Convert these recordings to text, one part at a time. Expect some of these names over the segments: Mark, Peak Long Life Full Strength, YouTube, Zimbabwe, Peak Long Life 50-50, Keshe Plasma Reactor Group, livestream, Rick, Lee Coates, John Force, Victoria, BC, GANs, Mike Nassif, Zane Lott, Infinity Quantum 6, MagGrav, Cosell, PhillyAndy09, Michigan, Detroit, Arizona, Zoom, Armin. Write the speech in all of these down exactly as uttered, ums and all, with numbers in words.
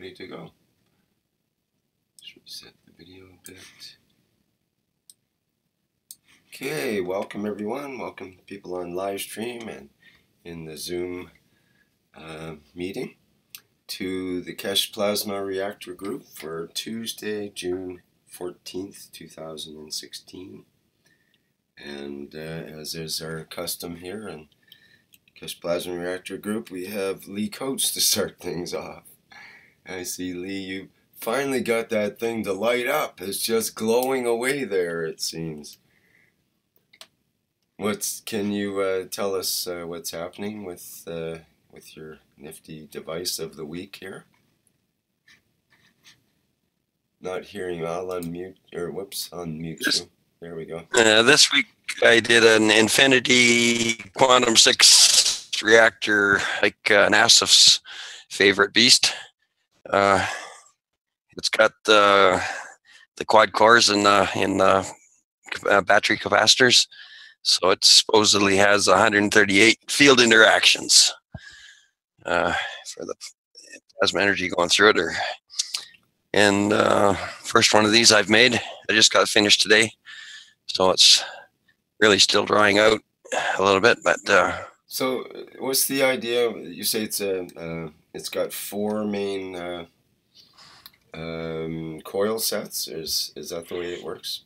ready to go. Just reset the video a bit. Okay, welcome everyone. Welcome people on live stream and in the Zoom uh, meeting to the Keshe Plasma Reactor Group for Tuesday, June fourteenth, two thousand sixteen. And uh, as is our custom here in Keshe Plasma Reactor Group, we have Lee Coates to start things off. I see, Lee, you finally got that thing to light up. It's just glowing away there, it seems. What's, can you uh, tell us uh, what's happening with, uh, with your nifty device of the week here? Not hearing you. I'll unmute, or whoops, unmute you. There we go. Uh, this week I did an Infinity Quantum six reactor, like uh, Nassif's favorite beast. Uh, it's got the the quad cores in the in the uh, battery capacitors, so it supposedly has one hundred thirty-eight field interactions uh, for the plasma energy going through it. Or, and uh, first one of these I've made. I just got finished today. So it's really still drawing out a little bit, but uh, so what's the idea? You say it's a uh, it's got four main uh, um, coil sets. Is is that the way it works?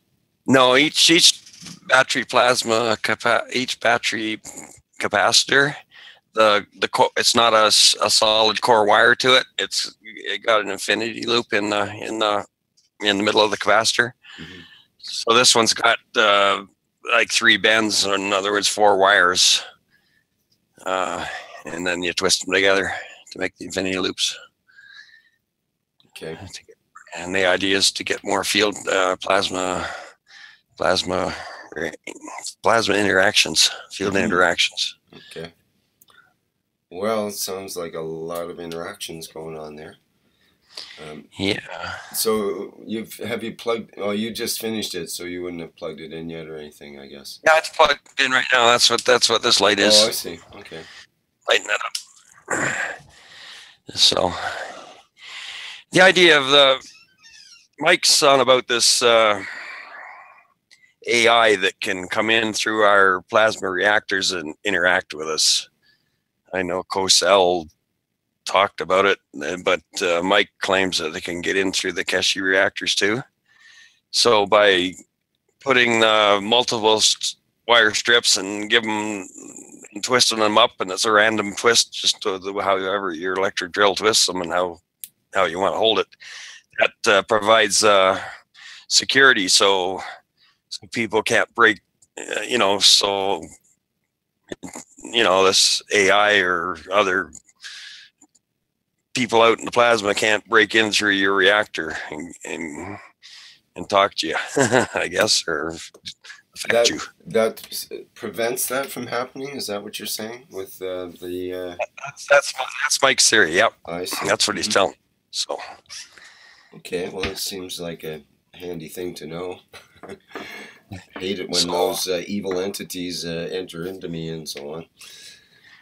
No, each each battery plasma capa each battery capacitor. The the co it's not a, a solid core wire to it. It's it got an infinity loop in the in the in the middle of the capacitor. Mm-hmm. So this one's got uh, like three bends, or in other words, four wires, uh, and then you twist them together to make the infinity loops. Okay. And the idea is to get more field uh, plasma, plasma, plasma interactions, field mm-hmm. interactions. Okay. Well, it sounds like a lot of interactions going on there. Um, yeah. So you've have you plugged? Oh, you just finished it, so you wouldn't have plugged it in yet or anything, I guess. Yeah, it's plugged in right now. That's what that's what this light is. Oh, I see. Okay. Lighten that up. So the idea of the Mike's on about this uh, A I that can come in through our plasma reactors and interact with us. I know Cosell talked about it, but uh, Mike claims that they can get in through the Keshe reactors too. So by putting the multiple st wire strips and give them and twisting them up, and it's a random twist, just to the, however your electric drill twists them and how how you want to hold it. That uh, provides uh, security, so so people can't break. Uh, you know, so you know this A I or other people out in the plasma can't break in through your reactor and and, and talk to you, I guess, or affect that, you. That prevents that from happening. Is that what you're saying? With uh, the uh... That's, that's that's Mike's theory. Yep, I see. That's what he's telling. So okay, well, it seems like a handy thing to know. I hate it when so, those uh, evil entities uh, enter into me and so on.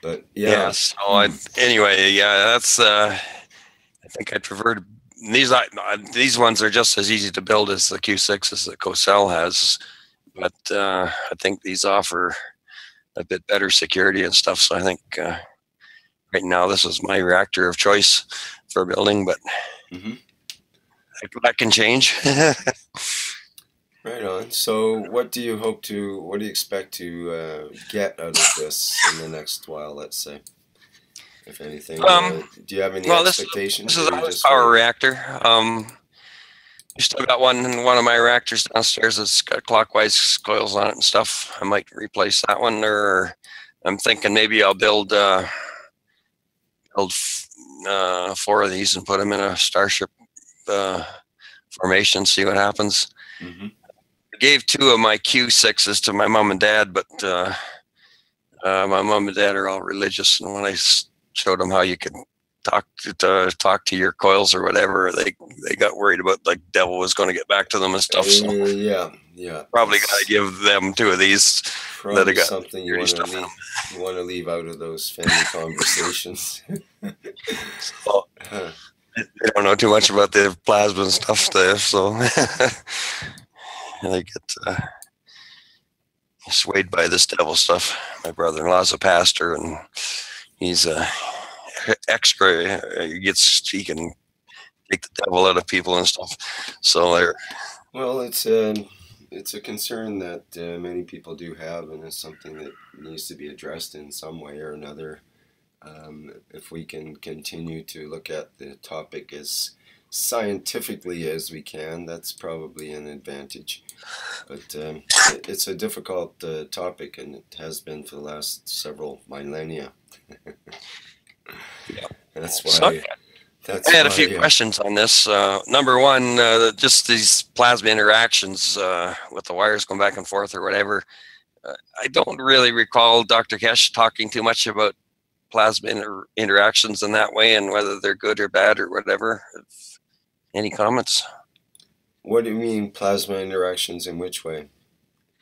But yeah. yeah so I, anyway, yeah, that's. Uh, I think I prefer these. I, these ones are just as easy to build as the Q sixes that Cosell has, but uh, I think these offer a bit better security and stuff. So I think uh, right now this is my reactor of choice for building, but mm-hmm. that can change. Right on. So what do you hope to, what do you expect to uh, get out of this in the next while, let's say, if anything? Um, uh, do you have any well, expectations? This is our power want... reactor. Um, we still got one in one of my reactors downstairs that's got clockwise coils on it and stuff. I might replace that one, or I'm thinking maybe I'll build, uh, build uh, four of these and put them in a starship uh, formation, see what happens. Mm-hmm. Gave two of my Q sixes to my mom and dad, but uh, uh, my mom and dad are all religious, and when I showed them how you could talk to, to talk to your coils or whatever, they they got worried about like devil was going to get back to them and stuff. So uh, yeah, yeah, probably got to give them two of these. Probably that I got something you want to leave, you want to leave out of those family conversations. So, They don't know too much about the plasma and stuff there, so they get uh, swayed by this devil stuff. My brother-in-law's a pastor, and he's a extra. He gets he can take the devil out of people and stuff. So they're well, it's a it's a concern that uh, many people do have, and it's something that needs to be addressed in some way or another. Um, if we can continue to look at the topic as scientifically as we can, that's probably an advantage. But um, it, it's a difficult uh, topic, and it has been for the last several millennia. Yeah. That's why. So, that's I had why, a few yeah. questions on this. Uh, number one, uh, just these plasma interactions uh, with the wires going back and forth or whatever. Uh, I don't really recall Doctor Keshe talking too much about plasma inter interactions in that way, and whether they're good or bad or whatever. If, any comments? What do you mean plasma interactions in which way?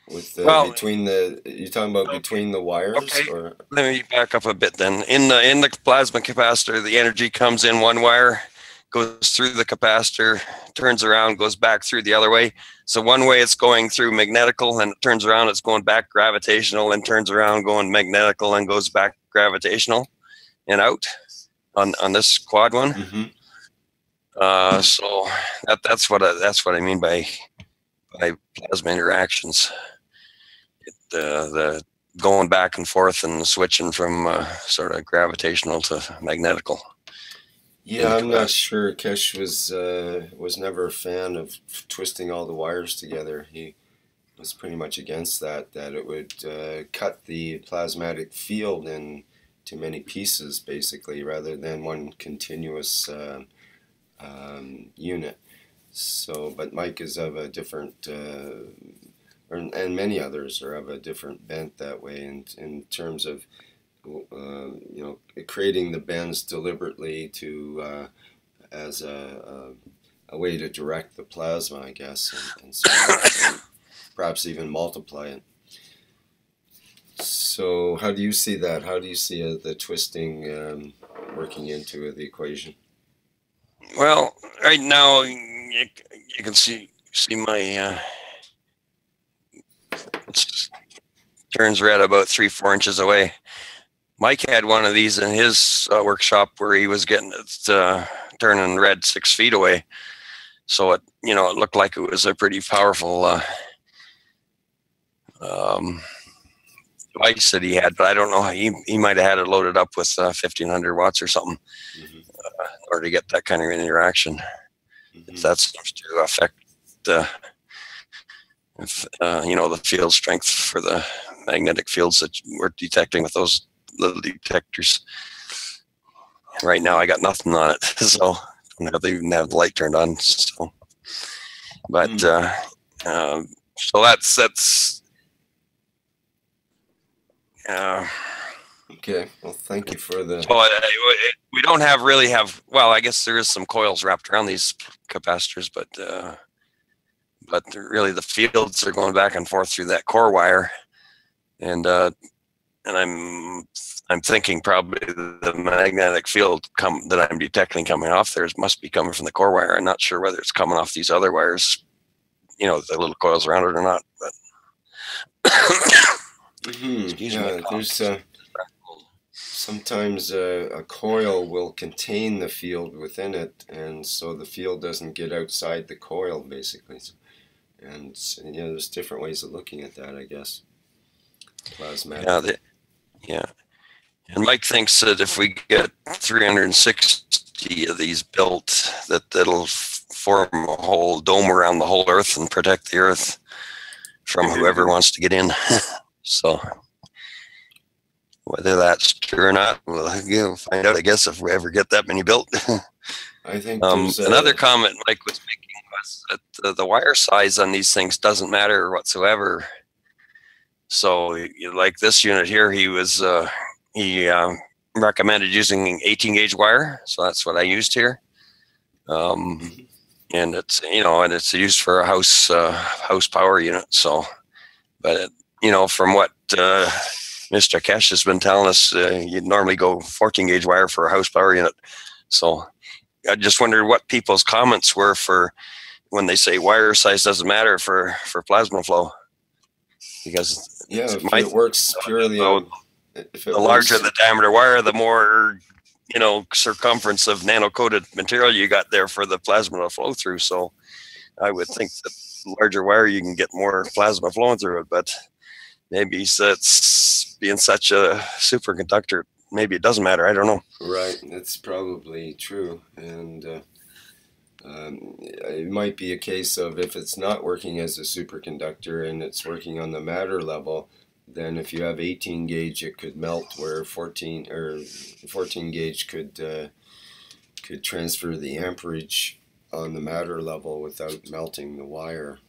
With the, well, between the you're talking about okay. between the wires? Okay. Or? Let me back up a bit then. In the in the plasma capacitor, the energy comes in one wire, goes through the capacitor, turns around, goes back through the other way. So one way it's going through magnetical, and it turns around, it's going back gravitational, and turns around, going magnetical, and goes back gravitational and out on on this quad one. Mm-hmm. uh, so that that's what I, that's what I mean by by plasma interactions. It, uh, the going back and forth and switching from uh, sort of gravitational to magnetical. Yeah, I'm not sure. Keshe was uh, was never a fan of twisting all the wires together. He was pretty much against that, that it would uh, cut the plasmatic field in to many pieces, basically, rather than one continuous uh, um, unit. So, but Mike is of a different, uh, or, and many others are of a different bent that way in, in terms of, uh, you know, creating the bends deliberately to, uh, as a, a, a way to direct the plasma, I guess, and, and so on. Perhaps even multiply it. So how do you see that? How do you see uh, the twisting um, working into uh, the equation? Well, right now you, you can see see my uh, it turns red about three four inches away. Mike had one of these in his uh, workshop where he was getting it uh, turning red six feet away. So it you know it looked like it was a pretty powerful Uh, Um, device that he had, but I don't know how he, he might have had it loaded up with uh, fifteen hundred watts or something. Mm-hmm. uh, in order to get that kind of interaction. Mm-hmm. If that's to affect uh, if, uh, you know, the field strength for the magnetic fields that we're detecting with those little detectors. Right now I got nothing on it, so I don't even have the light turned on. So, but mm-hmm. uh, uh, so that's that's Uh, okay. Well, thank you for the. So, uh, we don't have really have. Well, I guess there is some coils wrapped around these capacitors, but uh, but really the fields are going back and forth through that core wire, and uh, and I'm I'm thinking probably the magnetic field come that I'm detecting coming off there must be coming from the core wire. I'm not sure whether it's coming off these other wires, you know, the little coils around it or not, but. Mm-hmm. Yeah, there's uh, sometimes uh, a coil will contain the field within it, and so the field doesn't get outside the coil, basically. And, and you know, there's different ways of looking at that, I guess. Plasmatic. Yeah, the, yeah. And Mike thinks that if we get three hundred sixty of these built, that that'll form a whole dome around the whole Earth and protect the Earth from whoever wants to get in. So, whether that's true or not, we'll you know, find out, I guess, if we ever get that many built. I think um, a, another comment Mike was making was that the, the wire size on these things doesn't matter whatsoever. So, like this unit here, he was uh, he uh, recommended using eighteen gauge wire. So that's what I used here, um, and it's you know, and it's used for a house uh, house power unit. So, but. It, You know, from what uh, Mister Keshe has been telling us, uh, you'd normally go fourteen gauge wire for a house power unit. So I just wondered what people's comments were for when they say wire size doesn't matter for, for plasma flow. Because yeah, if it works purely on, if it the larger works, the diameter wire, the more, you know, circumference of nano-coated material you got there for the plasma to flow through. So I would think that the larger wire, you can get more plasma flowing through it, but maybe it's being such a superconductor, maybe it doesn't matter. I don't know. Right. That's probably true. And uh, um, it might be a case of if it's not working as a superconductor and it's working on the matter level, then if you have eighteen gauge, it could melt where fourteen or fourteen gauge could uh, could transfer the amperage on the matter level without melting the wire.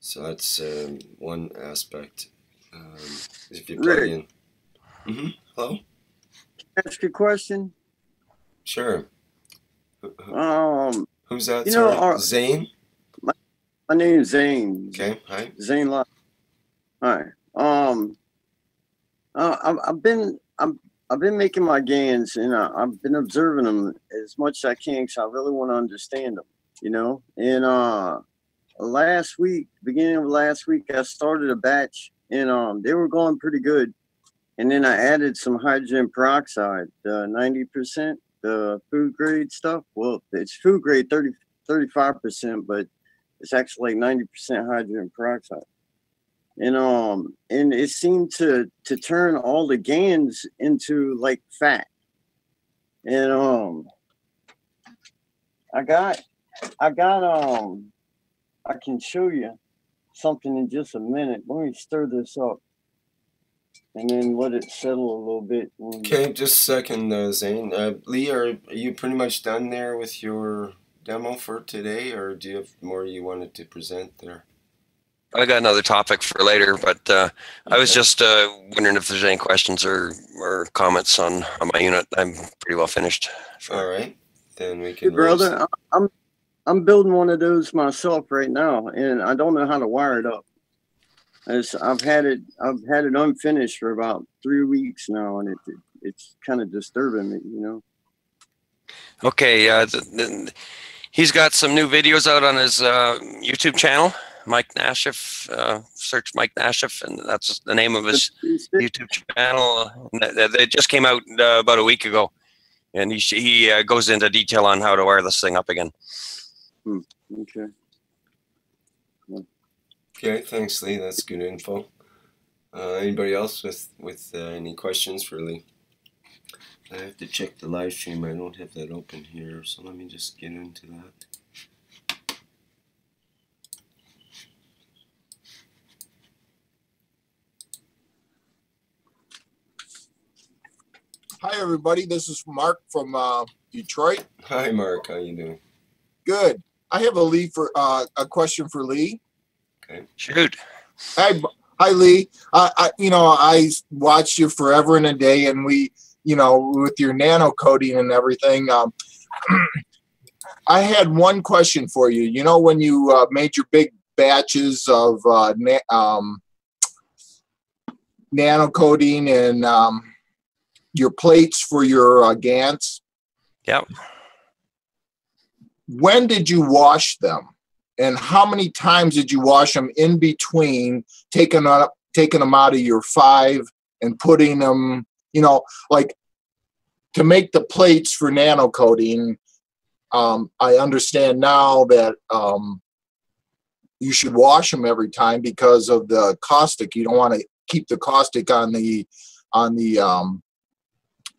So that's um, one aspect. Um, if you plug in. Mm-hmm. Hello? Can I ask you a question? Sure. Um, Who's that? You know, our, Zane? My, my name is Zane. Okay. Hi. Zane Lott. Hi. Um, uh, I've, I've been I've, I've been making my gains, and I, I've been observing them as much as I can because I really want to understand them, you know. And uh, last week, beginning of last week, I started a batch, and um, they were going pretty good. And then I added some hydrogen peroxide, uh, ninety percent, the food grade stuff. Well, it's food grade thirty, thirty-five percent, but it's actually like ninety percent hydrogen peroxide. And um, and it seemed to to turn all the GANs into like fat. And um, I got, I got um, I can show you something in just a minute. Let me stir this up and then let it settle a little bit. Okay, just a second, uh, Zane. Uh, Lee, are, are you pretty much done there with your demo for today, or do you have more you wanted to present there? I got another topic for later, but uh, I was just uh, wondering if there's any questions or, or comments on, on my unit. I'm pretty well finished. For... All right, then we can. Hey, brother, raise... I'm I'm building one of those myself right now, and I don't know how to wire it up. As I've had it, I've had it unfinished for about three weeks now, and it, it it's kind of disturbing me, you know. Okay, uh, th th he's got some new videos out on his uh, YouTube channel, Mike Nassif. Uh, search Mike Nassif, and that's the name of his YouTube channel. They just came out uh, about a week ago, and he he uh, goes into detail on how to wire this thing up again. Hmm. Okay. Okay, thanks, Lee. That's good info. Uh, anybody else with, with uh, any questions for Lee? I have to check the live stream. I don't have that open here, so let me just get into that. Hi, everybody. This is Mark from uh, Detroit. Hi, Mark. How you doing? Good. I have a Lee for uh, a question for Lee. Okay. Shoot. Hi, hi, Lee. I, I, you know, I watched you forever and a day, and we, you know, with your nano coating and everything. Um, I had one question for you. You know, when you uh, made your big batches of uh, na um, nano coating and um, your plates for your uh, GANs. Yep. When did you wash them? And how many times did you wash them in between taking up, taking them out of your five and putting them, you know, like to make the plates for nano coating? Um, I understand now that um, you should wash them every time because of the caustic. You don't want to keep the caustic on the on the um,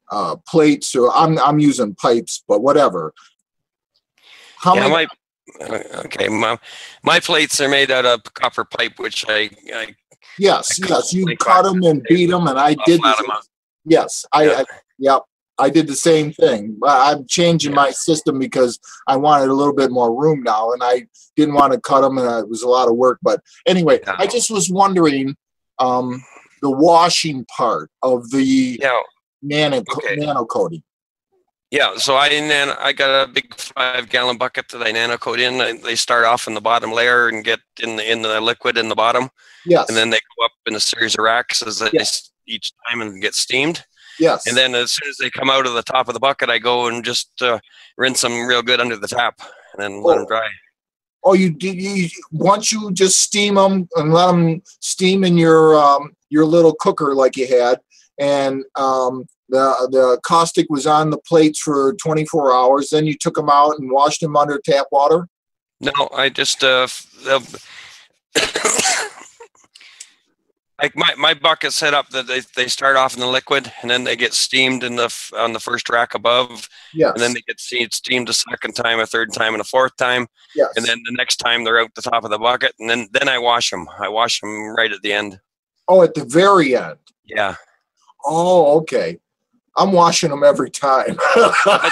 uh, plates, or I'm I'm using pipes, but whatever. How yeah, many? Okay, my, my plates are made out of copper pipe, which I, I yes, I yes, you cut them and beat them, and I did. Yes, I, yeah. I, yep, I did the same thing. I'm changing yeah. my system because I wanted a little bit more room now, and I didn't want to cut them, and it was a lot of work. But anyway, no. I just was wondering um, the washing part of the no. nano okay. nano coating. Yeah, so I then I got a big five-gallon bucket that I nanocoat in. I, they start off in the bottom layer and get in the in the liquid in the bottom. Yes. And then they go up in a series of racks as yes. they, each time and get steamed. Yes. And then as soon as they come out of the top of the bucket, I go and just uh, rinse them real good under the tap and then oh. let them dry. Oh, you, you once you just steam them and let them steam in your um, your little cooker like you had, and um, the the caustic was on the plates for twenty-four hours. Then you took them out and washed them under tap water. No, I just uh, like my my bucket's set up that they they start off in the liquid and then they get steamed in the on the first rack above. Yes. And then they get steamed a second time, a third time, and a fourth time. Yes. And then the next time they're out the top of the bucket, and then, then I wash them. I wash them right at the end. Oh, at the very end? Yeah. Oh, okay. I'm washing them every time. That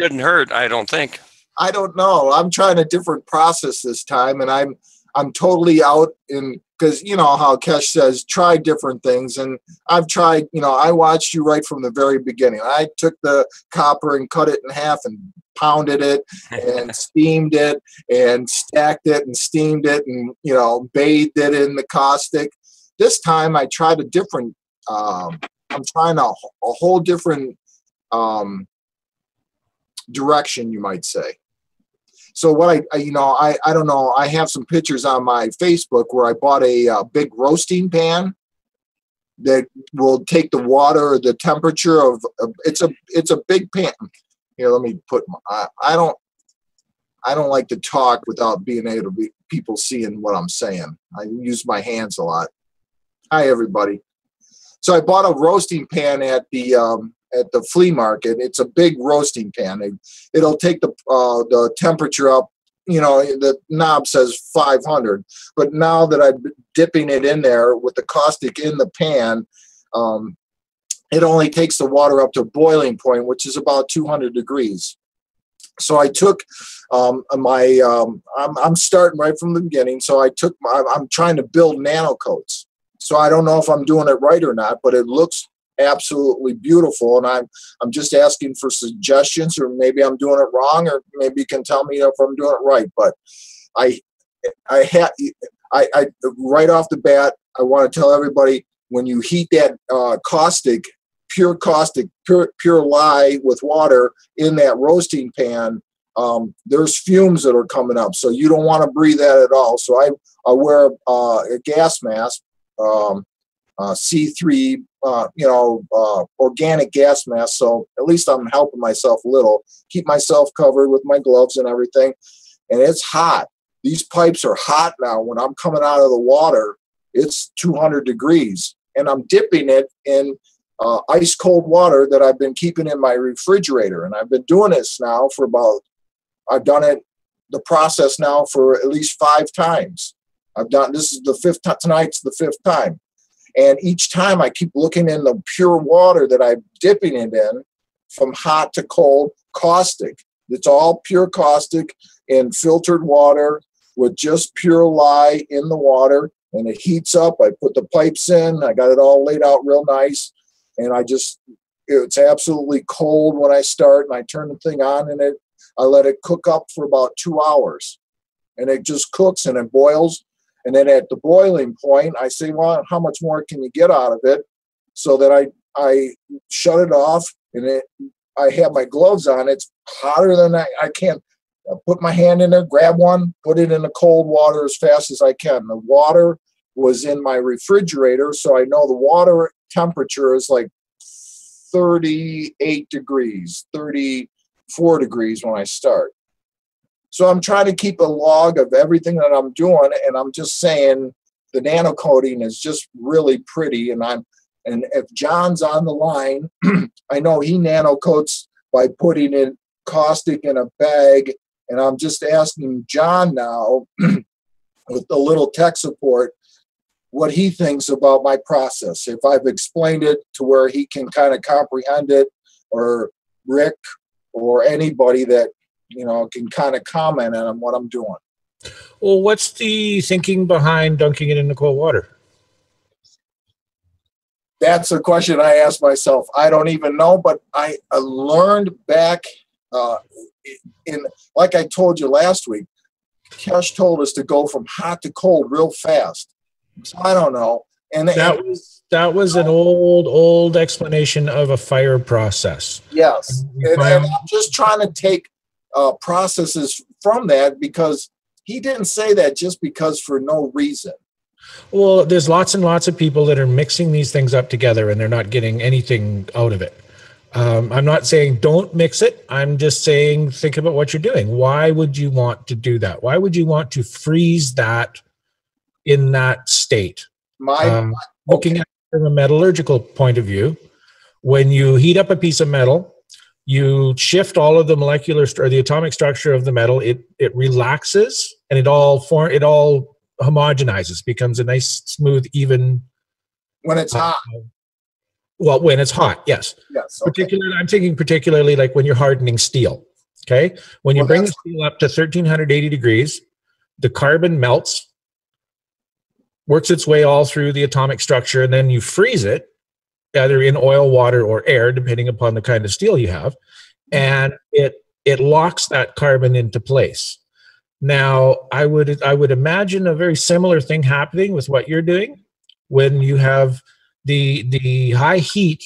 shouldn't hurt, I don't think. I don't know. I'm trying a different process this time, and I'm I'm totally out in, because you know how Keshe says, try different things, and I've tried, you know, I watched you right from the very beginning. I took the copper and cut it in half and pounded it and steamed it and stacked it and steamed it and, you know, bathed it in the caustic. This time I tried a different, um, I'm trying a, a whole different um, direction, you might say. So what I, I you know, I, I don't know, I have some pictures on my Facebook where I bought a uh, big roasting pan that will take the water, the temperature of, uh, it's a it's a big pan. Here, let me put, my, I, I don't, I don't like to talk without being able to be people seeing what I'm saying. I use my hands a lot. Hi, everybody. So I bought a roasting pan at the, um, at the flea market. It's a big roasting pan. It, it'll take the uh, the temperature up. You know, the knob says five hundred, but now that I'm dipping it in there with the caustic in the pan, um, it only takes the water up to boiling point, which is about two hundred degrees. So I took um, my, um, I'm, I'm starting right from the beginning. So I took, my, I'm trying to build nano coats. So I don't know if I'm doing it right or not, but it looks absolutely beautiful, and I'm I'm just asking for suggestions, or maybe I'm doing it wrong, or maybe you can tell me if I'm doing it right. But I I had I, I right off the bat, I want to tell everybody, when you heat that uh, caustic, pure caustic, pure pure lye with water in that roasting pan, um, there's fumes that are coming up, so you don't want to breathe that at all. So I, I wear uh, a gas mask. Um, Uh, C three, uh, you know, uh, organic gas mask. So at least I'm helping myself a little, keep myself covered with my gloves and everything. And it's hot. These pipes are hot now. When I'm coming out of the water, it's two hundred degrees, and I'm dipping it in uh, ice cold water that I've been keeping in my refrigerator. And I've been doing this now for about, I've done it, the process now for at least five times. I've done, this is the fifth time, tonight's the fifth time. And each time I keep looking in the pure water that I'm dipping it in, from hot to cold, caustic. It's all pure caustic in filtered water with just pure lye in the water. And it heats up. I put the pipes in. I got it all laid out real nice. And I just, it's absolutely cold when I start. And I turn the thing on, and it, I let it cook up for about two hours. And it just cooks and it boils. And then at the boiling point, I say, well, how much more can you get out of it? So that I, I shut it off, and it, I have my gloves on. It's hotter than I, I can. I put my hand in there, grab one, put it in the cold water as fast as I can. The water was in my refrigerator, so I know the water temperature is like thirty-eight degrees, thirty-four degrees when I start. So I'm trying to keep a log of everything that I'm doing, and I'm just saying the nano coating is just really pretty. And I'm, and if John's on the line, I know he nano coats by putting in caustic in a bag. And I'm just asking John now, with a little tech support, what he thinks about my process. If I've explained it to where he can kind of comprehend it, or Rick, or anybody that, you know, can kind of comment on what I'm doing. Well, what's the thinking behind dunking it in the cold water? That's a question I asked myself. I don't even know, but I, I learned back uh, in, like I told you last week, Keshe told us to go from hot to cold real fast. So I don't know. And that and, was that was an old old explanation of a fire process. Yes, and, and I'm just trying to take uh, processes from that, because he didn't say that just because for no reason. Well, there's lots and lots of people that are mixing these things up together, and they're not getting anything out of it. Um, I'm not saying don't mix it. I'm just saying think about what you're doing. Why would you want to do that? Why would you want to freeze that in that state? My, um, my, okay. Looking at it from a metallurgical point of view, when you heat up a piece of metal, you shift all of the molecular or the atomic structure of the metal. It it relaxes and it all form it all homogenizes, becomes a nice smooth even. When it's uh, hot. Well, when it's hot, yes. Yes. Okay. Particularly, I'm thinking particularly like when you're hardening steel. Okay, when you well, bring the steel up to thirteen eighty degrees, the carbon melts, works its way all through the atomic structure, and then you freeze it, either in oil, water, or air, depending upon the kind of steel you have, and it it locks that carbon into place. Now, I would I would imagine a very similar thing happening with what you're doing when you have the the high heat,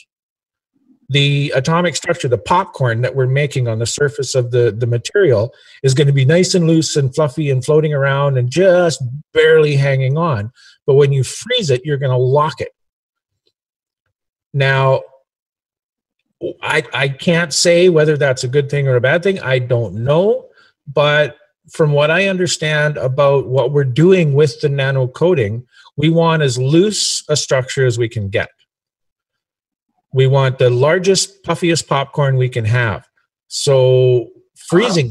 the atomic structure, the popcorn that we're making on the surface of the, the material is going to be nice and loose and fluffy and floating around and just barely hanging on. But when you freeze it, you're going to lock it. Now, I, I can't say whether that's a good thing or a bad thing. I don't know. But from what I understand about what we're doing with the nano coating, we want as loose a structure as we can get. We want the largest, puffiest popcorn we can have. So freezing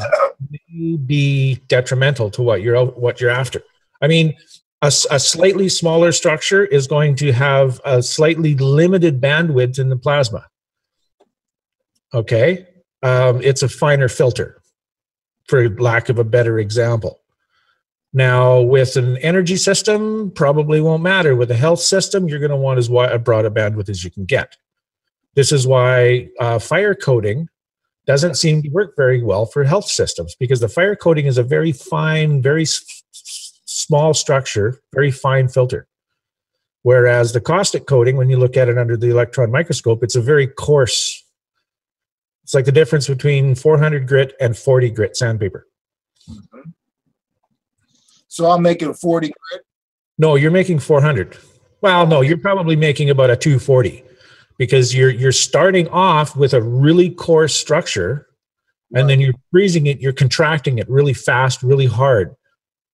may be detrimental to what you're what you're after. I mean, a, a slightly smaller structure is going to have a slightly limited bandwidth in the plasma. Okay, um, it's a finer filter, for lack of a better example. Now, with an energy system, probably won't matter. With a health system, you're going to want as wide, broad a bandwidth as you can get. This is why uh, fire coating doesn't seem to work very well for health systems, because the fire coating is a very fine, very s small structure, very fine filter. Whereas the caustic coating, when you look at it under the electron microscope, it's a very coarse. It's like the difference between four hundred grit and forty grit sandpaper. Mm-hmm. So I'm making forty grit? No, you're making four hundred. Well, no, you're probably making about a two forty. Because you're you're starting off with a really coarse structure, and right. then you're freezing it, you're contracting it really fast, really hard.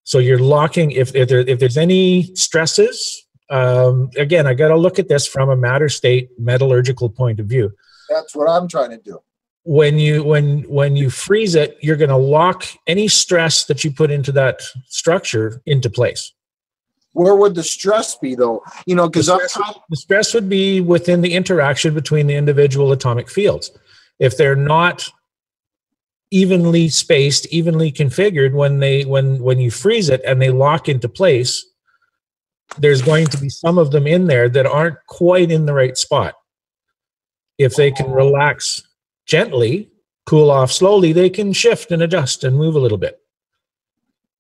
So you're locking. If if, there, if there's any stresses, um, again, I got to look at this from a matter state metallurgical point of view. That's what I'm trying to do. When you when when you freeze it, you're going to lock any stress that you put into that structure into place. Where would the stress be, though? You know, because the, the stress would be within the interaction between the individual atomic fields. If they're not evenly spaced, evenly configured, when they when when you freeze it and they lock into place, there's going to be some of them in there that aren't quite in the right spot. If they can relax gently, cool off slowly, they can shift and adjust and move a little bit.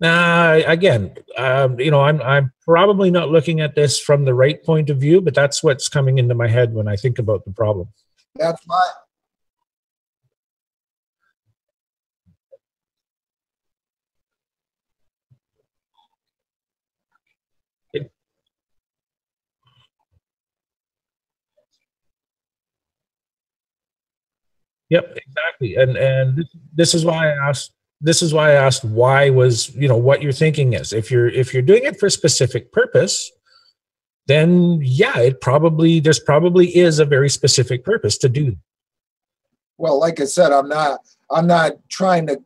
Now, again, um, you know, I'm, I'm probably not looking at this from the right point of view, but that's what's coming into my head when I think about the problem. That's my... It... Yep, exactly. And, and this, this is why I asked... This is why I asked why was, you know, what your thinking is. If you're if you're doing it for a specific purpose, then yeah, it probably there's probably is a very specific purpose to do. Well, like I said, I'm not I'm not trying to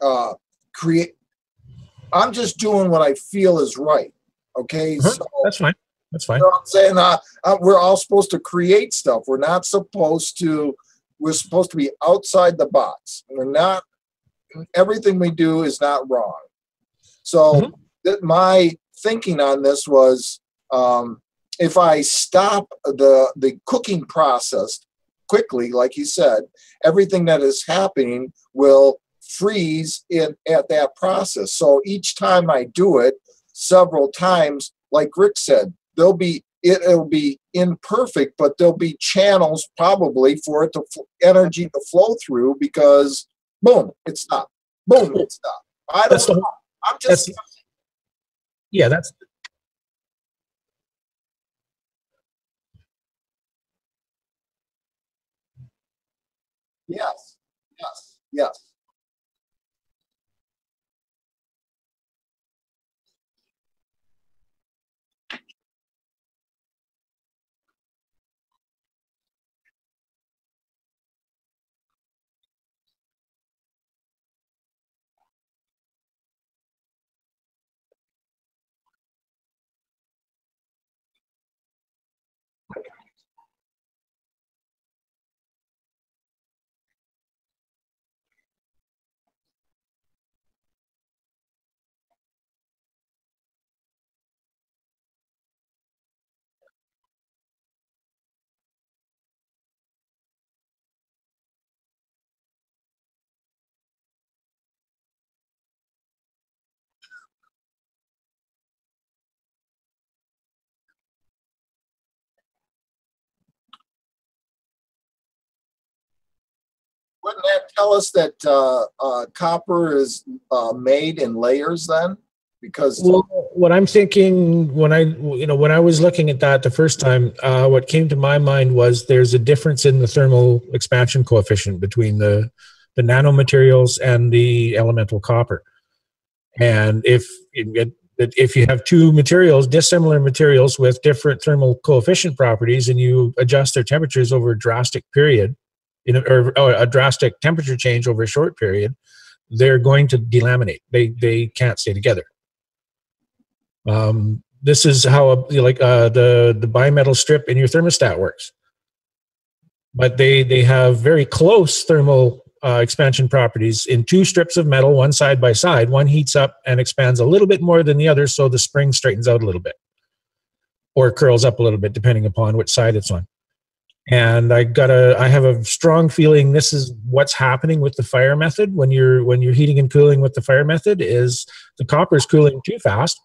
uh, create. I'm just doing what I feel is right. Okay, uh-huh. So that's fine. That's fine. You know what I'm saying, uh, uh, we're all supposed to create stuff. We're not supposed to. We're supposed to be outside the box. We're not. Everything we do is not wrong. So mm-hmm. th my thinking on this was, um, if I stop the, the cooking process quickly, like you said, everything that is happening will freeze in at that process. So each time I do it several times, like Rick said, there'll be it'll be imperfect, but there'll be channels probably for it to energy to flow through, because boom, it stopped. Boom, it stopped. I don't that's know. The whole, I'm just that's, yeah, that's yes, yes, yes. Wouldn't that tell us that uh, uh, copper is uh, made in layers then? Because well, what I'm thinking when I, you know, when I was looking at that the first time, uh, what came to my mind was there's a difference in the thermal expansion coefficient between the, the nanomaterials and the elemental copper. And if it, if you have two materials, dissimilar materials with different thermal coefficient properties, and you adjust their temperatures over a drastic period, In a, or, or a drastic temperature change over a short period, they're going to delaminate. They they can't stay together. Um, this is how a, like uh, the the bimetal strip in your thermostat works. But they they have very close thermal uh, expansion properties in two strips of metal, one side by side. One heats up and expands a little bit more than the other, so the spring straightens out a little bit, or curls up a little bit, depending upon which side it's on. And I got a, I have a strong feeling this is what's happening with the fire method. When you're, when you're heating and cooling with the fire method, is the copper is cooling too fast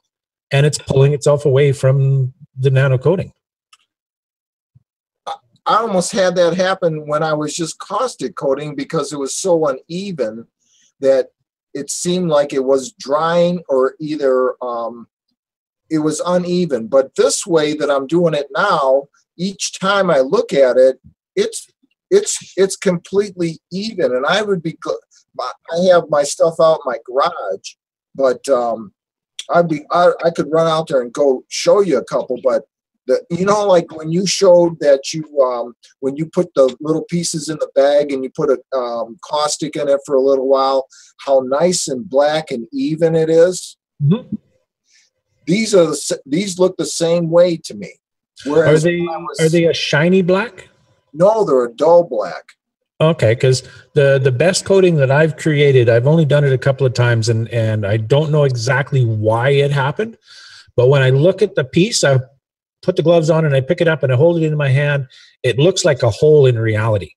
and it's pulling itself away from the nano coating. I almost had that happen when I was just caustic coating, because it was so uneven that it seemed like it was drying, or either um, it was uneven. But this way that I'm doing it now, each time I look at it, it's it's it's completely even, and I would be. I have my stuff out in my garage, but um, I'd be. I, I could run out there and go show you a couple. But the, you know, like when you showed that you um, when you put the little pieces in the bag and you put a um, caustic in it for a little while, how nice and black and even it is. Mm-hmm. These are the, these look the same way to me. Whereas are they was, are they a shiny black? No, they're a dull black. Okay, because the the best coating that I've created, I've only done it a couple of times, and and I don't know exactly why it happened, but when I look at the piece, I put the gloves on and I pick it up and I hold it in my hand. It looks like a hole in reality.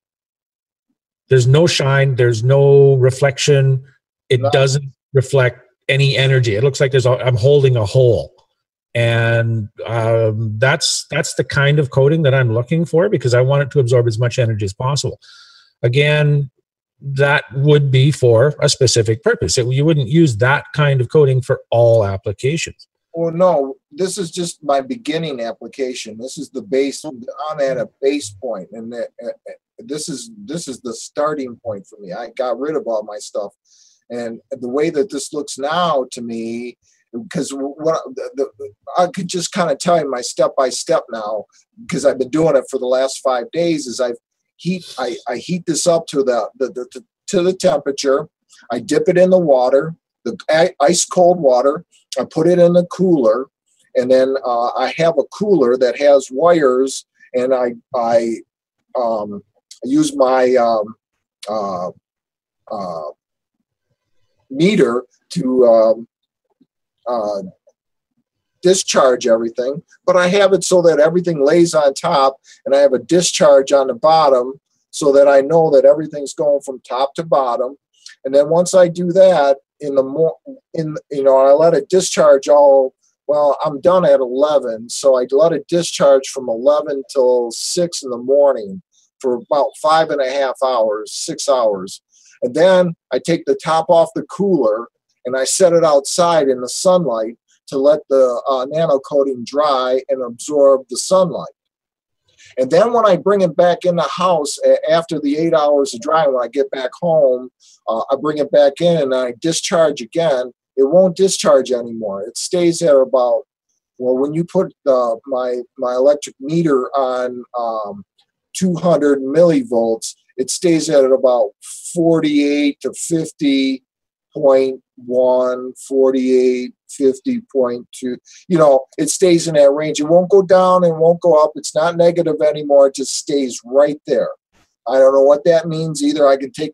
There's no shine. There's no reflection. It no. doesn't reflect any energy. It looks like there's a, I'm holding a hole. And um, that's that's the kind of coating that I'm looking for, because I want it to absorb as much energy as possible. Again, that would be for a specific purpose. It, you wouldn't use that kind of coating for all applications. Well, no, this is just my beginning application. This is the base. I'm at a base point, and the, uh, this is this is the starting point for me. I got rid of all my stuff, and the way that this looks now to me. Because what the, the, I could just kind of tell you my step by step now, because I've been doing it for the last five days. Is I've heat I, I heat this up to the, the, the, the to the temperature. I dip it in the water, the ice cold water. I put it in the cooler, and then uh, I have a cooler that has wires, and I I um, use my um, uh, uh, meter to um, Uh, discharge everything, but I have it so that everything lays on top, and I have a discharge on the bottom so that I know that everything's going from top to bottom. And then once I do that in the more in, you know, I let it discharge all well, I'm done at eleven, so I let it discharge from eleven till six in the morning for about five and a half hours, six hours. And then I take the top off the cooler and I set it outside in the sunlight to let the uh, nano coating dry and absorb the sunlight. And then when I bring it back in the house after the eight hours of drying, when I get back home, uh, I bring it back in and I discharge again. It won't discharge anymore. It stays at about, well, when you put uh, my, my electric meter on um, two hundred millivolts, it stays at about forty-eight to fifty point one, forty-eight, fifty point two. You know, it stays in that range. It won't go down and won't go up. It's not negative anymore. It just stays right there. I don't know what that means either. I can take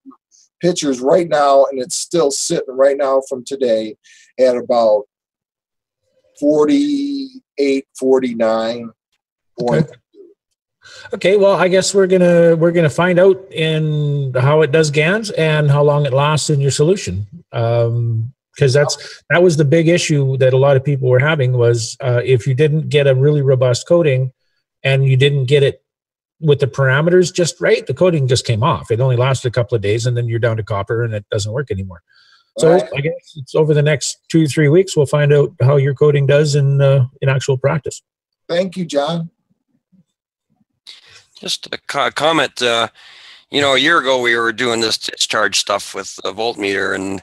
pictures right now, and it's still sitting right now from today at about forty-eight, forty-nine. Okay. Okay, well, I guess we're gonna we're gonna find out in how it does GANs and how long it lasts in your solution, because um, that's that was the big issue that a lot of people were having was uh, if you didn't get a really robust coating and you didn't get it with the parameters just right, the coating just came off. It only lasted a couple of days, and then you're down to copper, and it doesn't work anymore. So right. I guess it's over the next two three weeks we'll find out how your coating does in uh, in actual practice. Thank you, John. Just a comment, uh, you know, a year ago we were doing this discharge stuff with the voltmeter, and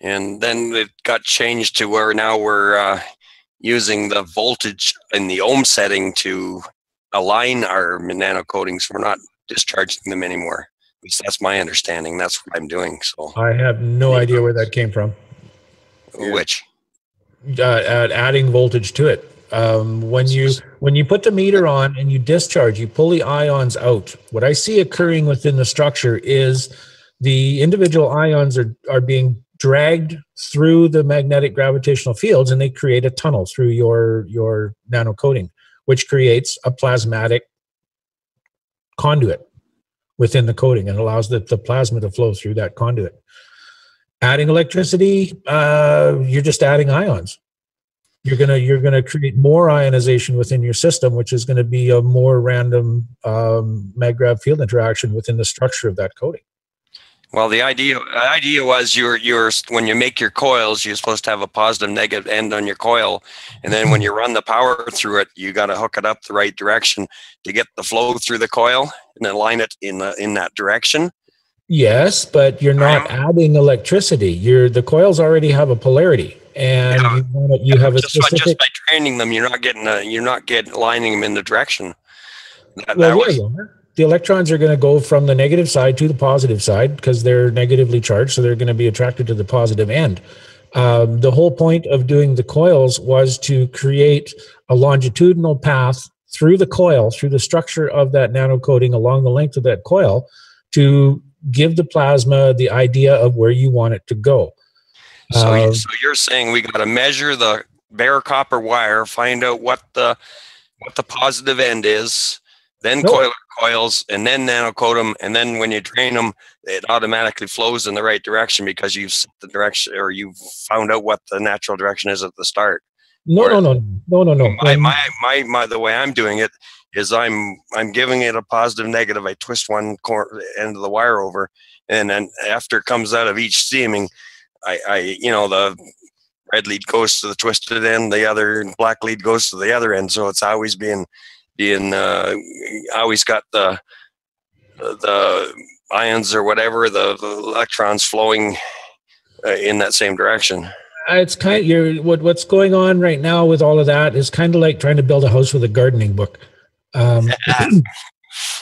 and then it got changed to where now we're uh, using the voltage in the ohm setting to align our nano coatings. We're not discharging them anymore. At least that's my understanding. That's what I'm doing. So I have no yeah. idea where that came from. Which uh, adding voltage to it. Um, when you when you put the meter on and you discharge, you pull the ions out. What I see occurring within the structure is the individual ions are, are being dragged through the magnetic gravitational fields, and they create a tunnel through your, your nano coating, which creates a plasmatic conduit within the coating and allows the, the plasma to flow through that conduit. Adding electricity, uh, you're just adding ions. You're gonna you're gonna create more ionization within your system, which is gonna be a more random um, mag-grav field interaction within the structure of that coating. Well, the idea the idea was you're you're when you make your coils, you're supposed to have a positive negative end on your coil, and then when you run the power through it, you got to hook it up the right direction to get the flow through the coil and align it in the, in that direction. Yes, but you're not um, adding electricity. You're the coils already have a polarity. And yeah. you, want you yeah, have a just, specific... just by training them, you're not getting a, you're not getting lining them in the direction. That, well, that yeah, was... you are. The electrons are going to go from the negative side to the positive side because they're negatively charged, so they're going to be attracted to the positive end. Um, the whole point of doing the coils was to create a longitudinal path through the coil, through the structure of that nanocoating along the length of that coil, to give the plasma the idea of where you want it to go. So, you, so you're saying we got to measure the bare copper wire, find out what the what the positive end is, then nope. coil coils, and then nanocoat them, and then when you drain them, it automatically flows in the right direction because you've set the direction, or you've found out what the natural direction is at the start. No, or, no, no, no, no, no. My, my my my the way I'm doing it is I'm I'm giving it a positive negative. I twist one corner end of the wire over, and then after it comes out of each seaming. I, I, you know, the red lead goes to the twisted end, the other black lead goes to the other end. So it's always being, being, uh, always got the, the ions or whatever, the, the electrons flowing uh, in that same direction. It's kind of, you're, what, what's going on right now with all of that is kind of like trying to build a house with a gardening book. Um,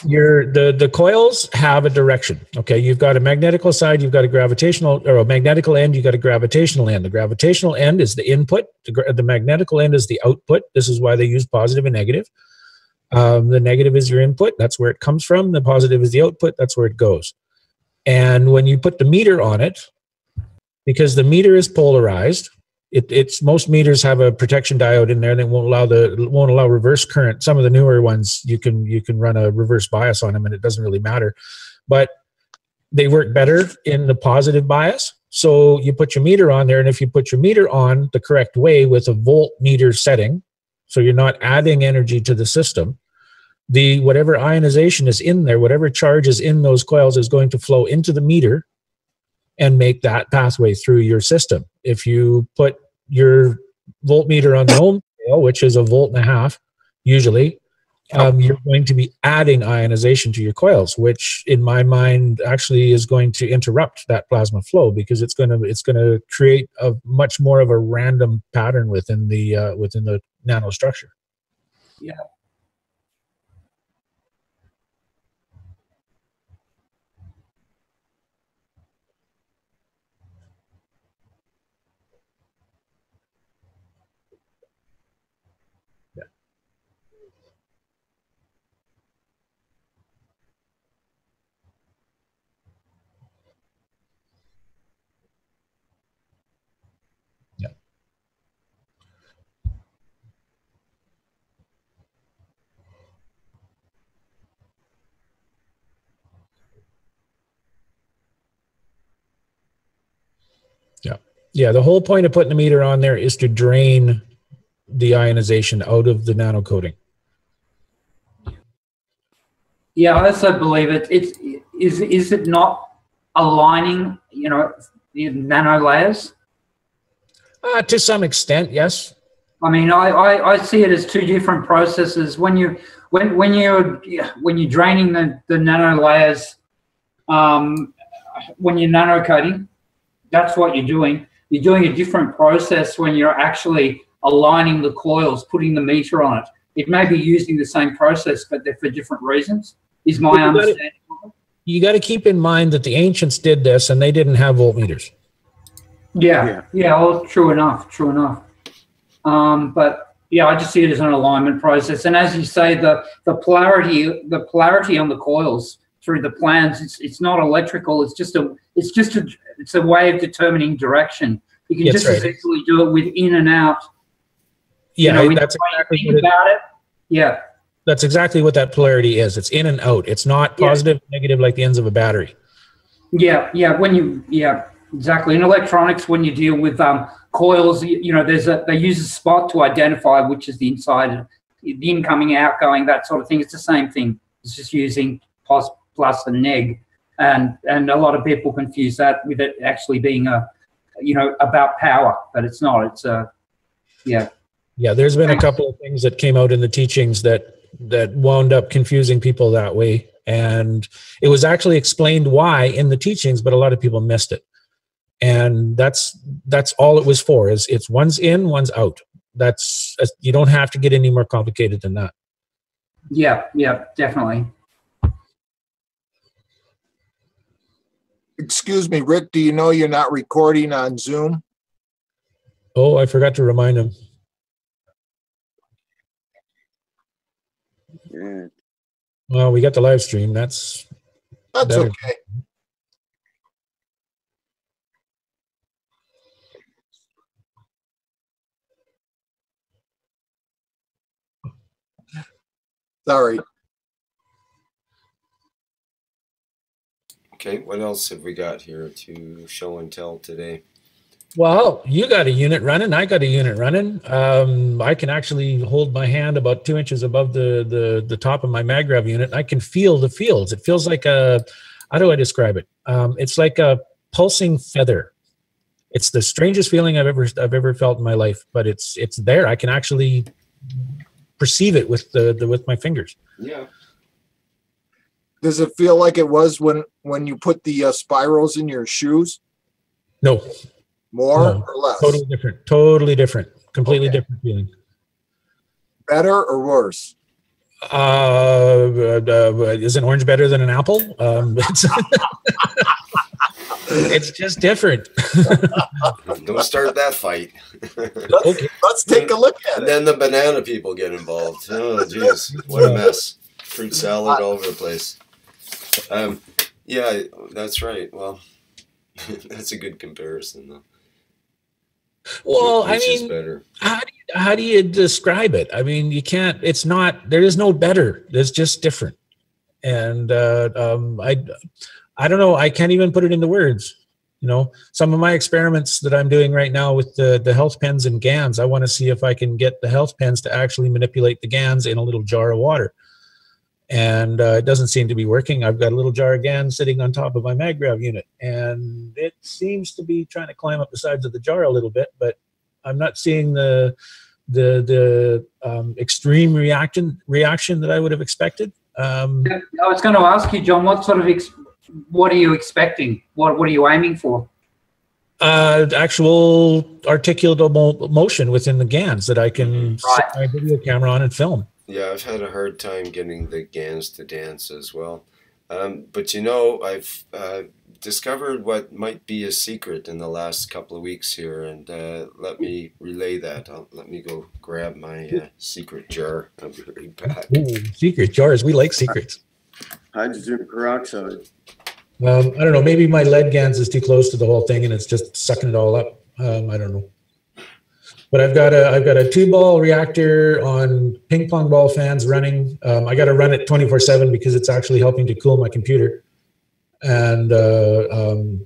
Your the the coils have a direction. Okay, you've got a magnetical side, you've got a gravitational or a magnetical end, you've got a gravitational end. The gravitational end is the input. The, the magnetical end is the output. This is why they use positive and negative. Um, the negative is your input. That's where it comes from. The positive is the output. That's where it goes. And when you put the meter on it, because the meter is polarized. It, it's most meters have a protection diode in there that won't allow the won't allow reverse current. Some of the newer ones you can you can run a reverse bias on them, and it doesn't really matter. But they work better in the positive bias. So you put your meter on there, and if you put your meter on the correct way with a voltmeter setting, so you're not adding energy to the system, the whatever ionization is in there, whatever charge is in those coils is going to flow into the meter and make that pathway through your system. If you put your voltmeter on the home coil, which is a volt and a half usually, um, you're going to be adding ionization to your coils, which in my mind actually is going to interrupt that plasma flow, because it's going to it's going to create a much more of a random pattern within the uh, within the nanostructure. Yeah. Yeah. Yeah. The whole point of putting the meter on there is to drain the ionization out of the nano coating. Yeah. I also believe it. It's, is, is it not aligning, you know, the nano layers? Uh, to some extent, yes. I mean, I, I, I see it as two different processes. When you, when, when you're, when you're draining the, the nano layers, um, when you're nano coating, that's what you're doing. You're doing a different process when you're actually aligning the coils, putting the meter on it. It may be using the same process, but they're for different reasons, is my understanding. You got to keep in mind that the ancients did this, and they didn't have voltmeters. Yeah, yeah, yeah well, true enough, true enough. Um, but yeah, I just see it as an alignment process. And as you say, the the polarity, the polarity on the coils through the plans, it's it's not electrical. It's just a it's just a it's a way of determining direction. You can that's just right. essentially do it with in and out. Yeah, you know, that's exactly think what about it, it. Yeah, that's exactly what that polarity is. It's in and out. It's not positive, yeah. negative, like the ends of a battery. Yeah, yeah. When you yeah, exactly. In electronics, when you deal with um, coils, you, you know, there's a they use a spot to identify which is the inside, the incoming, outgoing, that sort of thing. It's the same thing. It's just using positive plus and neg, and and a lot of people confuse that with it actually being a, you know, about power, but it's not. It's a, yeah, yeah. There's been a couple of things that came out in the teachings that that wound up confusing people that way, and it was actually explained why in the teachings, but a lot of people missed it, and that's that's all it was for. Is it's one's in, one's out. That's you don't have to get any more complicated than that. Yeah, yeah, definitely. Excuse me, Rick, do you know you're not recording on Zoom? Oh, I forgot to remind him. Yeah. Well, we got the live stream. That's That's better. Okay. Sorry. Okay, what else have we got here to show and tell today? Well, you got a unit running. I got a unit running. Um, I can actually hold my hand about two inches above the, the, the top of my MagRav unit. I can feel the fields. It feels like a, how do I describe it? Um, it's like a pulsing feather. It's the strangest feeling I've ever, I've ever felt in my life, but it's, it's there. I can actually perceive it with the, the with my fingers. Yeah. Does it feel like it was when, when you put the uh, spirals in your shoes? No. More no. or less? Totally different. Totally different. Completely okay. different feeling. Better or worse? Uh, uh, uh, is an orange better than an apple? Um, it's, it's just different. Don't start that fight. Let's, okay. let's take a look at and it. And then the banana people get involved. Oh, jeez. What a mess. Fruit salad all over the place. Um, yeah, that's right. Well, that's a good comparison, though. Well, Which I mean, how do, you, how do you describe it? I mean, you can't. It's not. There is no better. There's just different. And uh, um, I, I don't know. I can't even put it into words. You know, some of my experiments that I'm doing right now with the, the health pens and GANs, I want to see if I can get the health pens to actually manipulate the GANs in a little jar of water. And uh, it doesn't seem to be working. I've got a little jar of GAN sitting on top of my MagGrav unit, and it seems to be trying to climb up the sides of the jar a little bit, but I'm not seeing the the the um, extreme reaction reaction that I would have expected. Um, I was going to ask you, John, what sort of ex what are you expecting? What what are you aiming for? Uh, actual articulable motion within the GANs that I can right. set my video camera on and film. Yeah, I've had a hard time getting the GANs to dance as well. Um, but you know, I've uh, discovered what might be a secret in the last couple of weeks here, and uh, let me relay that. I'll, let me go grab my uh, secret jar. I'll be right back. Ooh, secret jars. We like secrets. Hydrogen peroxide. Um, I don't know. Maybe my lead GANs is too close to the whole thing, and it's just sucking it all up. Um, I don't know. But I've got a I've got a two ball reactor on ping pong ball fans running. Um, I got to run it twenty-four seven because it's actually helping to cool my computer. And uh, um,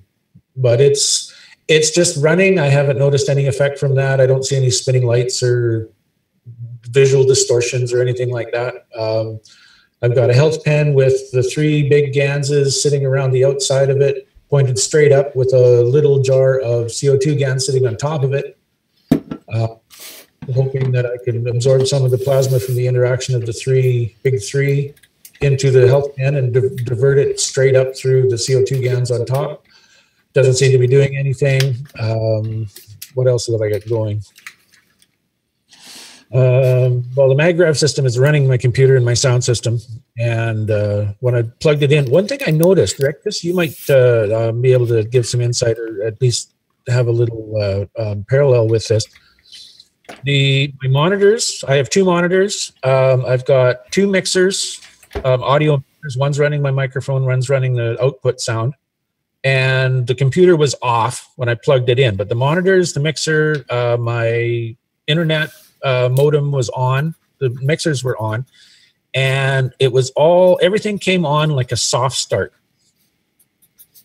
but it's it's just running. I haven't noticed any effect from that. I don't see any spinning lights or visual distortions or anything like that. Um, I've got a health pen with the three big GANses sitting around the outside of it, pointed straight up, with a little jar of C O two GANs sitting on top of it. Uh, hoping that I can absorb some of the plasma from the interaction of the three big three into the health pen and di divert it straight up through the C O two GANs on top. Doesn't seem to be doing anything. Um, what else have I got going? Um, well, the MagGrav system is running my computer and my sound system. And uh, when I plugged it in, one thing I noticed, Rick, this you might uh, um, be able to give some insight, or at least have a little uh, um, parallel with this. The my monitors, I have two monitors. Um, I've got two mixers, um, audio mixers. One's running my microphone, one's running the output sound. And the computer was off when I plugged it in. But the monitors, the mixer, uh, my internet uh, modem was on. The mixers were on. And it was all, everything came on like a soft start.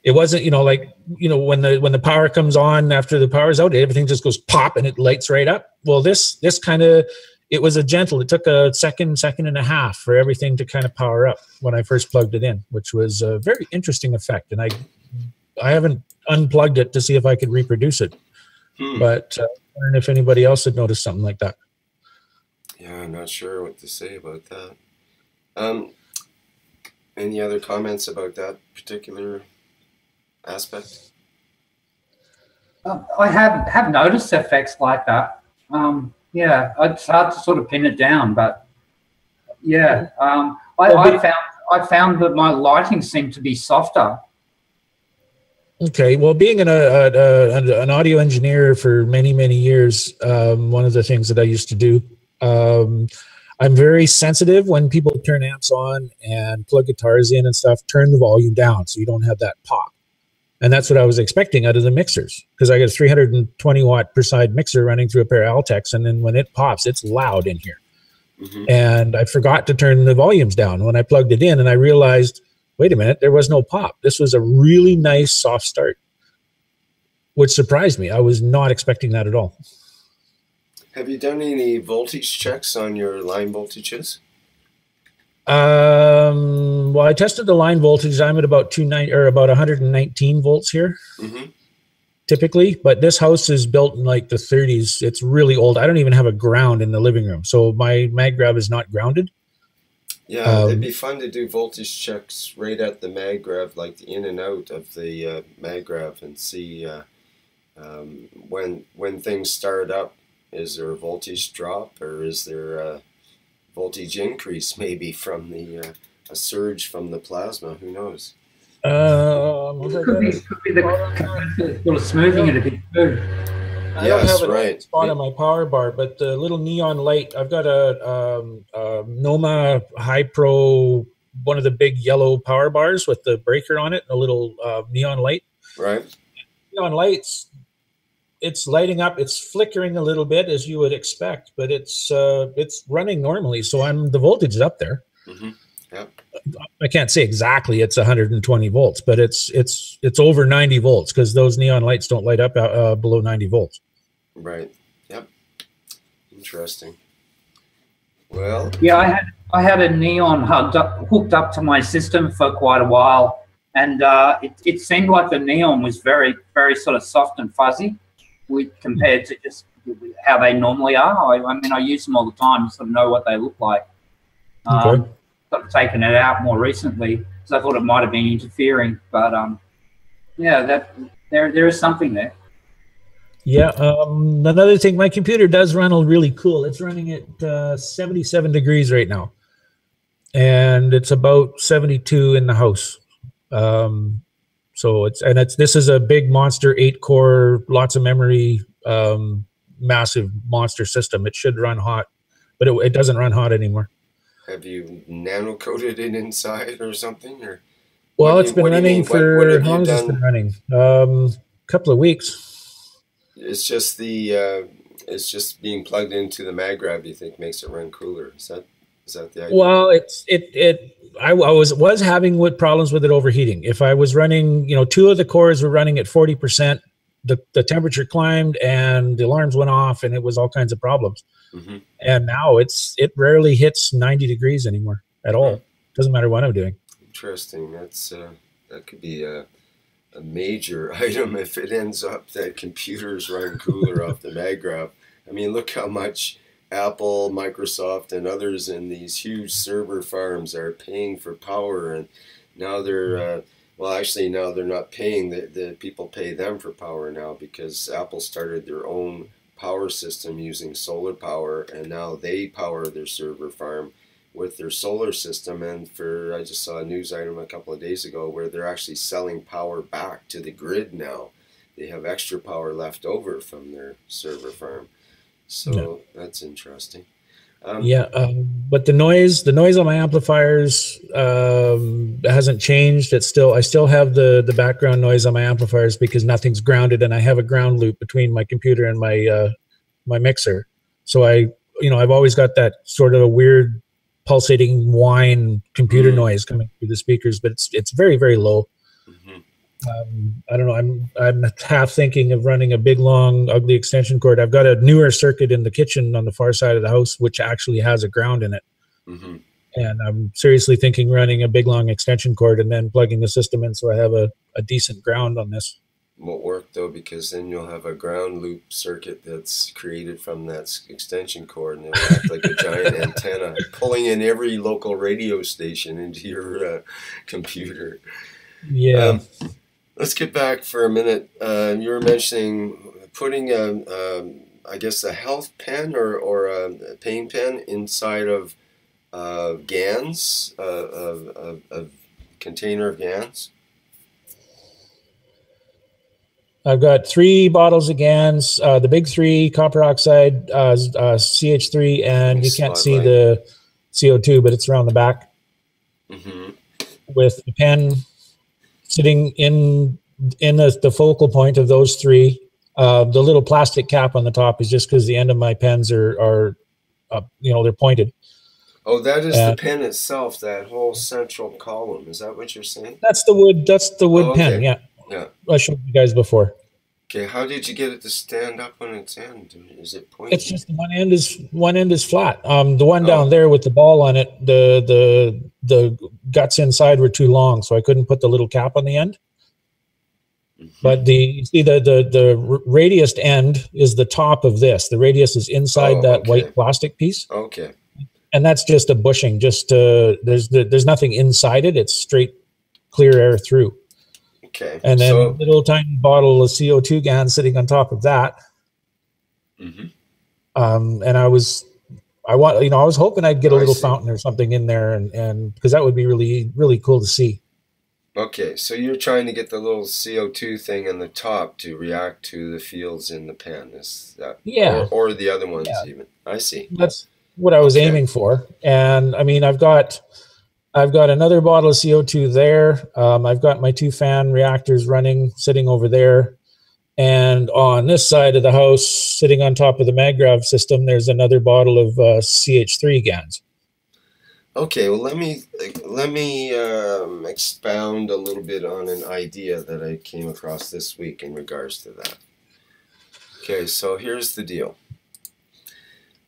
It wasn't, you know, like, you know, when the when the power comes on, after the power's out, everything just goes pop and it lights right up. Well, this this kind of, it was a gentle, it took a second, second and a half for everything to kind of power up when I first plugged it in, which was a very interesting effect. And I I haven't unplugged it to see if I could reproduce it. Hmm. But uh, I wonder if anybody else had noticed something like that. Yeah, I'm not sure what to say about that. Um, any other comments about that particular aspect? Uh, I have have noticed effects like that. Um, yeah, it's hard to sort of pin it down, but yeah, um, I, I found I found that my lighting seemed to be softer. Okay, well, being an a, a, an audio engineer for many many years, um, one of the things that I used to do, um, I'm very sensitive when people turn amps on and plug guitars in and stuff. Turn the volume down so you don't have that pop. And that's what I was expecting out of the mixers, because I got a three hundred twenty watt per side mixer running through a pair of Altex, and then when it pops, it's loud in here. Mm-hmm. And I forgot to turn the volumes down when I plugged it in, and I realized, wait a minute, there was no pop. This was a really nice soft start, which surprised me. I was not expecting that at all. Have you done any voltage checks on your line voltages? Um, well, I tested the line voltage. I'm at about two nine or about one hundred nineteen volts here, mm-hmm. typically. But this house is built in like the thirties. It's really old. I don't even have a ground in the living room, so my MagGrav is not grounded. Yeah, um, it'd be fun to do voltage checks right at the MagGrav, like the in and out of the uh, MagGrav, and see uh, um, when when things start up. Is there a voltage drop, or is there a voltage increase maybe from the uh, a surge from the plasma? Who knows? Uh, it could be, could be the uh, sort of smoothing it a bit too. I yes, don't have a right. spot yeah. on my power bar, but the little neon light. I've got a, um, a Noma High Pro, one of the big yellow power bars with the breaker on it, a little uh, neon light. Right. Neon lights. It's lighting up. It's flickering a little bit, as you would expect, but it's uh, it's running normally. So I'm the voltage is up there. Mm-hmm. Yep. I can't say exactly it's one hundred twenty volts, but it's it's it's over ninety volts, because those neon lights don't light up uh, below ninety volts. Right. Yep. Interesting. Well. Yeah, I had I had a neon hooked up, hooked up to my system for quite a while, and uh, it it seemed like the neon was very very sort of soft and fuzzy, with compared to just how they normally are. I, I mean, I use them all the time, sort of know what they look like. Um, okay. Sort of taken it out more recently because I thought it might have been interfering, but um, yeah, that there there is something there. Yeah. Um, another thing, my computer does run a really cool. It's running at uh, seventy-seven degrees right now, and it's about seventy-two in the house. Um, so it's and it's this is a big monster, eight core, lots of memory, um, massive monster system. It should run hot, but it, it doesn't run hot anymore. Have you nano-coated it inside or something? Or well, it's been running for how long has it been running? Um, couple of weeks. It's just the uh, it's just being plugged into the mag-grab. You think makes it run cooler? Is that is that the idea? Well, it's it it. I, I was was having with problems with it overheating. If I was running, you know, two of the cores were running at forty percent. The the temperature climbed and the alarms went off, and it was all kinds of problems. Mm-hmm. And now it's it rarely hits ninety degrees anymore at all. Right. Doesn't matter what I'm doing. Interesting. That's uh, that could be a, a major item if it ends up that computers run cooler off the mag-graph. I mean, look how much Apple, Microsoft, and others in these huge server farms are paying for power, and now they're mm-hmm. uh, well, actually, now they're not paying. The the people pay them for power now, because Apple started their own power system using solar power, and now they power their server farm with their solar system. And for I just saw a news item a couple of days ago where they're actually selling power back to the grid now. They have extra power left over from their server farm, so no. That's interesting. Um, yeah, um, but the noise the noise on my amplifiers um, hasn't changed. It's still I still have the the background noise on my amplifiers because nothing's grounded, and I have a ground loop between my computer and my uh, my mixer. So I you know I've always got that sort of a weird pulsating whine computer mm-hmm. noise coming through the speakers, but it's it's very very low. Mm-hmm. um, I don't know. I'm I'm half thinking of running a big long ugly extension cord. I've got a newer circuit in the kitchen on the far side of the house, which actually has a ground in it. Mm-hmm. And I'm seriously thinking running a big long extension cord and then plugging the system in so I have a, a decent ground on this. Won't work though, because then you'll have a ground loop circuit that's created from that extension cord, and it'll act like a giant antenna pulling in every local radio station into your uh, computer. Yeah. Um, let's get back for a minute. Uh, you were mentioning putting a, a, I guess, a health pen or or a pain pen inside of uh, GANs, uh, of, of, of container of GANs. I've got three bottles of GANs, uh, the big three: copper oxide, uh, uh, C H three, and you can't see the C O two, but it's around the back. Mm-hmm. With the pen sitting in in the, the focal point of those three. Uh, the little plastic cap on the top is just because the end of my pens are are, uh, you know, they're pointed. Oh, that is uh, the pen itself. That whole central column. Is that what you're saying? That's the wood. That's the wood oh, okay. pen. Yeah. Yeah. I showed you guys before. Okay, how did you get it to stand up on its end? Is it pointed? It's just one end is one end is flat. Um, the one oh. down there with the ball on it, the the the guts inside were too long, so I couldn't put the little cap on the end. Mm-hmm. But the you see the the the radius end is the top of this. The radius is inside oh, that okay. white plastic piece. Okay. And that's just a bushing. Just uh, there's the, there's nothing inside it. It's straight, clear air through. Okay. And then so, a little tiny bottle of C O two GAN sitting on top of that. Mm-hmm. um, and I was, I want you know, I was hoping I'd get a little fountain or something in there, and and because that would be really really cool to see. Okay, so you're trying to get the little C O two thing on the top to react to the fields in the pen, is that? Yeah. Or, or the other ones yeah. even. I see. That's what I was okay. aiming for, and I mean, I've got. I've got another bottle of C O two there. Um, I've got my two fan reactors running, sitting over there. And on this side of the house, sitting on top of the mag-grav system, there's another bottle of uh, C H three GANs. Okay, well, let me let me um, expound a little bit on an idea that I came across this week in regards to that. Okay, so here's the deal.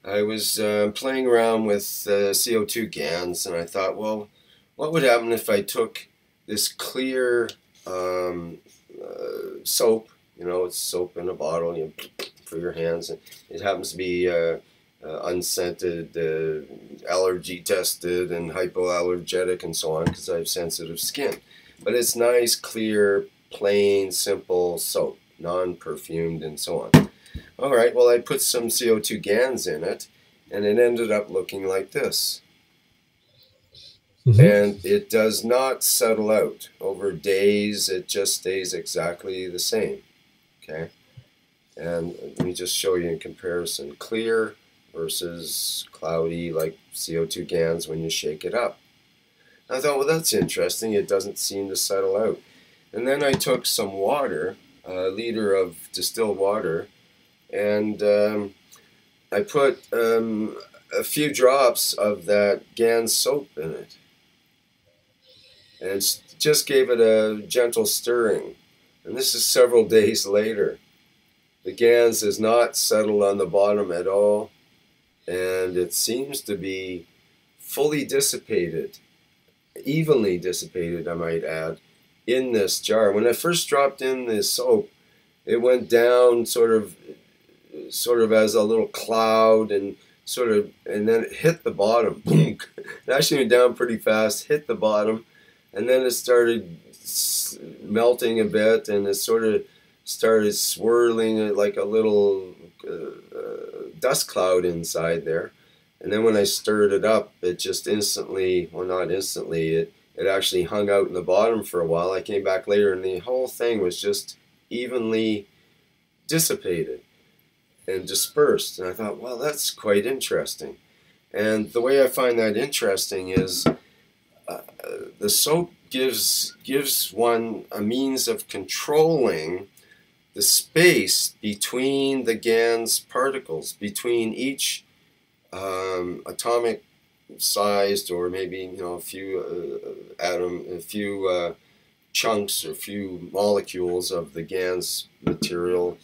I was uh, playing around with uh, C O two GANs, and I thought, well, what would happen if I took this clear um, uh, soap? You know, it's soap in a bottle, you know, for your hands, and it happens to be Uh, Uh, unscented, uh, allergy tested, and hypoallergenic, and so on, because I have sensitive skin. But it's nice, clear, plain, simple soap, non-perfumed, and so on. All right, well, I put some C O two GANs in it, and it ended up looking like this. Mm-hmm. And it does not settle out. Over days, it just stays exactly the same. Okay? And let me just show you in comparison. Clear versus cloudy, like C O two GANs when you shake it up. And I thought, well, that's interesting. It doesn't seem to settle out. And then I took some water, a liter of distilled water, and um, I put um, a few drops of that GAN soap in it. And just gave it a gentle stirring. And this is several days later. The GANs is not settled on the bottom at all. And it seems to be fully dissipated, evenly dissipated, I might add, in this jar. When I first dropped in this soap, it went down sort of, sort of as a little cloud, and sort of, and then it hit the bottom. It actually went down pretty fast, hit the bottom, and then it started melting a bit, and it sort of started swirling like a little uh, uh, dust cloud inside there. And then when I stirred it up, it just instantly, well, not instantly, it, it actually hung out in the bottom for a while. I came back later, and the whole thing was just evenly dissipated and dispersed. And I thought, well, that's quite interesting. And the way I find that interesting is uh, the soap gives, gives one a means of controlling the space between the GANs particles, between each um, atomic sized, or maybe, you know, a few uh, atom, a few uh, chunks or few molecules of the GANs material.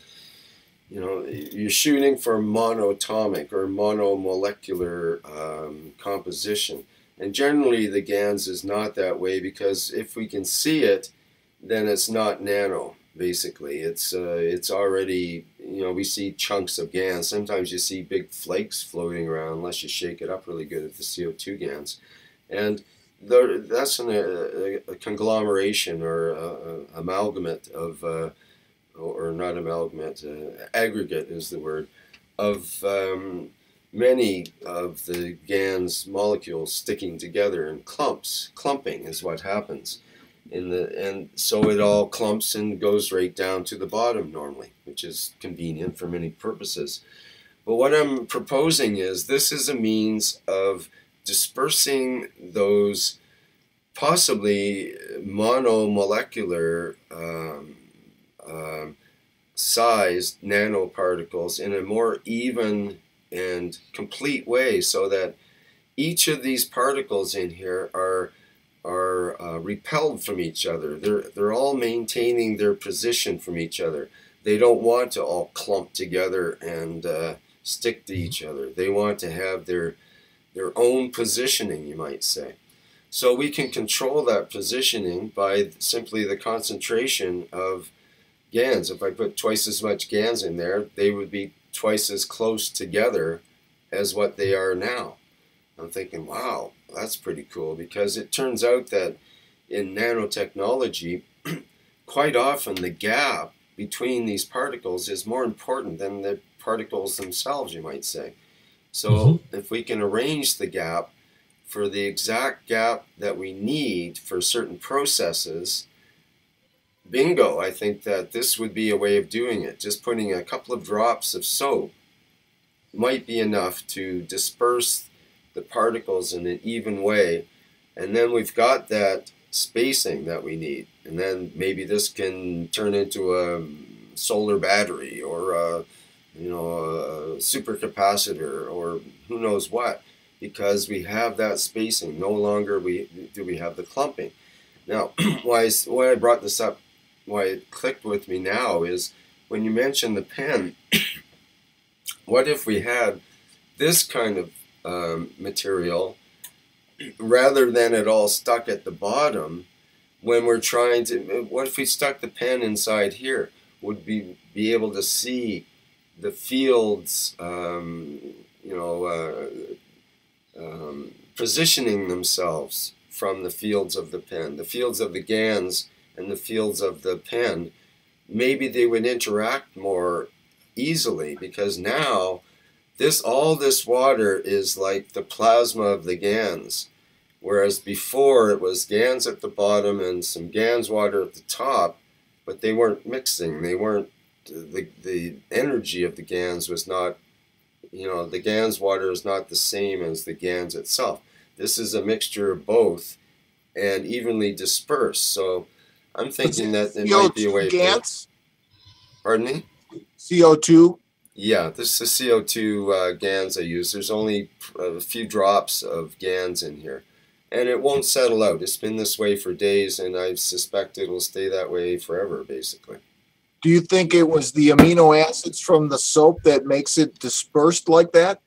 You know, you're shooting for monoatomic or monomolecular um, composition, and generally the GANs is not that way, because if we can see it, then it's not nano. Basically, it's uh, it's already, you know, we see chunks of GANs. Sometimes you see big flakes floating around unless you shake it up really good at the C O two GANs. And there, that's an, a, a conglomeration or a, a amalgamate of, uh, or not amalgamate, uh, aggregate is the word, of um, many of the GANs molecules sticking together in clumps. Clumping is what happens. In the, and so it all clumps and goes right down to the bottom normally, which is convenient for many purposes. But what I'm proposing is this is a means of dispersing those possibly monomolecular um, uh, sized nanoparticles in a more even and complete way, so that each of these particles in here are are uh, repelled from each other. They're, they're all maintaining their position from each other. They don't want to all clump together and uh, stick to each other. They want to have their, their own positioning, you might say. So we can control that positioning by simply the concentration of GANs. If I put twice as much GANs in there, they would be twice as close together as what they are now. I'm thinking, wow, that's pretty cool, because it turns out that in nanotechnology, quite often the gap between these particles is more important than the particles themselves, you might say. So mm-hmm. if we can arrange the gap for the exact gap that we need for certain processes, bingo, I think that this would be a way of doing it. Just putting a couple of drops of soap might be enough to disperse the particles in an even way, and then we've got that spacing that we need. And then maybe this can turn into a solar battery, or a, you know, a supercapacitor, or who knows what. because we have that spacing. No longer we do we have the clumping. Now, why, why I brought this up, why it clicked with me now is when you mentioned the pen, what if we had this kind of um, material rather than it all stuck at the bottom when we're trying to, what if we stuck the pen inside here? Would we be able to see the fields, um, you know, uh, um, positioning themselves from the fields of the pen, the fields of the GANs and the fields of the pen, maybe they would interact more easily because now this all this water is like the plasma of the GANs, whereas before it was GANs at the bottom and some GANs water at the top, but they weren't mixing. They weren't the the energy of the GANs was not, you know, the GANs water is not the same as the GANs itself. This is a mixture of both and evenly dispersed. So I'm thinking that it might be a way GANs? Pardon me? C O two? Yeah, this is the C O two uh, GANs I use. There's only a few drops of GANs in here. And it won't settle out. It's been this way for days, and I suspect it will stay that way forever, basically. Do you think it was the amino acids from the soap that makes it dispersed like that?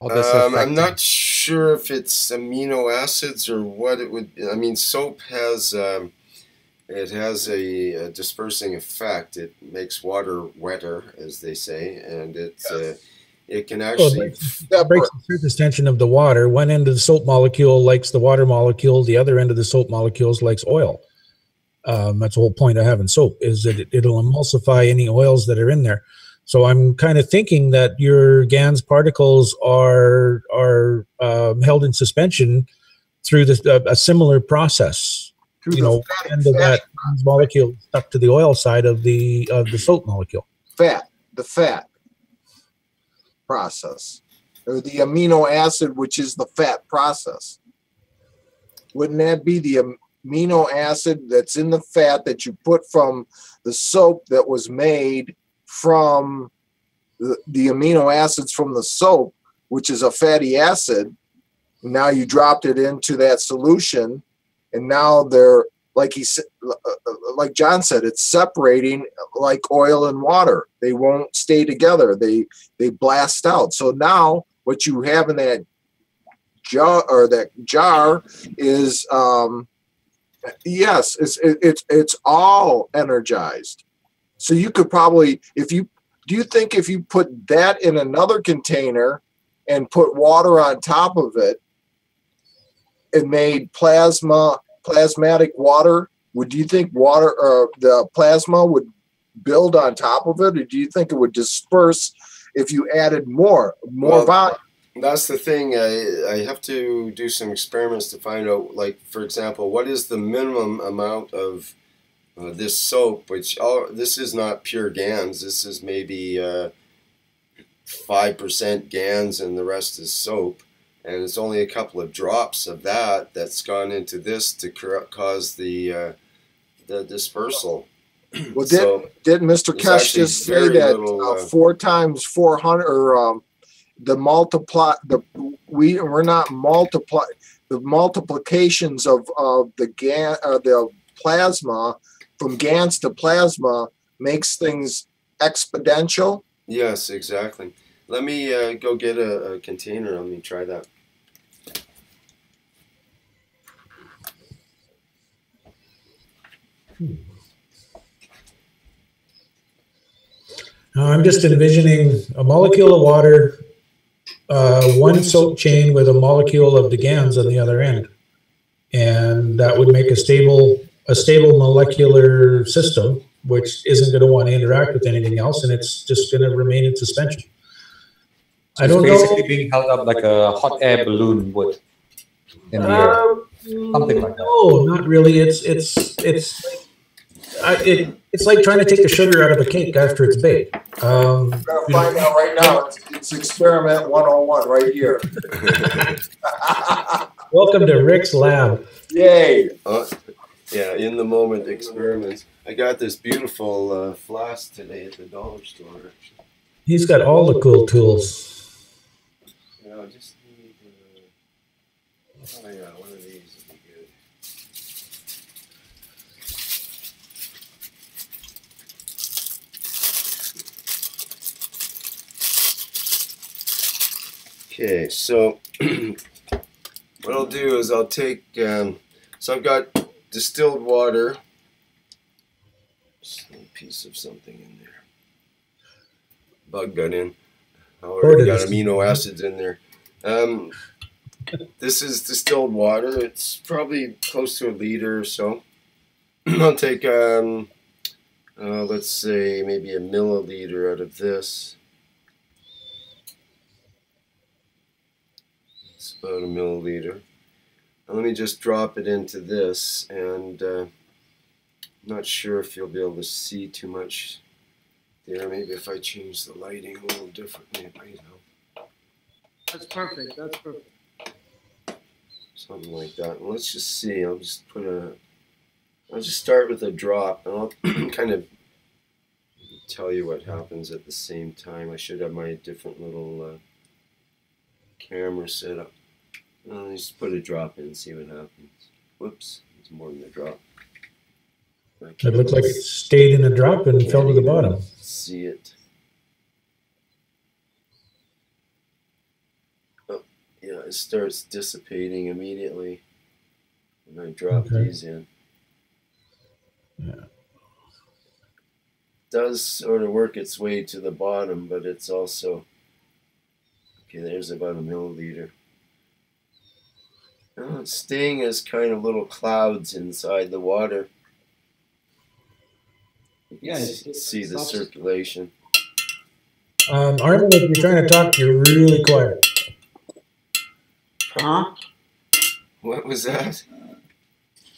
Um, I'm not sure if it's amino acids or what it would be. I mean, soap has um, it has a, a dispersing effect. It makes water wetter, as they say, and it's yes. uh, it can actually well, it breaks, that breaks the surface tension of the water. One end of the soap molecule likes the water molecule. The other end of the soap molecules likes oil. Um, that's the whole point of having soap is that it, it'll emulsify any oils that are in there. So I'm kind of thinking that your GANs particles are are um, held in suspension through this, uh, a similar process. Through you know, fat, end of fat, that fat. molecule stuck to the oil side of the of the soap molecule. Fat, the fat process, or the amino acid, which is the fat process. Wouldn't that be the amino acid that's in the fat that you put from the soap that was made from the, the amino acids from the soap, which is a fatty acid? Now you dropped it into that solution, and now they're like he like John said, it's separating like oil and water. They won't stay together. They they blast out. So now what you have in that jar or that jar is um, yes, it's it, it's it's all energized. So you could probably, if you, do you think if you put that in another container and put water on top of it and made plasma, plasmatic water, would you think water or the plasma would build on top of it? Or do you think it would disperse if you added more, more well, volume? That's the thing. I, I have to do some experiments to find out, like, for example, what is the minimum amount of Uh, this soap, which all, this is not pure GANs, this is maybe uh, five percent GANs and the rest is soap, and it's only a couple of drops of that that's gone into this to cause the uh, the dispersal. Well, did, so did Mister Keshe just say that little, uh, uh, four times four hundred, or um, the multiply, the, we, we're not multiply, the multiplications of, of the GAN, uh, the plasma, from GANs to plasma makes things exponential? Yes, exactly. Let me uh, go get a, a container. Let me try that. Hmm. Uh, I'm just envisioning a molecule of water, uh, one soap chain with a molecule of the GANs on the other end. And that would make a stable a stable molecular system, which isn't going to want to interact with anything else, and it's just going to remain in suspension. So I don't know. It's basically being held up like a hot air balloon would in the air, um, something like that. No, not really. It's it's it's I, it it's like trying to take the sugar out of a cake after it's baked. Um, I'm gonna find out right now. It's, it's experiment one oh one right here. Welcome to Rick's lab. Yay. Uh, Yeah, in the moment experiments. I got this beautiful uh, flask today at the dollar store. He's got all the cool tools. You know, I just need uh, oh yeah, one of these would be good. Okay, so what I'll do is I'll take, um, so I've got distilled water, just a little piece of something in there. Bug got in. I already got amino acids in there. Um, this is distilled water. It's probably close to a liter or so. I'll take, um, uh, let's say, maybe a milliliter out of this. It's about a milliliter. Now let me just drop it into this, and uh, I'm not sure if you'll be able to see too much. There, maybe if I change the lighting a little differently, it might help. That's perfect. That's perfect. Something like that. And let's just see. I'll just put a. I'll just start with a drop, and I'll kind of tell you what happens at the same time. I should have my different little uh, camera set up. I'll just put a drop in and see what happens. Whoops! It's more than a drop. It looked like it stayed in the drop and fell to the bottom. See it. Oh, yeah, it starts dissipating immediately when I drop okay. these in. Yeah. It does sort of work its way to the bottom, but it's also. Okay, there's about a milliliter. Oh, it's staying as kind of little clouds inside the water. Yeah, it, it see the circulation. Um, Armin, if you're trying to talk, you're really quiet. Huh? What was that?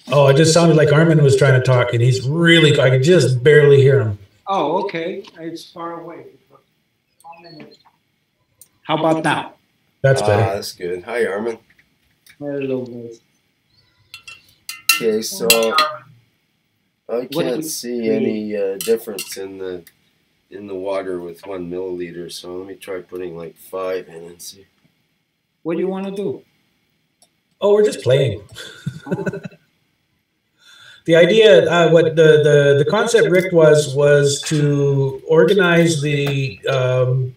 Oh, it just sounded like Armin was trying to talk, and he's really, I could just barely hear him. Oh, okay. It's far away. How about now? That's better. Ah, that's good. Hi, Armin. Hello, guys. Okay, so... I can't see any uh, difference in the in the water with one milliliter, so let me try putting like five in and see. What do you want to do? Oh, we're just playing. The idea, uh, what the, the, the concept, Rick, was, was to organize the um,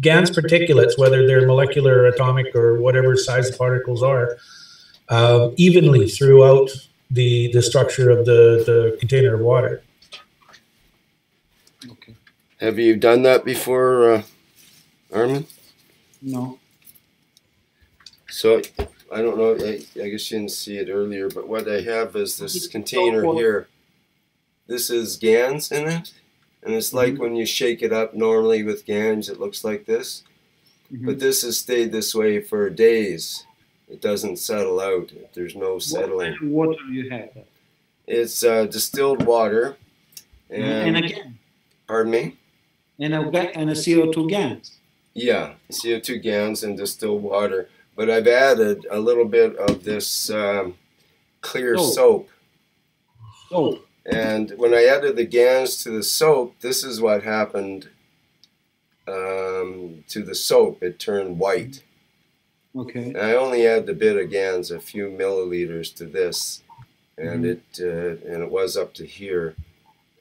G A N S particulates, whether they're molecular, atomic, or whatever size the particles are, uh, evenly throughout the the structure of the, the container of water. Okay. Have you done that before, uh, Armin? No. So, I don't know, I, I guess you didn't see it earlier, but what I have is this container here. This is G A N S in it, and it's like mm-hmm. when you shake it up normally with G A N S, it looks like this. Mm-hmm. But this has stayed this way for days. It doesn't settle out. There's no settling. What water do you have? It's uh, distilled water. And, and again. Pardon me? And a, and a C O two G A N S. Yeah, C O two G A N S and distilled water. But I've added a little bit of this um, clear soap. soap. Soap. And when I added the G A N S to the soap, this is what happened um, to the soap. It turned white. Okay. And I only add the bit of G A N S, a few milliliters to this, and mm-hmm. it uh, and it was up to here,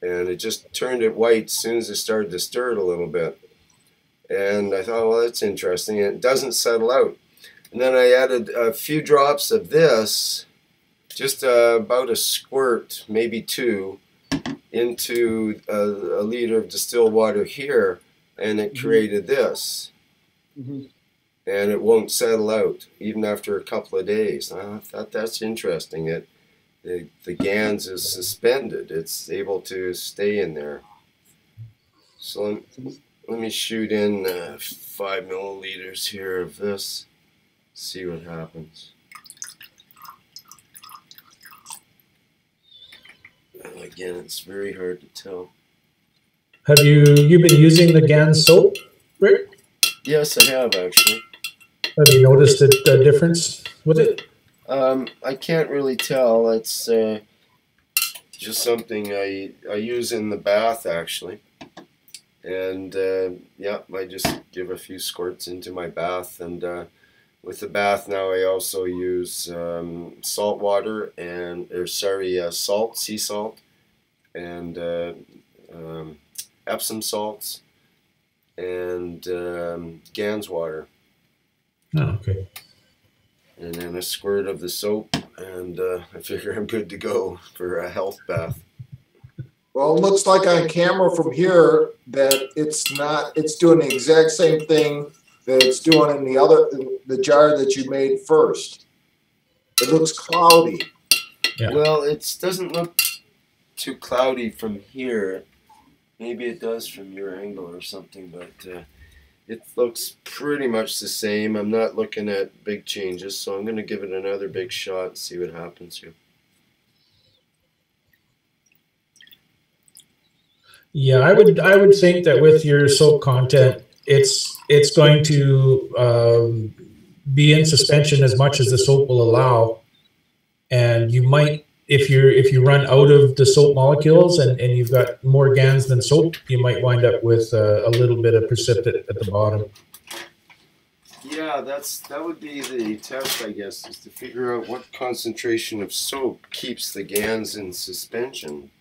and it just turned it white as soon as it started to stir it a little bit, and I thought, well, that's interesting. And it doesn't settle out, and then I added a few drops of this, just uh, about a squirt, maybe two, into a, a liter of distilled water here, and it mm-hmm. created this. Mm-hmm. And it won't settle out, even after a couple of days. I thought that's interesting, that the, the G A N S is suspended. It's able to stay in there. So let, let me shoot in uh, five milliliters here of this, see what happens. Well, again, it's very hard to tell. Have you, you been using the G A N S soap, Rick? Yes, I have, actually. Have you noticed a, a difference with it? Um, I can't really tell. It's uh, just something I I use in the bath, actually. And uh, yeah, I just give a few squirts into my bath. And uh, with the bath now, I also use um, salt water and, or sorry, uh, salt, sea salt, and uh, um, Epsom salts, and um, Gans water. Oh, okay. And then a squirt of the soap, and uh, I figure I'm good to go for a health bath. Well, it looks like on camera from here that it's not, it's doing the exact same thing that it's doing in the other, the jar that you made first. It looks cloudy. Yeah. Well, it doesn't look too cloudy from here. Maybe it does from your angle or something, but uh, it looks pretty much the same. I'm not looking at big changes, so I'm going to give it another big shot and see what happens here. Yeah, I would I would think that with your soap content, it's it's going to um, be in suspension as much as the soap will allow, and you might, if you if you run out of the soap molecules and, and you've got more Gans than soap, you might wind up with uh, a little bit of precipitate at the bottom. Yeah, that's that would be the test, I guess, is to figure out what concentration of soap keeps the Gans in suspension.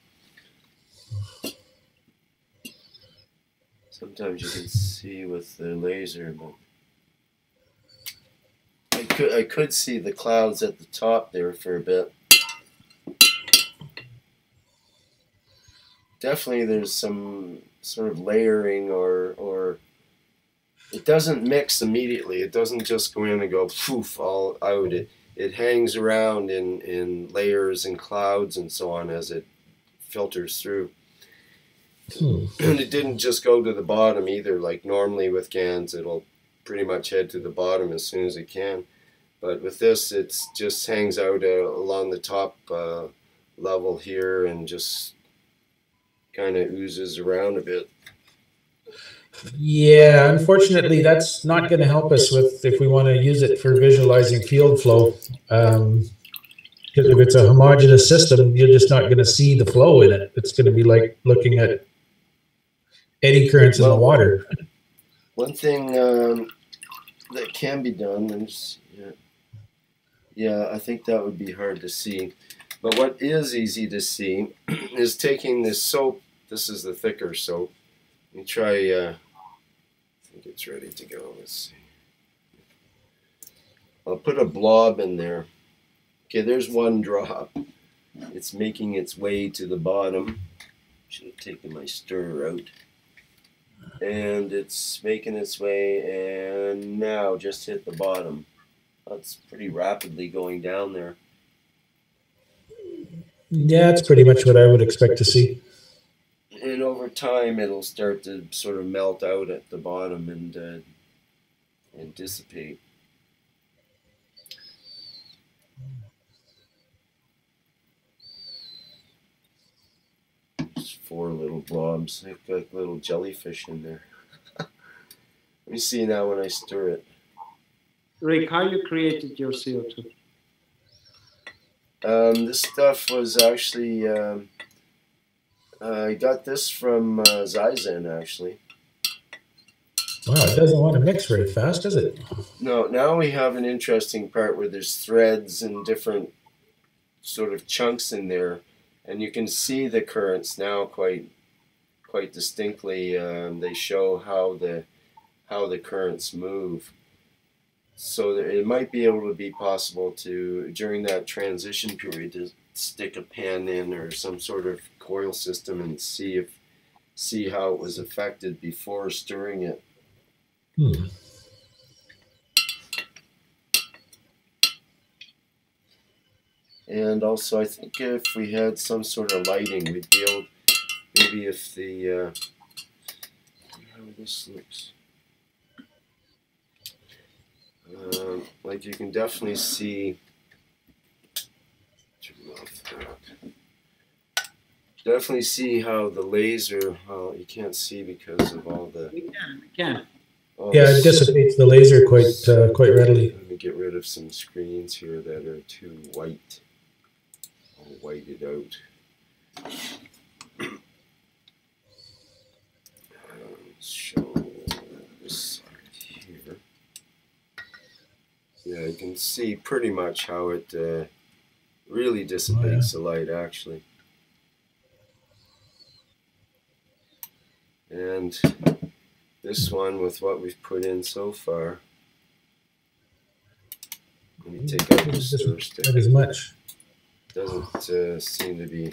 Sometimes you can see with the laser, but I could, I could see the clouds at the top there for a bit. Definitely there's some sort of layering, or, or it doesn't mix immediately. It doesn't just go in and go poof all out. It, it hangs around in, in layers and clouds and so on as it filters through. Hmm. And it didn't just go to the bottom either. Like normally with Gans, it'll pretty much head to the bottom as soon as it can. But with this, it just hangs out uh, along the top uh, level here and just kind of oozes around a bit. Yeah, unfortunately, that's not going to help us with if we want to use it for visualizing field flow. Um, because if it's a homogeneous system, you're just not going to see the flow in it. It's going to be like looking at eddy currents well, in the water. One thing um, that can be done is, yeah, yeah, I think that would be hard to see. But what is easy to see is taking this soap. This is the thicker soap. Let me try, uh, I think it's ready to go. Let's see. I'll put a blob in there. Okay, there's one drop. It's making its way to the bottom. Should have taken my stirrer out. And it's making its way, and now just hit the bottom. That's pretty rapidly going down there. Yeah, that's pretty much what I would expect to see. And over time, it'll start to sort of melt out at the bottom and uh, and dissipate. Four little blobs, like, like little jellyfish in there. Let me see now when I stir it. Rick, how you created your C O two? Um, this stuff was actually, um, I got this from uh, Zyzen, actually. Wow, it doesn't want to mix very fast, does it? No, now we have an interesting part where there's threads and different sort of chunks in there. And you can see the currents now quite, quite distinctly. Um, they show how the, how the currents move. So there, it might be able to be possible to, during that transition period, to stick a pan in or some sort of coil system and see if, see how it was affected before stirring it. Hmm. And also, I think if we had some sort of lighting, we'd be able, maybe if the, uh, how this looks, uh, like you can definitely see, definitely see how the laser, well, you can't see because of all the. We can, we can. Yeah, it dissipates the laser quite, uh, quite readily. Let me get rid of some screens here that are too white. I'll white it out. can see pretty much how it uh, really dissipates oh, yeah. the light, actually. And this one, with what we've put in so far, let me take out this stir stick. Not as much. Doesn't uh, seem to be.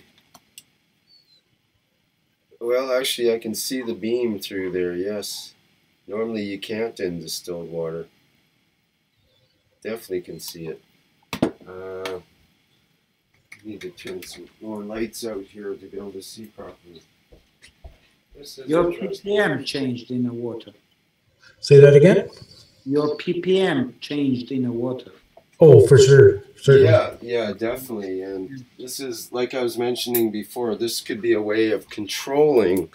Well, actually, I can see the beam through there, yes. Normally, you can't in distilled water. Definitely can see it. Uh, need to turn some more lights out here to be able to see properly. Your P P M changed in the water. Say that again? Your P P M changed in the water. Oh, for sure. Certainly. Yeah, yeah, definitely. And this is, like I was mentioning before, this could be a way of controlling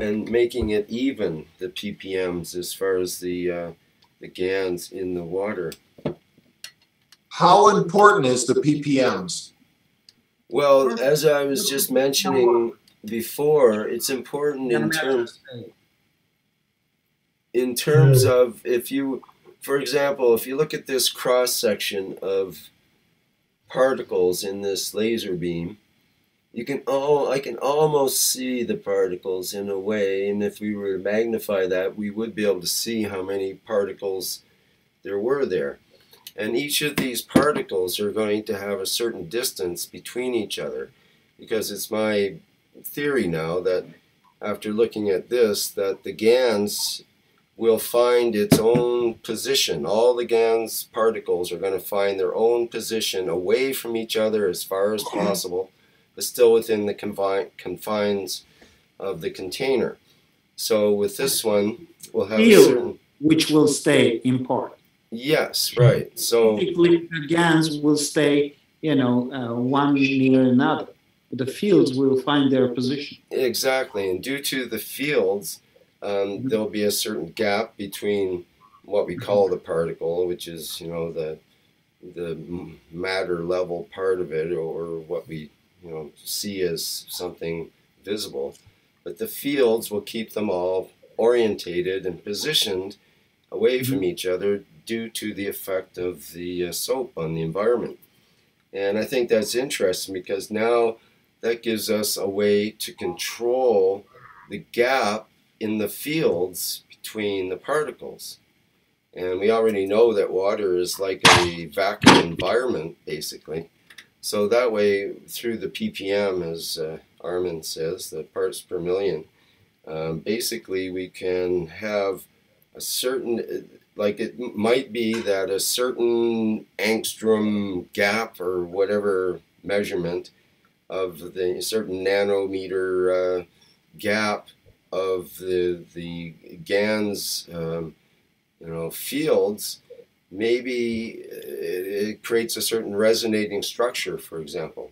and making it even, the P P Ms, as far as the, uh, the GANs in the water. How important is the P P Ms? Well, as I was just mentioning before, it's important in terms in terms of if you, for example, if you look at this cross section of particles in this laser beam, you can all I can almost see the particles in a way, and if we were to magnify that, we would be able to see how many particles there were there. And each of these particles are going to have a certain distance between each other, because it's my theory now that after looking at this, that the GANs will find its own position. All the GANs particles are going to find their own position away from each other as far as possible, but still within the confine, confines of the container. So with this one, we'll have Ew, a certain... which will stay in part. Yes, right. So typically the GANs will stay, you know, uh, one near another. The fields will find their position. Exactly, and due to the fields, um, there'll be a certain gap between what we call the particle, which is, you know, the the matter level part of it, or what we, you know, see as something visible. But the fields will keep them all orientated and positioned away from each other due to the effect of the uh, soap on the environment. And I think that's interesting because now that gives us a way to control the gap in the fields between the particles. And we already know that water is like a vacuum environment, basically. So that way, through the P P M, as uh, Armin says, the parts per million, um, basically we can have a certain, like it might be that a certain angstrom gap or whatever measurement of the certain nanometer uh, gap of the the GANs, um, you know, fields, maybe it, it creates a certain resonating structure, for example,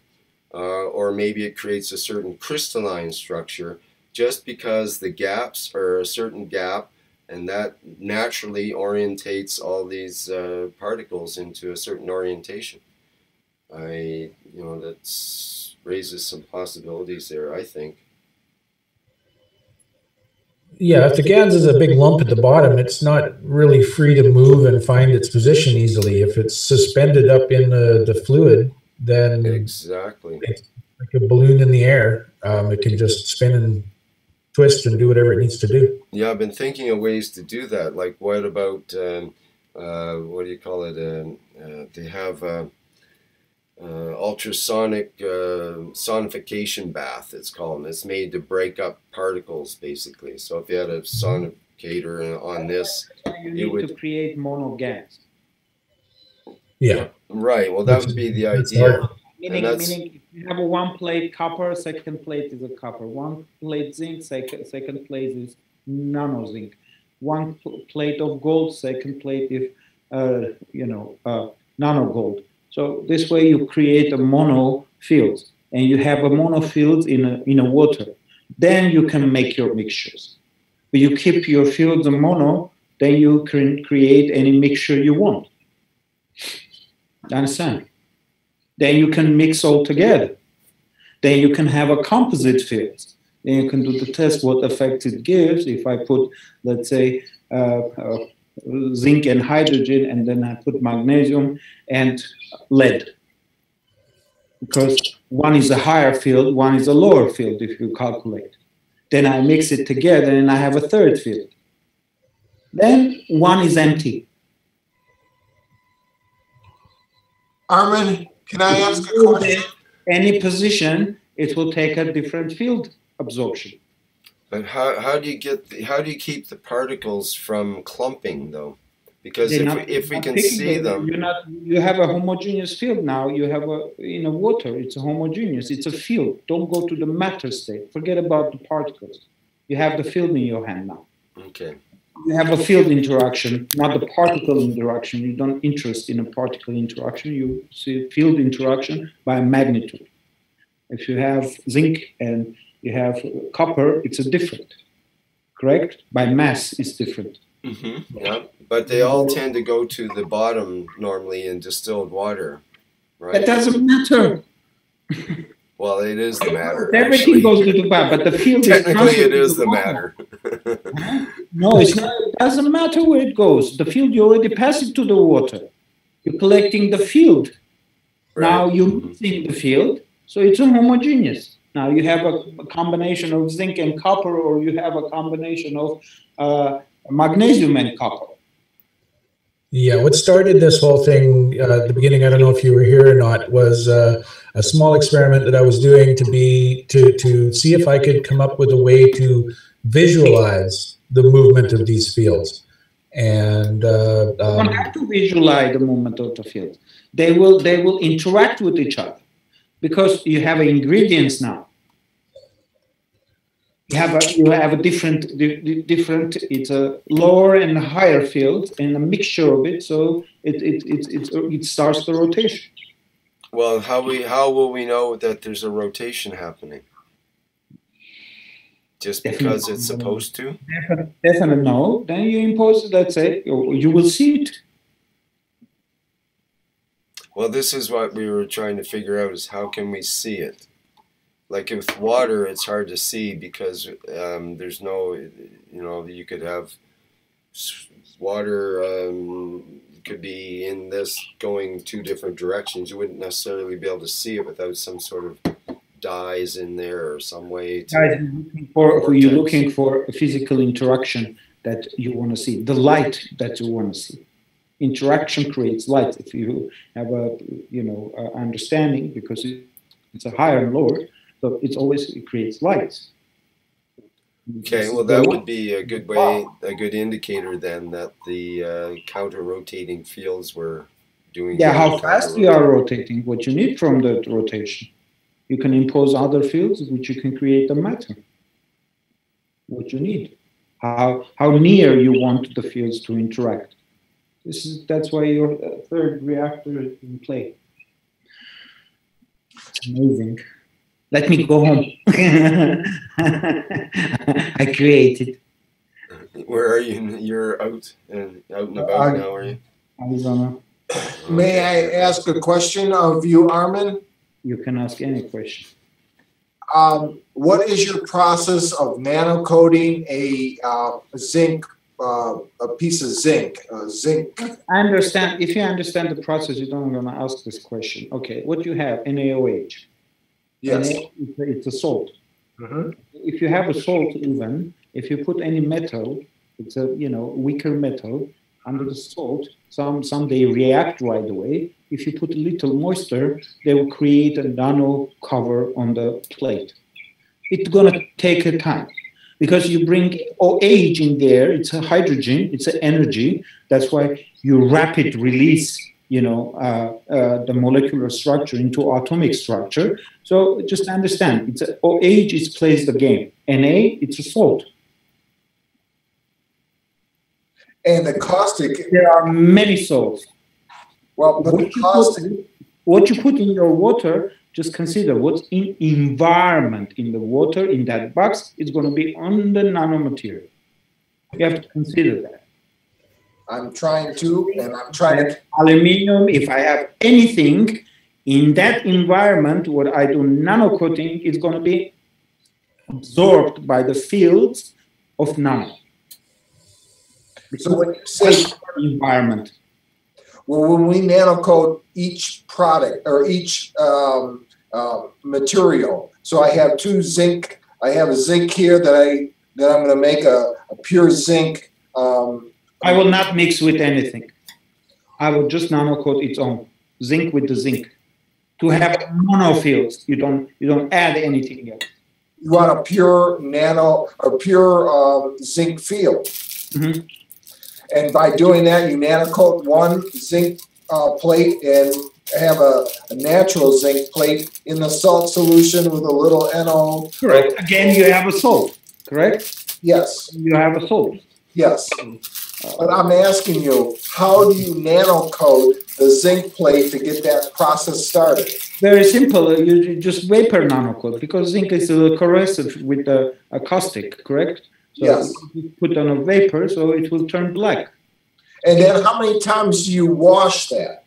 uh, or maybe it creates a certain crystalline structure just because the gaps are a certain gap, and that naturally orientates all these uh, particles into a certain orientation. I, you know, that raises some possibilities there, I think. Yeah, if the GANs is a big lump at the bottom, it's not really free to move and find its position easily. If it's suspended up in the, the fluid, then exactly, it's like a balloon in the air. Um, it can just spin and twist and do whatever it needs to do. Yeah, I've been thinking of ways to do that. Like, what about um, uh, what do you call it? Um, uh, they have uh, uh, ultrasonic uh, sonification bath. It's called. It's made to break up particles, basically. So if you had a sonificator on this, so you need it would to create mono GANs. Yeah. Right. Well, that would be the idea. Meaning, meaning if you have a one plate copper, second plate is a copper. One plate zinc, second, second plate is nano zinc. One pl plate of gold, second plate is, uh, you know, uh, nano gold. So this way you create a mono field, and you have a mono field in a, in a water. Then you can make your mixtures. But you keep your fields a mono, then you can create any mixture you want. Understand? Then you can mix all together. Then you can have a composite field. Then you can do the test what effect it gives. If I put, let's say, uh, uh, zinc and hydrogen, and then I put magnesium and lead. Because one is a higher field, one is a lower field, if you calculate. Then I mix it together and I have a third field. Then one is empty. Armin, can I ask a question? Any position, it will take a different field absorption. But how, how do you get the, how do you keep the particles from clumping though? Because if, not, we, if we can see them, them, you're not, you have a homogeneous field now. You have a in a water. It's a homogeneous. It's a field. Don't go to the matter state. Forget about the particles. You have the field in your hand now. Okay. You have a field interaction, not the particle interaction. You don't interest in a particle interaction. You see field interaction by magnitude. If you have zinc and you have copper, it's a different, correct? By mass, it's different. Mm-hmm. Yeah, but they all tend to go to the bottom normally in distilled water, right? That doesn't matter. Well, it is the matter. Everything actually goes to the bottom, but the field technically is it is the, the matter. No, it's not. It doesn't matter where it goes. The field, you already pass it to the water. You're collecting the field. Right. Now you're mixing the field, so it's a homogeneous. Now you have a, a combination of zinc and copper, or you have a combination of uh, magnesium and copper. Yeah, what started this whole thing uh, at the beginning, I don't know if you were here or not, was uh, a small experiment that I was doing to be to to see if I could come up with a way to visualize the movement of these fields. And uh, um, you don't have to visualize the movement of the fields. They will they will interact with each other because you have ingredients now. You have a you have a different different. It's a lower and higher field and a mixture of it. So it it it it, it starts the rotation. Well, how we how will we know that there's a rotation happening? Just because definitely, it's supposed to? Definitely, definitely no. Then you impose it. Let's say you will see it. Well, this is what we were trying to figure out: is how can we see it? Like with water, it's hard to see because um, there's no, you know, you could have water um, could be in this going two different directions. You wouldn't necessarily be able to see it without some sort of dyes in there or some way. To or, or you're looking for a physical interaction that you want to see, the light that you want to see. Interaction creates light. If you have a, you know, uh, understanding, because it's a higher and lower. So it's always, it creates light. Okay, well that would be a good way, a good indicator then that the uh, counter-rotating fields were doing. Yeah, how fast you are rotating, what you need from the rotation. You can impose other fields which you can create the matter. What you need, how how near you want the fields to interact. This is that's why your third reactor is in play. It's amazing. Let me go home. I created. Where are you? You're out and out and about now, are you? Arizona. May I ask a question of you, Armin? You can ask any question. Um, what is your process of nanocoating a uh, zinc, uh, a piece of zinc, uh, zinc? I understand. If you understand the process, you don't want to ask this question. Okay, what do you have? N A O H. Yes. It's a salt. Mm-hmm. If you have a salt, even if you put any metal, it's a you know weaker metal under the salt. Some some they react right away. If you put a little moisture, they will create a nano cover on the plate. It's gonna take a time because you bring O H in there. It's a hydrogen. It's an energy. That's why you rapid release. You know, uh, uh, the molecular structure into atomic structure. So just understand, it's a, O H is plays the game. N A, it's a salt. And the caustic. There are many salts. Well, but what, the caustic, you put, what you put in your water, just consider what's in environment in the water, in that box, it's going to be on the nanomaterial. You have to consider that. I'm trying to, and I'm trying to. Aluminium, if I have anything in that environment, what I do nanocoating is going to be absorbed by the fields of nano. So when you say environment, well, when we nanocoat each product or each um, uh, material, so I have two zinc. I have a zinc here that I that I'm going to make a, a pure zinc. Um, I will not mix with anything. I will just nanocoat its own zinc with the zinc to have monofields. You don't you don't add anything else. You want a pure nano or pure um, zinc field. Mm-hmm. And by doing that, you nanocoat one zinc uh, plate and have a, a natural zinc plate in the salt solution with a little N O. Correct. Again, you have a salt, correct? Yes. You have a salt. Yes. But I'm asking you, how do you nanocoat the zinc plate to get that process started? Very simple. You just vapor nanocoat, because zinc is a little corrosive with the caustic, correct? So yes. You put on a vapor, so it will turn black. And then, how many times do you wash that?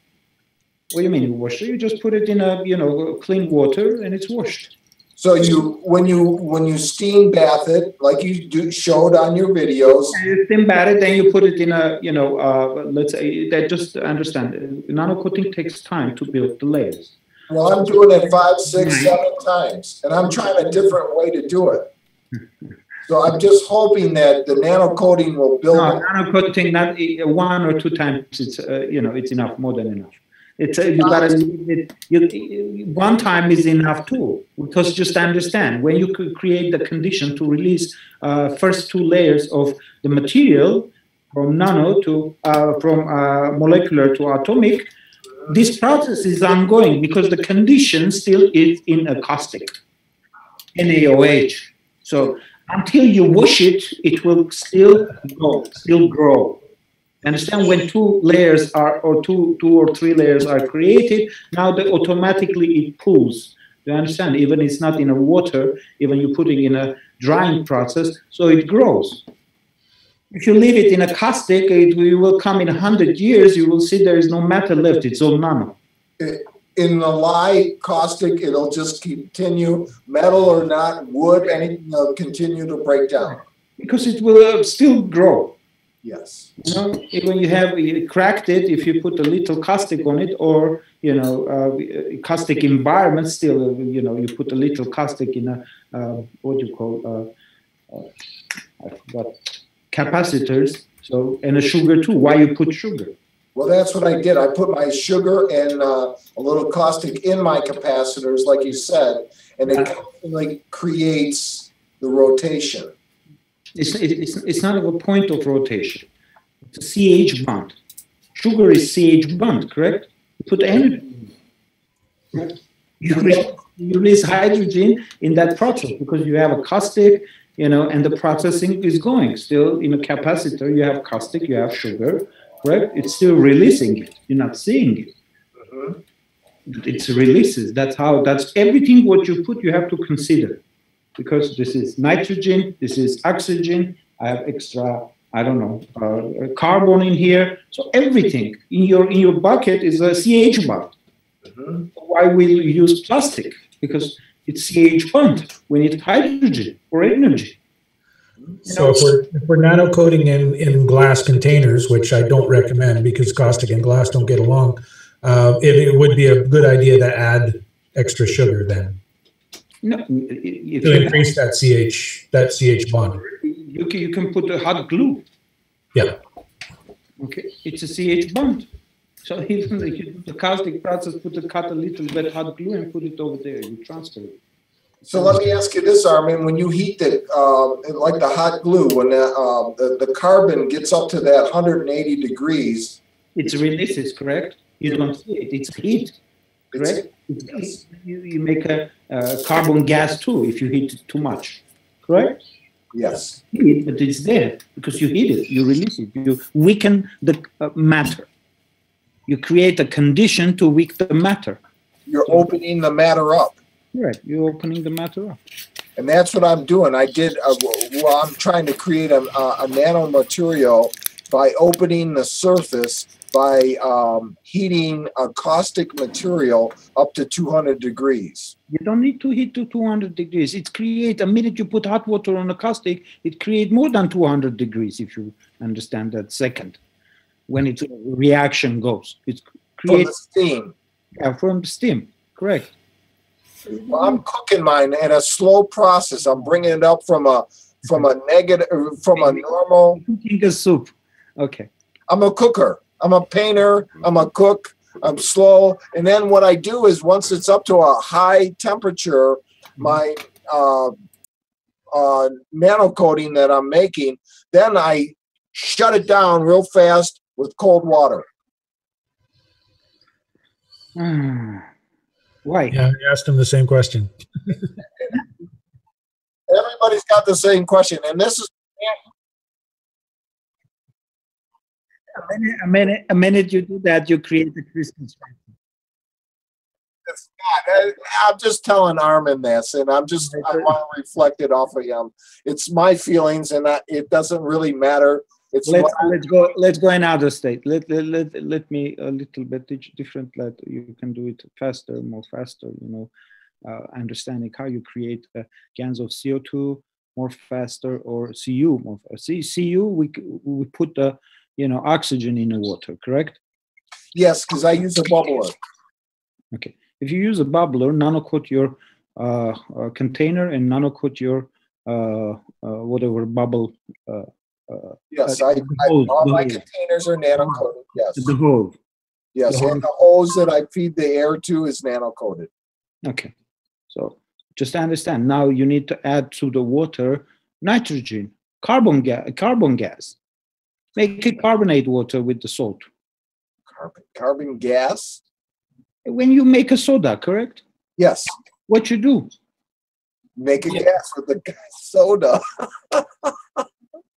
What do you mean you wash it? You just put it in a you know clean water, and it's washed. So you when you when you steam bath it, like you do, showed on your videos. And you steam bath it, then you put it in a you know uh, let's say that just understand. Nano coating takes time to build the layers. Well, I'm doing it five, six, seven times, and I'm trying a different way to do it. So I'm just hoping that the nano coating will build. No, nano coating, not one or two times. It's uh, you know, it's enough, more than enough. It's uh, you gotta it, you, one time is enough too, because just understand when you could create the condition to release uh, first two layers of the material from nano to uh, from uh, molecular to atomic. This process is ongoing because the condition still is in a caustic, N A O H. So until you wash it, it will still grow, still grow. Understand? When two layers are, or two, two or three layers are created, now they automatically it pools. You understand? Even it's not in a water, even you put it in a drying process, so it grows. If you leave it in a caustic, it will come in a hundred years. You will see there is no matter left. It's all nano. In the lye caustic, it'll just continue, metal or not, wood, anything will continue to break down. Because it will uh, still grow. Yes. You know, when you have you cracked it, if you put a little caustic on it, or, you know, uh, caustic environment still, uh, you know, you put a little caustic in a, uh, what do you call, uh, uh, I forgot, capacitors, so, and a sugar too. Why you put sugar? Well, that's what I did. I put my sugar and uh, a little caustic in my capacitors, like you said, and it constantly creates the rotation. It's, it's, it's not of a point of rotation. It's a C H bond. Sugar is C H bond, correct? You put energy. You release, you release hydrogen in that process because you have a caustic, you know, and the processing is going. Still, in a capacitor, you have caustic, you have sugar. Right? It's still releasing it. You're not seeing it. Uh-huh. It's releases. That's how, that's everything what you put, you have to consider. Because this is nitrogen, this is oxygen, I have extra, I don't know, uh, carbon in here. So everything in your, in your bucket is a C H bond. Uh-huh. Why will you use plastic? Because it's C H bond. We need hydrogen for energy. So if we're, if we're nanocoating in, in glass containers, which I don't recommend because caustic and glass don't get along, uh, it, it would be a good idea to add extra sugar then. No, if to increase have, that C H, that C H bond. You can, you can put a hot glue. Yeah. Okay, it's a C H bond. So even the, the caustic process, put a, cut a little bit hot glue and put it over there. You transfer it. So let me ask you this, Armin, when you heat it, um, like the hot glue, when the, um, the, the carbon gets up to that one hundred eighty degrees. It releases, correct? You don't see it. It's heat, correct? It's, it's, you, you make a uh, carbon gas too if you heat it too much, correct? Yes. Heat, but it's there because you heat it, you release it, you weaken the uh, matter. You create a condition to weaken the matter. You're opening the matter up. Right, you're opening the matter up. And that's what I'm doing. I did, a, well, I'm trying to create a, a, a nanomaterial by opening the surface by um, heating a caustic material up to two hundred degrees. You don't need to heat to two hundred degrees. It creates, a minute you put hot water on a caustic, it creates more than two hundred degrees, if you understand that second, when its reaction goes. It creates from steam. Yeah, from steam, correct. Well, I'm cooking mine in a slow process. I'm bringing it up from a from a negative, from a normal. Cooking a soup, okay. I'm a cooker. I'm a painter. I'm a cook. I'm slow. And then what I do is once it's up to a high temperature, my uh, uh, nano coating that I'm making, then I shut it down real fast with cold water. Hmm. Why? Yeah, I asked him the same question. Everybody's got the same question, and this is a minute. A minute, a minute you do that, you create the crystal structure. It's not. I, I'm just telling Armin this, and I'm just I want to reflect it off of him. It's my feelings, and I, it doesn't really matter. It's let's let's go let's go another state. Let let let, let me a little bit different. Let you can do it faster, more faster. You know, uh, understanding how you create uh, cans of C O two more faster or C U more. See, C U we we put the you know oxygen in the water, correct? Yes, because I use a bubbler. Okay, if you use a bubbler, nano coat your uh, uh, container and nano coat your uh, uh, whatever bubble. Uh, Uh, yes, I, I, all my containers are nano-coated, yes. The hose. Yes, the and the hose that I feed the air to is nano-coated. Okay, so just understand, now you need to add to the water nitrogen, carbon, ga carbon gas. Make it carbonate water with the salt. Carbon, carbon gas? When you make a soda, correct? Yes. What you do? Make a yeah. gas with the soda.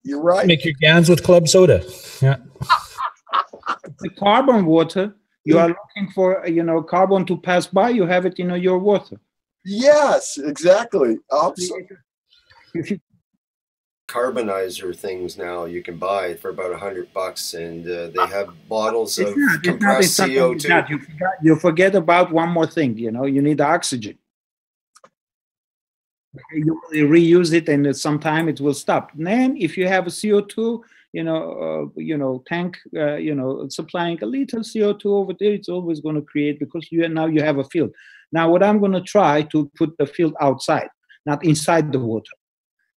You're right. Make your cans with club soda. Yeah. The carbon water, you are looking for, you know, carbon to pass by. You have it in your water. Yes, exactly. Absolutely. If you carbonizer things now you can buy for about a hundred bucks, and uh, they have bottles it's of not, compressed not, C O two. You forget, you forget about one more thing. You know, you need oxygen. You reuse it, and sometime it will stop. And then, if you have a C O two, you know, uh, you know, tank, uh, you know, supplying a little C O two over there, it's always going to create because you now you have a field. Now, what I'm going to try to put the field outside, not inside the water,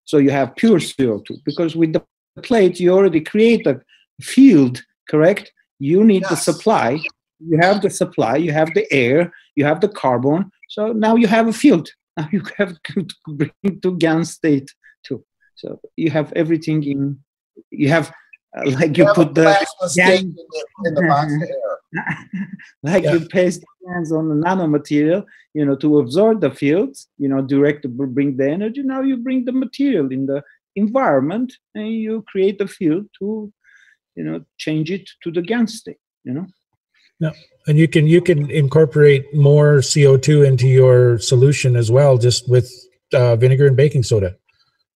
so you have pure C O two. Because with the plate, you already create a field, correct? You need yes. the supply. You have the supply. You have the air. You have the carbon. So now you have a field. You have to bring to GAN state too. So you have everything in, you have, uh, like you, you have put the GAN in the, in the box there. Like yeah. you paste GANs on the nanomaterial, you know, to absorb the fields, you know, direct to bring the energy. Now you bring the material in the environment and you create the field to, you know, change it to the GAN state, you know. No. And you can you can incorporate more C O two into your solution as well, just with uh, vinegar and baking soda.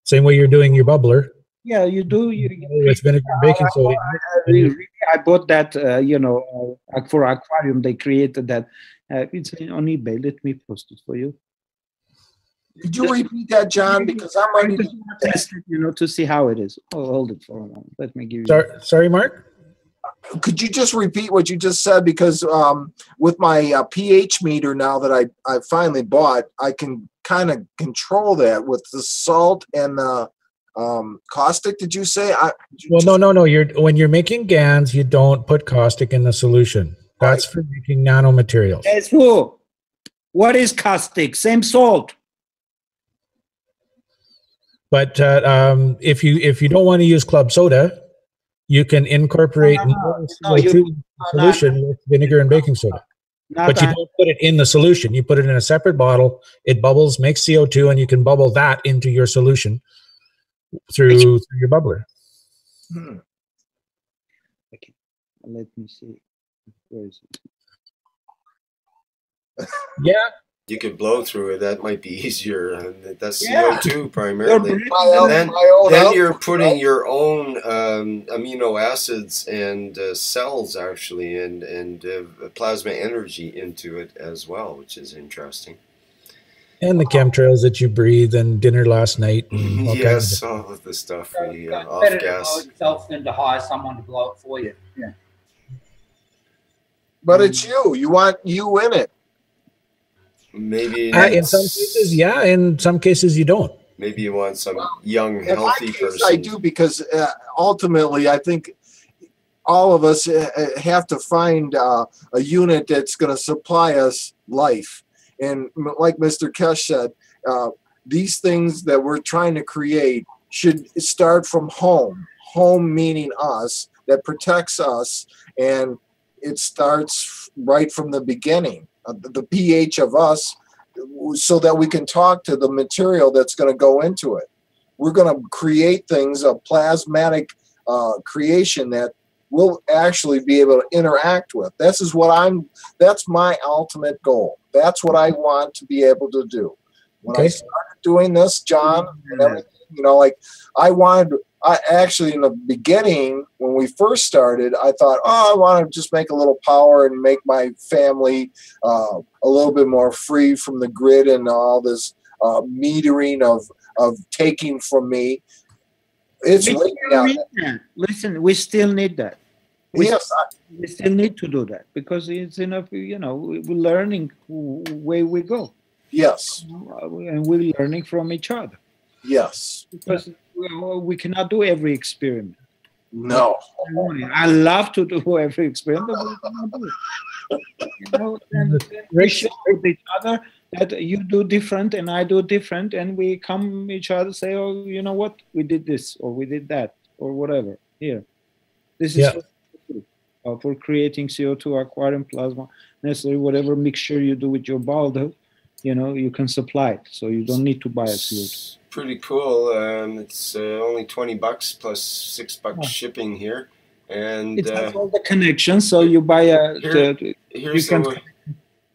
Same way you're doing your bubbler. Yeah, you do. You, you it's vinegar and baking soda. I, I, I, really, I bought that, uh, you know, uh, for aquarium. They created that. Uh, it's on eBay. Let me post it for you. Did you repeat that, John? Because I'm ready to test it, you know, to see how it is. Oh, hold it for a moment. Let me give you. Sorry, sorry Mark? Could you just repeat what you just said? Because um, with my uh, pH meter now that I, I finally bought, I can kind of control that with the salt and the um, caustic, did you say? I, did you well, no, no, no. You're, when you're making GANs, you don't put caustic in the solution. That's right. For making nanomaterials. That's true. What is caustic? Same salt. But uh, um, if you if you don't want to use club soda, you can incorporate no, no, no. No, you, no, solution no, no. with vinegar and baking soda. No, but you don't put it in the solution. You put it in a separate bottle. It bubbles, makes C O two, and you can bubble that into your solution through, through your bubbler. Hmm. Okay. Let me see. Where is it? Yeah. you could blow through it. That might be easier. And that's yeah. C O two primarily. And then, then you're putting your own um, amino acids and uh, cells, actually, and, and uh, plasma energy into it as well, which is interesting. And the chemtrails that you breathe, and dinner last night. And all yes, kinds of all of the stuff. So we, uh, off better gas. To blow yourself than to hire someone to blow it for you. Yeah. But it's you. You want you in it. Maybe uh, in some cases, yeah. In some cases, you don't. Maybe you want some well, young, healthy in my case, person. I do, because uh, ultimately, I think all of us uh, have to find uh, a unit that's going to supply us life. And like Mister Keshe said, uh, these things that we're trying to create should start from home. Home meaning us, that protects us, and it starts right from the beginning, uh, the pH of us, so that we can talk to the material that's going to go into it. We're going to create things, a plasmatic uh, creation that we'll actually be able to interact with. This is what I'm, that's my ultimate goal. That's what I want to be able to do. When okay. I started doing this, John, and everything, you know, like I wanted, I actually in the beginning, when we first started, I thought, oh, I want to just make a little power and make my family uh, a little bit more free from the grid and all this uh, metering of, of taking from me. It's we late now. Listen, we still need that. We, yes, I, we still need to do that, because it's enough, you know, we're learning where we go. Yes. And we're learning from each other. Yes. Because we cannot do every experiment. No. I love to do every experiment, but we cannot do it. You know, and we share with each other that you do different and I do different, and we come each other say, oh, you know what, we did this or we did that or whatever. Here. This is yeah. what Uh, for creating C O two, aquarium, plasma, necessary, whatever mixture you do with your powder, you know, you can supply it. So you don't need to buy a C O two. Pretty cool. Um, it's uh, only twenty bucks plus six bucks oh. shipping here. And it has uh, all the connections. So you buy a... Here, the, here's you can the way,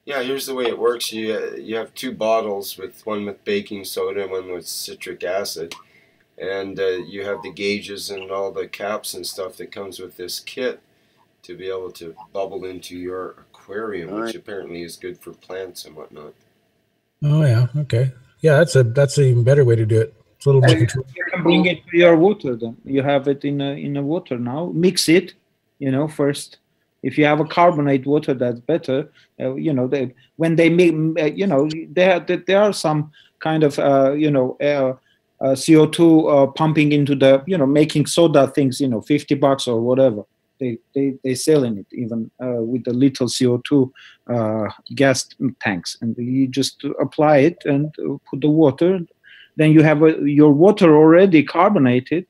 yeah, here's the way it works. You, uh, you have two bottles, with one with baking soda and one with citric acid. And uh, you have the gauges and all the caps and stuff that comes with this kit, to be able to bubble into your aquarium, which apparently is good for plants and whatnot. Oh yeah, okay, yeah, that's a that's an even better way to do it. It's a little more control. You can bring it to your water. Then you have it in a in a water now. Mix it, you know, first. If you have a carbonate water, that's better. Uh, you know, they, when they make, uh, you know, there there are some kind of uh, you know. Uh, uh, C O two uh, pumping into the, you know, making soda things, you know, fifty bucks or whatever. They, they, they sell in it, even uh, with the little C O two uh, gas tanks. And you just apply it and put the water. Then you have a, your water already carbonated.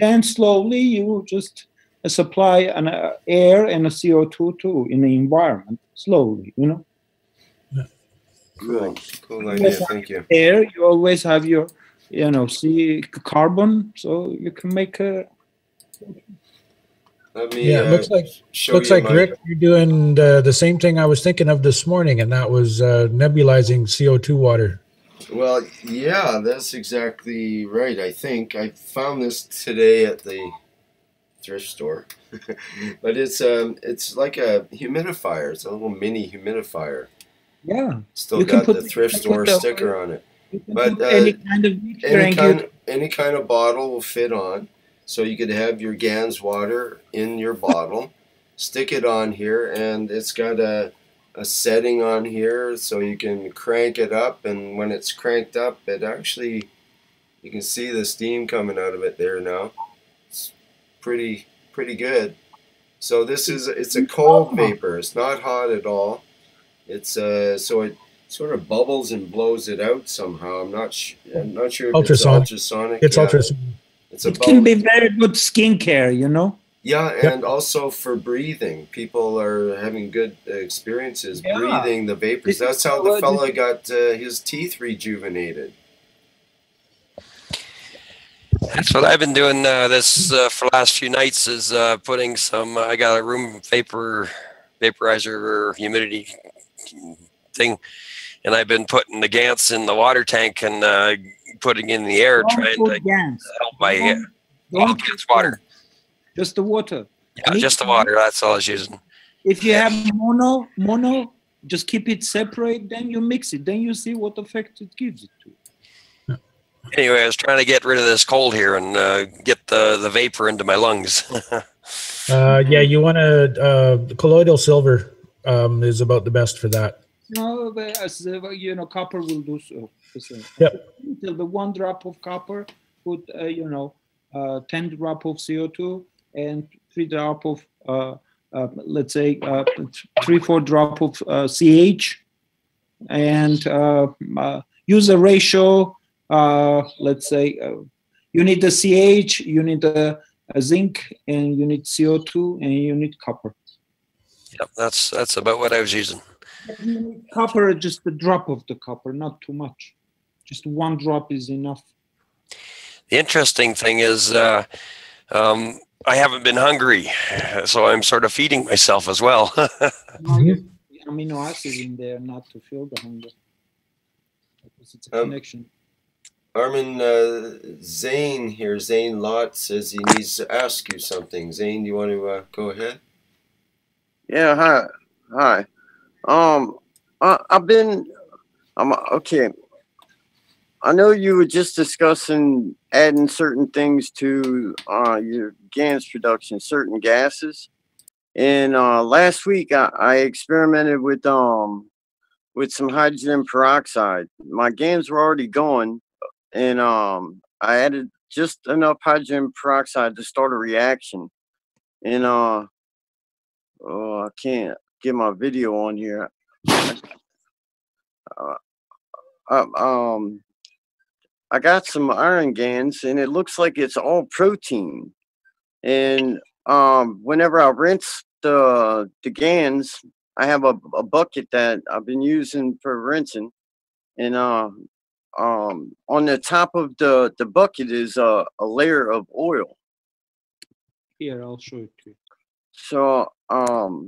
Then slowly you just supply an uh, air and a C O two too in the environment, slowly, you know. Yeah. Cool. Cool idea. Thank you. Air, you always have your, you know, C carbon, so you can make a... Let me, yeah, it uh, looks like looks like my... Rick, you're doing the, the same thing I was thinking of this morning, and that was uh, nebulizing C O two water. Well, yeah, that's exactly right. I think I found this today at the thrift store, but it's um it's like a humidifier. It's a little mini humidifier. Yeah, still you got the thrift store the, sticker on it. But uh, any kind of any kind, any kind of bottle will fit on. So you could have your Gans water in your bottle, stick it on here, and it's got a, a setting on here so you can crank it up, and when it's cranked up, it actually, you can see the steam coming out of it there now. It's pretty, pretty good. So this is, it's a cold vapor. It's not hot at all. It's uh, so it sort of bubbles and blows it out somehow. I'm not, sh I'm not sure if ultrasonic. It's ultrasonic. It's yeah. ultrasonic. It's it can be very good skincare, you know. Yeah, and yep. also for breathing. People are having good experiences yeah. breathing the vapors. That's how the fella got uh, his teeth rejuvenated. That's what I've been doing uh, this uh, for the last few nights is uh, putting some, uh, I got a room vapor, vaporizer or humidity thing. and I've been putting the Gans in the water tank and uh, putting in the air, don't trying to Gans. help my don't, don't all Gans water. Just the water. Yeah, Make just the water. That's all I was using. If you have mono, mono, just keep it separate. Then you mix it. Then you see what effect it gives it to. Anyway, I was trying to get rid of this cold here and uh, get the, the vapor into my lungs. uh, yeah, you want to, uh, colloidal silver um, is about the best for that. No, but as, you know, copper will do so. Yep. Until the one drop of copper, put, uh, you know, uh, ten drop of C O two and three drop of, uh, uh, let's say, uh, three, four drop of uh, C H and uh, uh, use a ratio. Uh, let's say uh, you need the C H, you need a, a zinc, and you need C O two, and you need copper. Yep, that's that's about what I was using. You need copper, just a drop of the copper, not too much. Just one drop is enough. The interesting thing is, uh, um, I haven't been hungry, so I'm sort of feeding myself as well. No, you have amino acids in there, not to feel the hunger. Because it's a um, connection. Armin, uh, Zane here, Zane Lott says he needs to ask you something. Zane, do you want to uh, go ahead? Yeah, hi, hi. Um, I, I've been, I'm okay. I know you were just discussing adding certain things to uh, your Gans production, certain gases. And uh, last week I, I experimented with um with some hydrogen peroxide. My Gans were already going. And um, I added just enough hydrogen peroxide to start a reaction. And uh, oh, I can't get my video on here. Uh, I, um, I got some iron Gans, and it looks like it's all protein. And um, whenever I rinse the the Gans, I have a, a bucket that I've been using for rinsing, and uh. Um, on the top of the, the bucket is a, a layer of oil. Here, I'll show it to you. So um,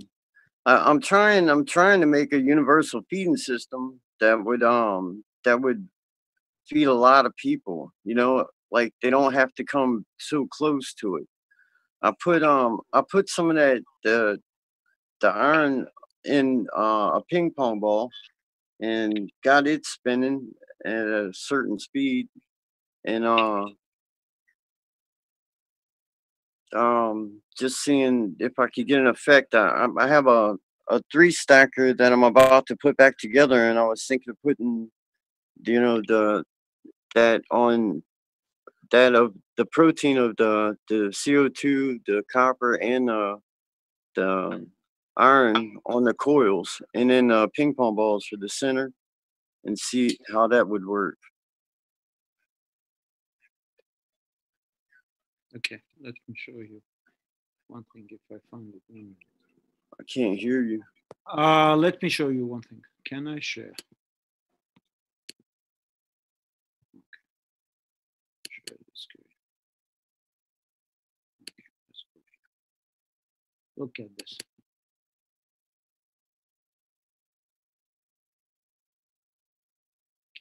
I, I'm trying. I'm trying to make a universal feeding system that would um that would feed a lot of people. You know, like they don't have to come so close to it. I put um I put some of that the the iron in uh, a ping pong ball and got it spinning at a certain speed, and uh um just seeing if I could get an effect. I, I have a a three stacker that I'm about to put back together, and I was thinking of putting, you know, the that on that of the protein of the the C O two, the copper, and uh the iron on the coils, and then uh ping pong balls for the center, and see how that would work. Okay, let me show you one thing if I find it. Mm. I can't hear you. Uh, let me show you one thing. Can I share? Okay. Share the screen. Okay, that's good. Look at this.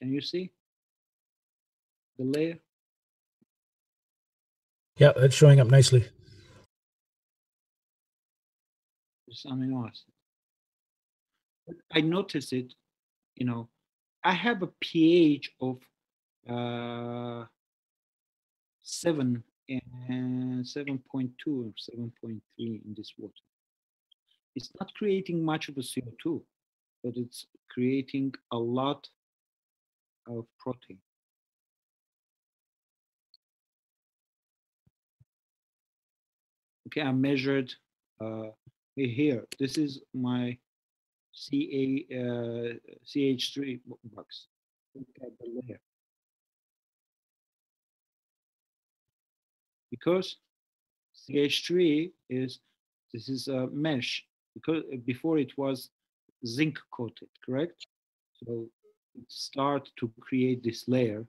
Can you see the layer? Yeah, it's showing up nicely. It's amino acid. I noticed it, you know, I have a pH of uh, seven and seven point two or seven point three in this water. It's not creating much of a C O two, but it's creating a lot of protein. Okay, I measured uh, here. This is my C A, uh, C H three box. Look at the layer. Because C H three is, this is a mesh, because before it was zinc coated, correct? So start to create this layer,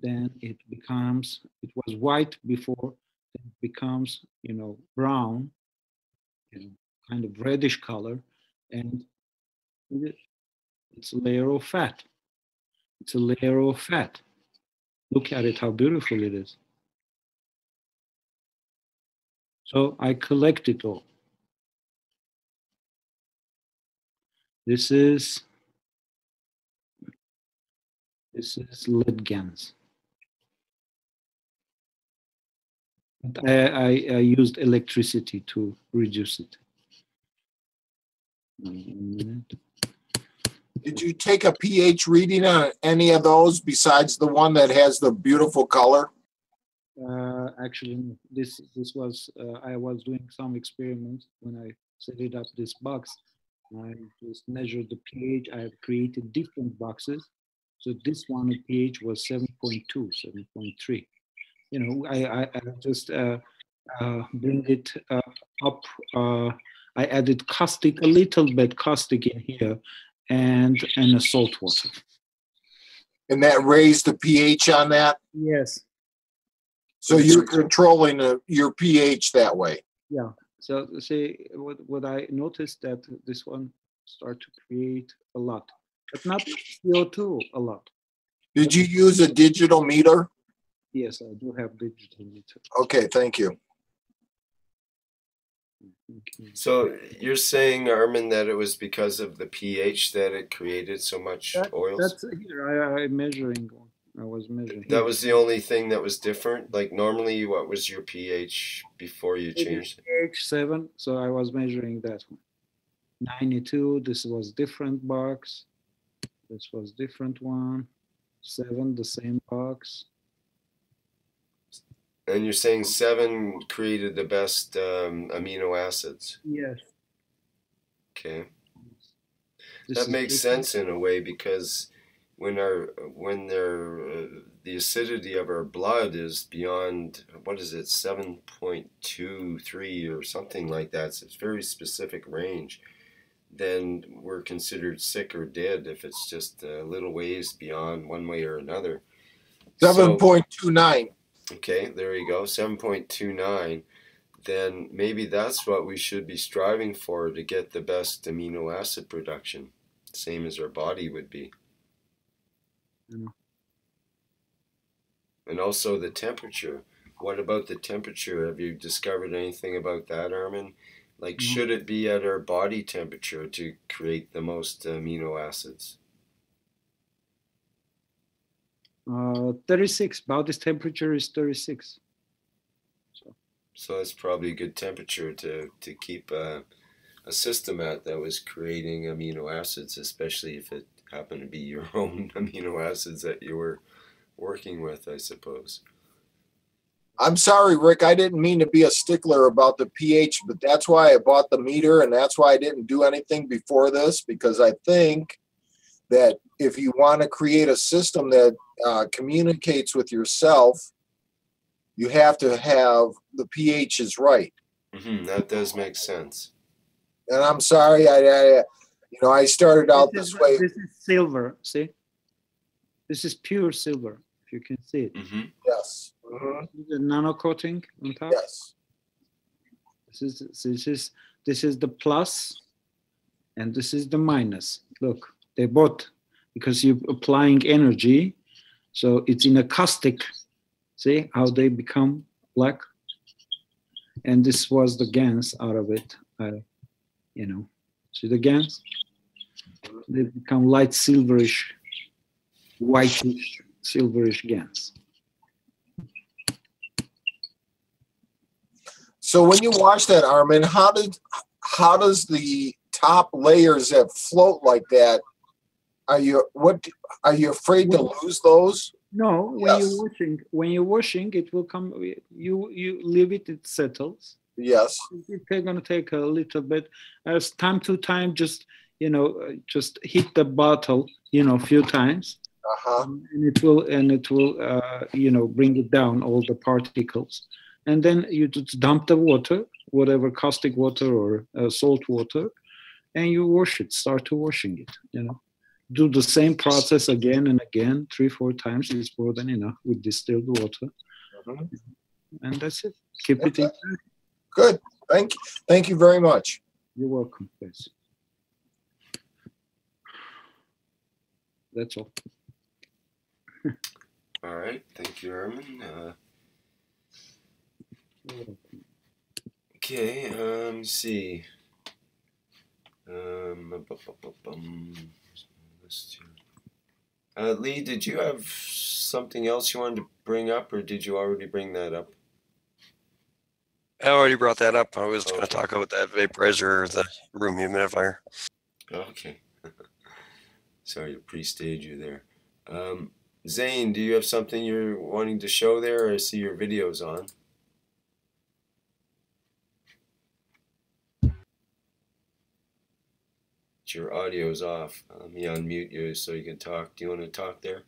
then it becomes, it was white before, then it becomes, you know, brown, you know, kind of reddish color, and It's a layer of fat. It's a layer of fat. Look at it, how beautiful it is. So I collect it all. This is, this is ligands. I, I, I used electricity to reduce it. Did you take a pH reading on any of those besides the one that has the beautiful color? Uh, actually, this this was uh, I was doing some experiments when I set it up this box. I just measured the pH. I have created different boxes. So this one, the pH was seven point two, seven point three. You know, I, I, I just uh, uh, bring it uh, up. Uh, I added caustic, a little bit caustic in here, and and a salt water. And that raised the pH on that? Yes. So you're controlling a, your pH that way? Yeah. So see, what, what I noticed that this one started to create a lot, but not C O two a lot. Did you use a digital meter? Yes, I do have digital meter. Okay, thank you. So you're saying, Armin, that it was because of the pH that it created so much that, oils? That's here. I, I measuring. I was measuring. That was the only thing that was different. Like normally, what was your pH before you changed it? pH seven. So I was measuring that one. ninety-two. This was different box. This was different one. Seven, the same box. And you're saying seven created the best um, amino acids? Yes. Okay. That makes sense in a way, because when our when their uh, the acidity of our blood is beyond, what is it, seven point two three or something like that, so it's a very specific range, then we're considered sick or dead if it's just a little ways beyond one way or another. seven point two nine. Okay, there you go, seven point two nine. Then maybe that's what we should be striving for, to get the best amino acid production, same as our body would be. Mm. And also the temperature. What about the temperature? Have you discovered anything about that, Armin? Like, mm. should it be at our body temperature to create the most amino acids? Uh, thirty-six. Body's temperature is thirty-six. So, so that's probably a good temperature to to keep uh, a system at that was creating amino acids, especially if it happened to be your own amino acids that you were working with, I suppose. I'm sorry, Rick. I didn't mean to be a stickler about the pH, but that's why I bought the meter, and that's why I didn't do anything before this, because I think that if you want to create a system that uh, communicates with yourself, you have to have the pH is right. Mm-hmm. That does make sense. And I'm sorry, I, I you know, I started out this, this is, way. This is silver, see? This is pure silver, if you can see it. Mm-hmm. Yes. Mm-hmm. The nano coating on top. Yes. This is this is this is the plus, and this is the minus. Look. They both, because you're applying energy, so it's in a caustic. See how they become black? And this was the GANs out of it. I, you know, see the GANs? They become light silverish, whitish, silverish GANs. So when you watch that, Armin, how did how does the top layers that float like that? Are you what? Are you afraid to lose those? No. When yes. you're washing, when you're washing, it will come. You you leave it. It settles. Yes. They're gonna take a little bit. As time to time, just you know, just hit the bottle. You know, a few times. Uh huh. Um, and it will and it will uh, you know, bring it down, all the particles, and then you just dump the water, whatever caustic water or uh, salt water, and you wash it. Start to washing it. You know. Do the same process again and again, three, four times is more than enough with distilled water. Mm-hmm. And that's it. Keep okay. it in. Good. Thank you. Thank you very much. You're welcome. Please. That's all. All right. Thank you, Armin. Uh, okay. Um, let's see. Um, uh, Lee, did you have something else you wanted to bring up, or did you already bring that up? I already brought that up. I was okay. going to talk about that vaporizer, the room humidifier. Okay. Sorry to pre-stage you there. Um, Zane, do you have something you're wanting to show there, or I see your videos on? Your audio's off. Let me unmute you so you can talk. Do you want to talk there?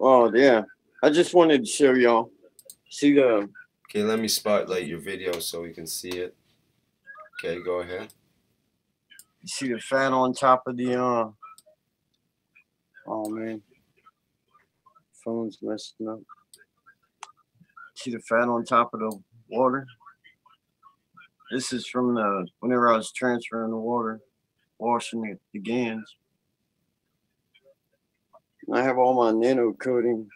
Oh, yeah. I just wanted to show y'all. See the... Okay, let me spotlight your video so we can see it. Okay, go ahead. You see the fat on top of the... Uh... Oh, man. Phone's messing up. See the fat on top of the water? This is from the... Whenever I was transferring the water. Washing it again. I have all my nano coating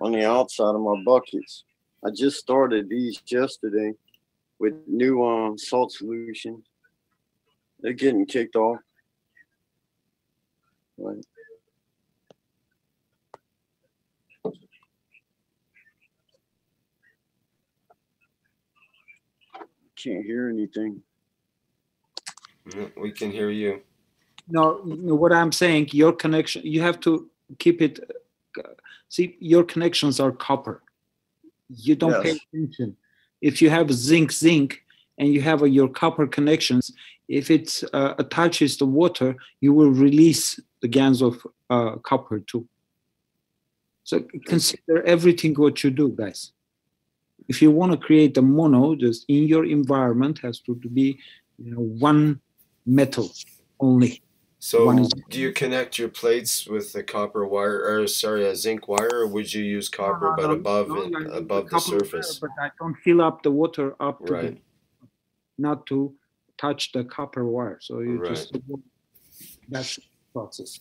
on the outside of my buckets. I just started these yesterday with new um, salt solution. They're getting kicked off. Right. Can't hear anything. We can hear you. No, no, what I'm saying, your connection, you have to keep it. See, your connections are copper. You don't yes. pay attention. If you have zinc, zinc, and you have a, your copper connections, if it uh, attaches to water, you will release the gans of uh, copper too. So consider everything what you do, guys. If you want to create a mono, just in your environment has to be, you know, one metal only. So do you connect your plates with a copper wire, or sorry, a zinc wire, or would you use copper uh, but above no, and, above the, the surface? Wire, but I don't fill up the water up to right. the, not to touch the copper wire. So you right. just that's the process.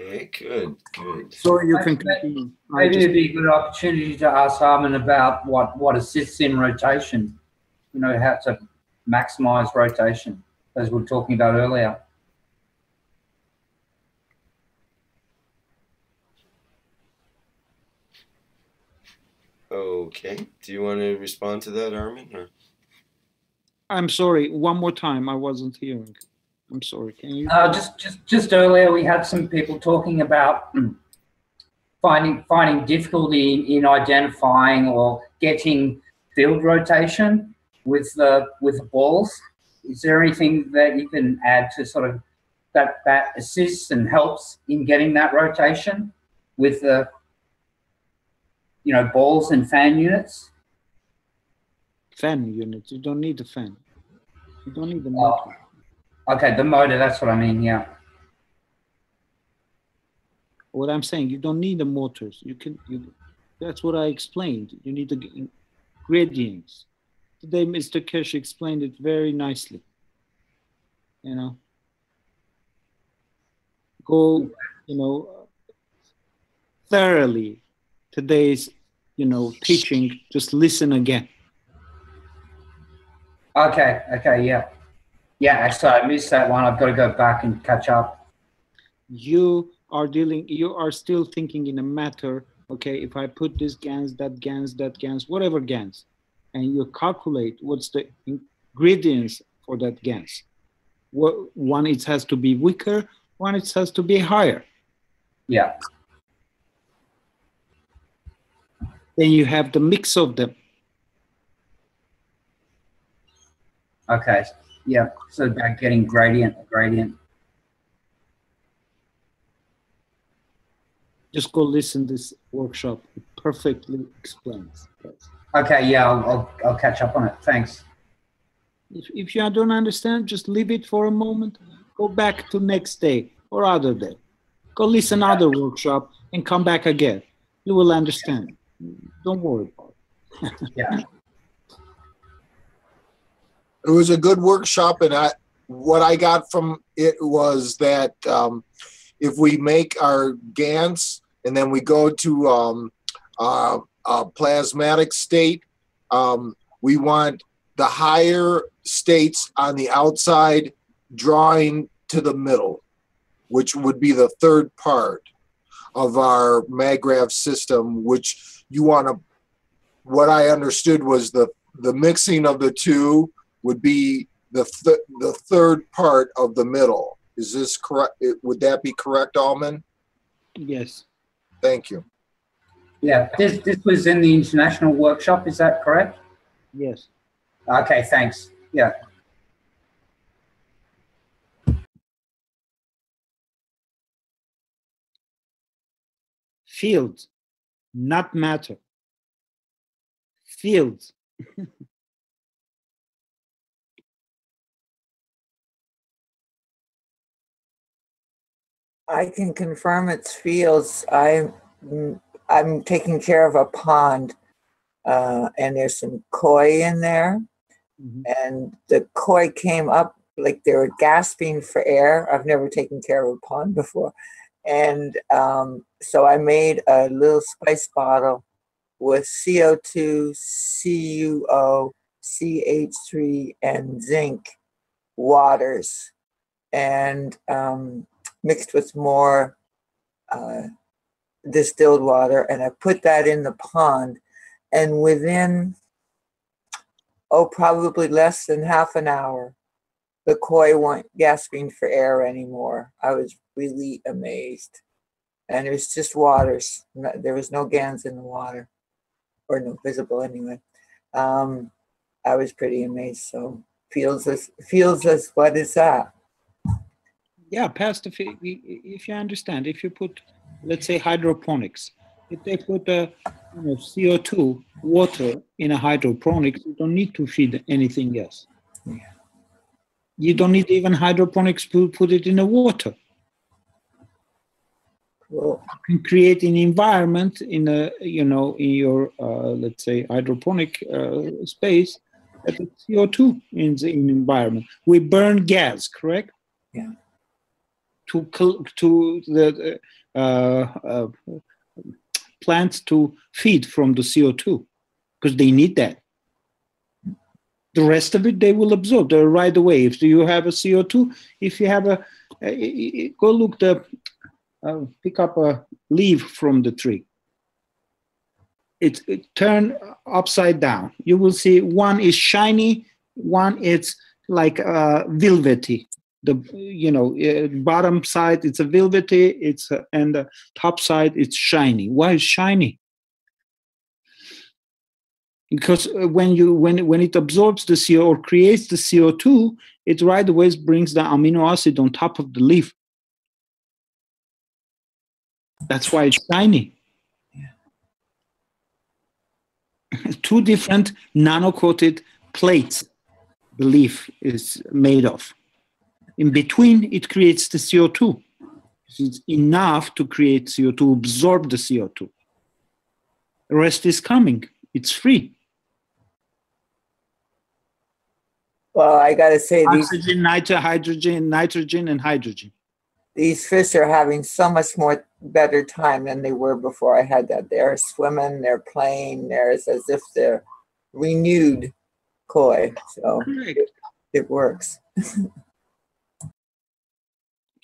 Okay, good, good. So you can continue. Maybe it'd be a good opportunity to ask Armin about what, what assists in rotation, you know, how to maximize rotation, as we were talking about earlier. Okay, do you want to respond to that, Armin? Or? I'm sorry, one more time, I wasn't hearing. I'm sorry, can you? Uh, just, just, just earlier we had some people talking about finding finding difficulty in, in identifying or getting field rotation with the with the balls. Is there anything that you can add to sort of that that assists and helps in getting that rotation with the you know balls and fan units? Fan units. You don't need the fan. You don't need the motor. Oh. Okay, the motor, that's what I mean, yeah. What I'm saying, you don't need the motors. You can, you, that's what I explained. You need the gradients. Today, Mister Keshe explained it very nicely. You know, go, you know, thoroughly today's, you know, teaching, just listen again. Okay, okay, yeah. Yeah, actually, I missed that one. I've got to go back and catch up. You are dealing, you are still thinking in a matter, okay, if I put this GANS, that GANS, that GANS, whatever GANS, and you calculate what's the ingredients for that GANS. One, it has to be weaker, one, it has to be higher. Yeah. Then you have the mix of them. Okay. Yeah, so about getting gradient, gradient. Just go listen to this workshop. It perfectly explains. Okay, yeah, I'll, I'll, I'll catch up on it. Thanks. If, if you don't understand, just leave it for a moment. Go back to next day or other day. Go listen to another workshop and come back again. You will understand. Don't worry about it. Yeah. It was a good workshop, and I what I got from it was that um, if we make our GANs and then we go to um, uh, a plasmatic state, um, we want the higher states on the outside drawing to the middle, which would be the third part of our maggrav system, which you want to, what I understood was the, the mixing of the two would be the th the third part of the middle. Is this correct? Would that be correct, Alman? Yes. Thank you. Yeah, this, this was in the international workshop, is that correct? Yes. Okay, thanks. Yeah. Field, not matter. Field. I can confirm it's fields. I'm, I'm taking care of a pond, uh, and there's some koi in there. Mm-hmm. And the koi came up like they were gasping for air. I've never taken care of a pond before. And um, so I made a little spice bottle with C O two, C U O, C H three, and zinc waters, and um, mixed with more uh, distilled water. And I put that in the pond. And within, oh, probably less than half an hour, the koi weren't gasping for air anymore. I was really amazed. And it was just waters. There was no GANs in the water, or no visible anyway. Um, I was pretty amazed. So feels as feels as what is that? Yeah, Pastor, if you, if you understand, if you put, let's say, hydroponics, if they put a you know, C O two water in a hydroponics, you don't need to feed anything else. Yeah. You don't need even hydroponics to put it in the water. Well, you can create an environment in a, you know, in your, uh, let's say, hydroponic uh, space that is C O two in the environment. We burn gas, correct? Yeah. To, to the uh, uh, plants to feed from the C O two, because they need that. The rest of it, they will absorb they're right away. If you have a C O two, if you have a, uh, go look the, uh, pick up a leaf from the tree. It, it turn upside down. You will see one is shiny, one it's like uh, velvety. The you know uh, bottom side it's a velvety, it's uh, and the top side it's shiny. Why is shiny? Because when you when when it absorbs the C O or creates the C O two, it right away brings the amino acid on top of the leaf. That's why it's shiny. Yeah. Two different nano-coated plates the leaf is made of. In between, it creates the C O two. It's enough to create C O two, absorb the C O two. The rest is coming. It's free. Well, I gotta say, oxygen, nitrogen, hydrogen, nitrogen, and hydrogen. These fish are having so much more better time than they were before I had that. They're swimming, they're playing, there's as if they're renewed koi. So it, it works.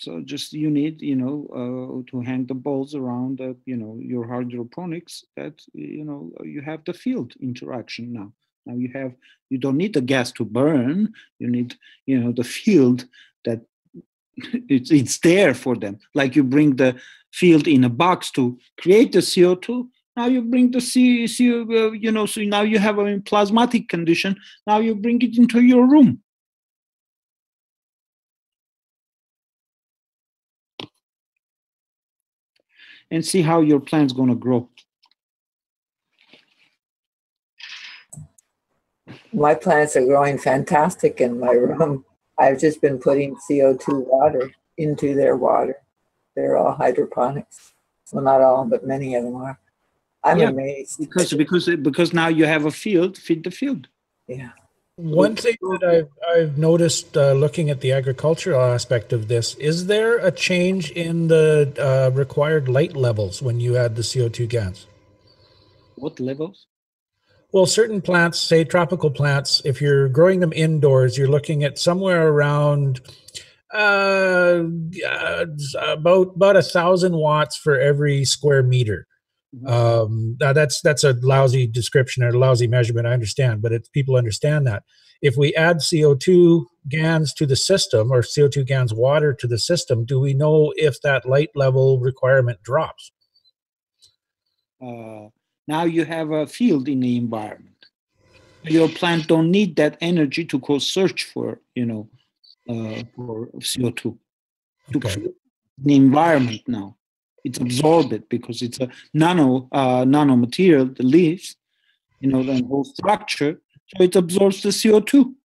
So just you need, you know, uh, to hang the balls around, uh, you know, your hydroponics. That you know, you have the field interaction now. Now you have, you don't need the gas to burn. You need, you know, the field that it's it's there for them. Like you bring the field in a box to create the C O two. Now you bring the C, C uh, you know, so now you have a plasmatic condition. Now you bring it into your room. And see how your plant's gonna grow. My plants are growing fantastic in my room. I've just been putting C O two water into their water. They're all hydroponics. Well, not all, but many of them are. I'm yeah, amazed. Because, because, because now you have a field, feed the field. Yeah. One thing that I've, I've noticed uh, looking at the agricultural aspect of this, is there a change in the uh, required light levels when you add the C O two gas? What levels? Well, certain plants, say tropical plants, if you're growing them indoors, you're looking at somewhere around uh, uh, about about a thousand watts for every square meter. Um, that's that's a lousy description or a lousy measurement, I understand, but it's, people understand that. If we add C O two GANs to the system, or C O two GANs water to the system, do we know if that light level requirement drops? Uh, now you have a field in the environment. Your plant don't need that energy to go search for, you know, uh, for C O two. Okay. To the environment now. It's absorbed because it's a nano uh, nanomaterial, the leaves, you know, the whole structure. So it absorbs the C O two.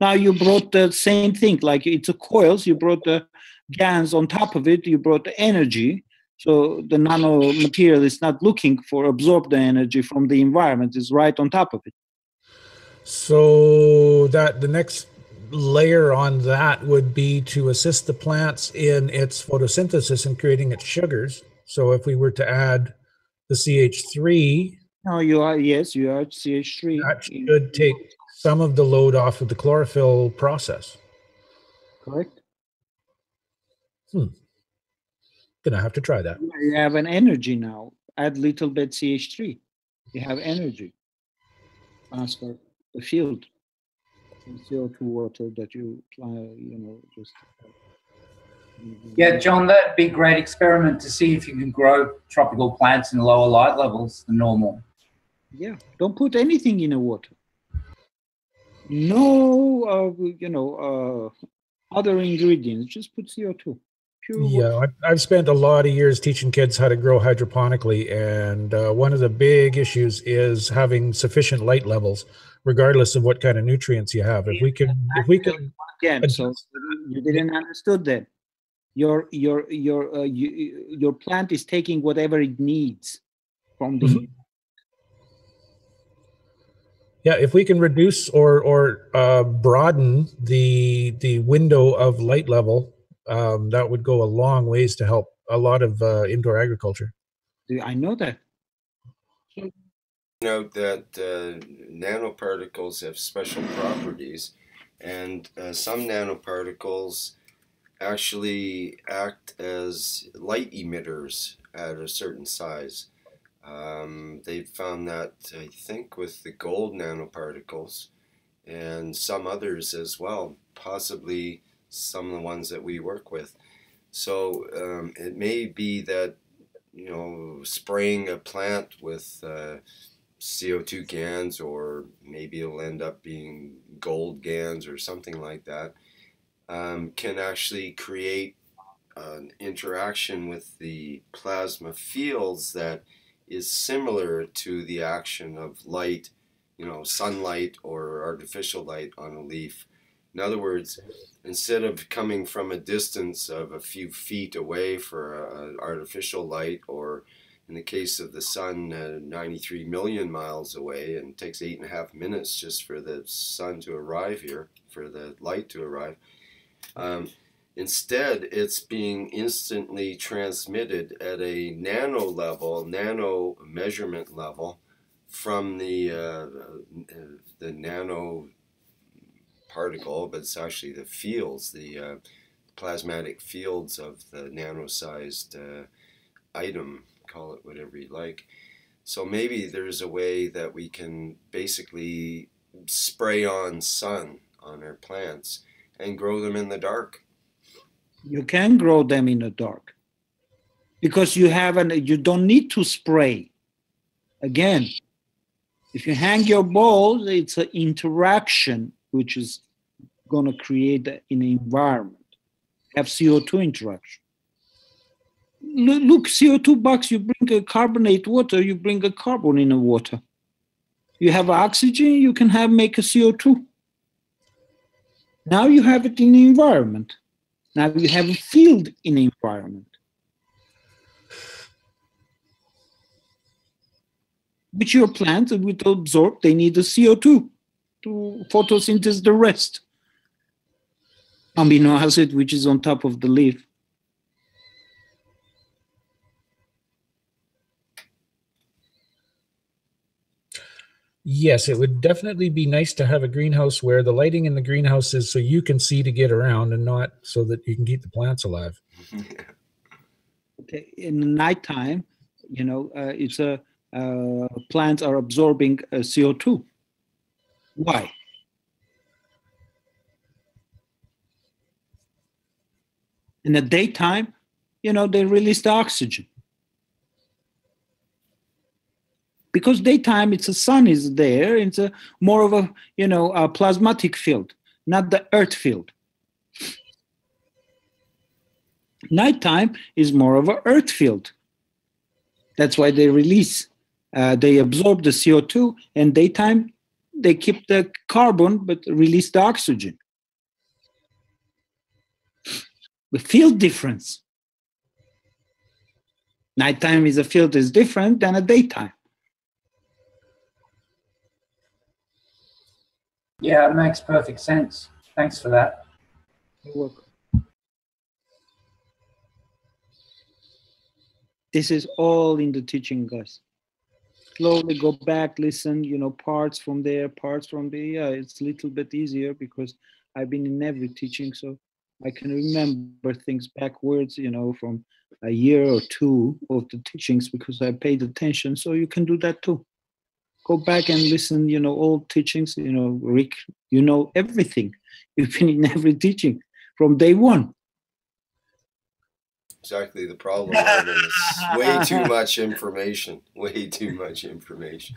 Now you brought the same thing, like it's a coils. You brought the GANs on top of it. You brought the energy. So the nanomaterial is not looking for absorb the energy from the environment. It's right on top of it. So that the next layer on that would be to assist the plants in its photosynthesis and creating its sugars. So if we were to add the C H three, oh, you are, yes, you are C H three. That should take some of the load off of the chlorophyll process. Correct. Hmm. Gonna have to try that. You have an energy now. Add little bit C H three. You have energy. Transfer the field. C O two water that you apply, you know, just. Yeah, John, that'd be a great experiment to see if you can grow tropical plants in lower light levels than normal. Yeah, don't put anything in the water. No, uh, you know, uh, other ingredients, just put C O two. Pure yeah, I've, I've spent a lot of years teaching kids how to grow hydroponically, and uh, one of the big issues is having sufficient light levels, regardless of what kind of nutrients you have. If we can, if we can, again, so you didn't understood that your your your uh, you, your plant is taking whatever it needs from the. Mm-hmm. Yeah, if we can reduce or or uh, broaden the the window of light level, um, that would go a long ways to help a lot of uh, indoor agriculture. I know that. Know that uh, nanoparticles have special properties, and uh, some nanoparticles actually act as light emitters at a certain size. Um, they found that, I think, with the gold nanoparticles and some others as well, possibly some of the ones that we work with. So um, it may be that, you know, spraying a plant with uh, C O two GANs, or maybe it'll end up being gold GANs or something like that, um, can actually create an interaction with the plasma fields that is similar to the action of light, you know, sunlight or artificial light on a leaf. In other words, instead of coming from a distance of a few feet away for an artificial light, or in the case of the sun, uh, ninety-three million miles away, and it takes eight and a half minutes just for the sun to arrive here, for the light to arrive. Um, instead, it's being instantly transmitted at a nano level, nano measurement level, from the uh, the nano particle, but it's actually the fields, the uh, plasmatic fields of the nano-sized uh, item. Call it whatever you like. So maybe there's a way that we can basically spray on sun on our plants and grow them in the dark. You can grow them in the dark because you have an, you don't need to spray. Again, if you hang your ball, it's an interaction which is going to create an environment. Have C O two interaction. Look, C O two box, you bring a carbonate water, you bring a carbon in the water. You have oxygen, you can have make a C O two. Now you have it in the environment. Now you have a field in the environment. Which your plants will absorb, they need the C O two. to photosynthesize the rest. Amino acid, which is on top of the leaf. Yes, it would definitely be nice to have a greenhouse where the lighting in the greenhouse is so you can see to get around and not so that you can keep the plants alive. Okay, in the nighttime, you know, uh, it's a uh, plants are absorbing uh, C O two. Why? In the daytime, you know, they release the oxygen. Because daytime, it's the sun is there. It's a more of a you know a plasmatic field, not the earth field. Nighttime is more of an earth field. That's why they release, uh, they absorb the C O two, and daytime they keep the carbon but release the oxygen. The field difference. Nighttime is a field is different than a daytime. Yeah, it makes perfect sense. Thanks for that. You're welcome. This is all in the teaching, guys. Slowly go back, listen, you know, parts from there, parts from there. Yeah, it's a little bit easier because I've been in every teaching, so I can remember things backwards, you know, from a year or two of the teachings because I paid attention, so you can do that too. Go back and listen, you know, all teachings, you know, Rick, you know everything. You've been in every teaching from day one. Exactly. The problem is way too much information, way too much information.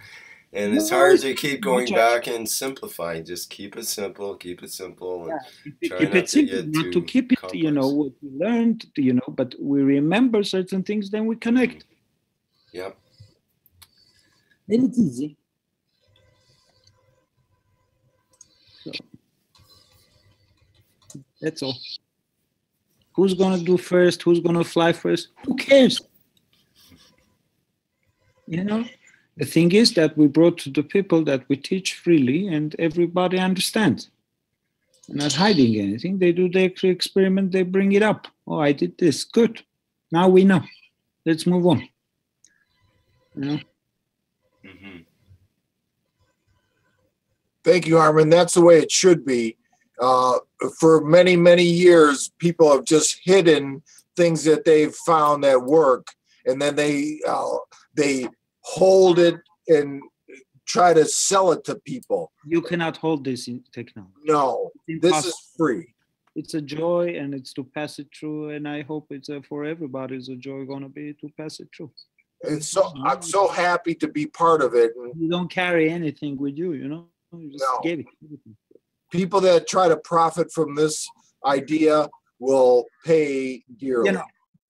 And it's hard to keep going back and simplifying. Just keep it simple, keep it simple. And yeah. try keep not it simple, to not to keep it, complex. You know, what we learned, you know, but we remember certain things, then we connect. Yep. Then it's easy. So, that's all. Who's going to do first? Who's going to fly first? Who cares? You know, the thing is that we brought to the people that we teach freely and everybody understands. We're not hiding anything. They do their experiment. They bring it up. Oh, I did this. Good. Now we know. Let's move on. You know? Mm-hmm. Thank you, Armin. That's the way it should be. Uh, for many, many years, people have just hidden things that they've found that work, and then they uh, they hold it and try to sell it to people. You cannot hold this in technology. No, this is free. It's a joy, and it's to pass it through, and I hope it's uh, for everybody. It's a joy going to be to pass it through. And so I'm so happy to be part of it. You don't carry anything with you, you know? You just no. Give it. People that try to profit from this idea will pay dearly. You know,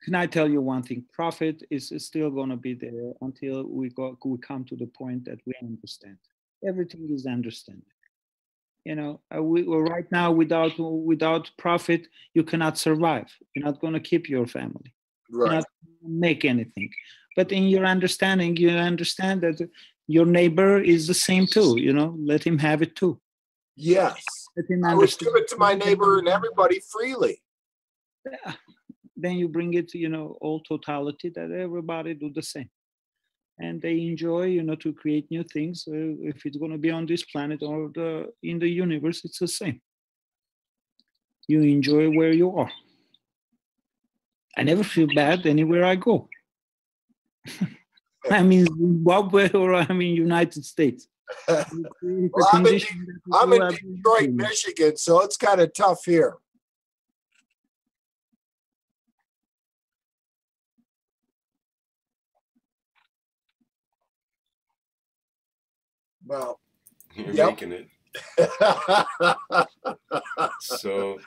can I tell you one thing? Profit is, is still going to be there until we, go, we come to the point that we understand. Everything is understanding. You know, we, right now, without, without profit, you cannot survive. You're not going to keep your family. Right. You're not going to make anything. But in your understanding, you understand that your neighbor is the same too, you know, let him have it too. Yes. Let him I would give it to my neighbor and everybody freely. Yeah. Then you bring it to, you know, all totality that everybody do the same. And they enjoy, you know, to create new things. Uh, if it's going to be on this planet or the, in the universe, it's the same. You enjoy where you are. I never feel bad anywhere I go. I'm in Zimbabwe or I'm in United States. Well, I'm in, I'm in Detroit, Michigan, so it's kind of tough here. Well, you're yep. making it. So,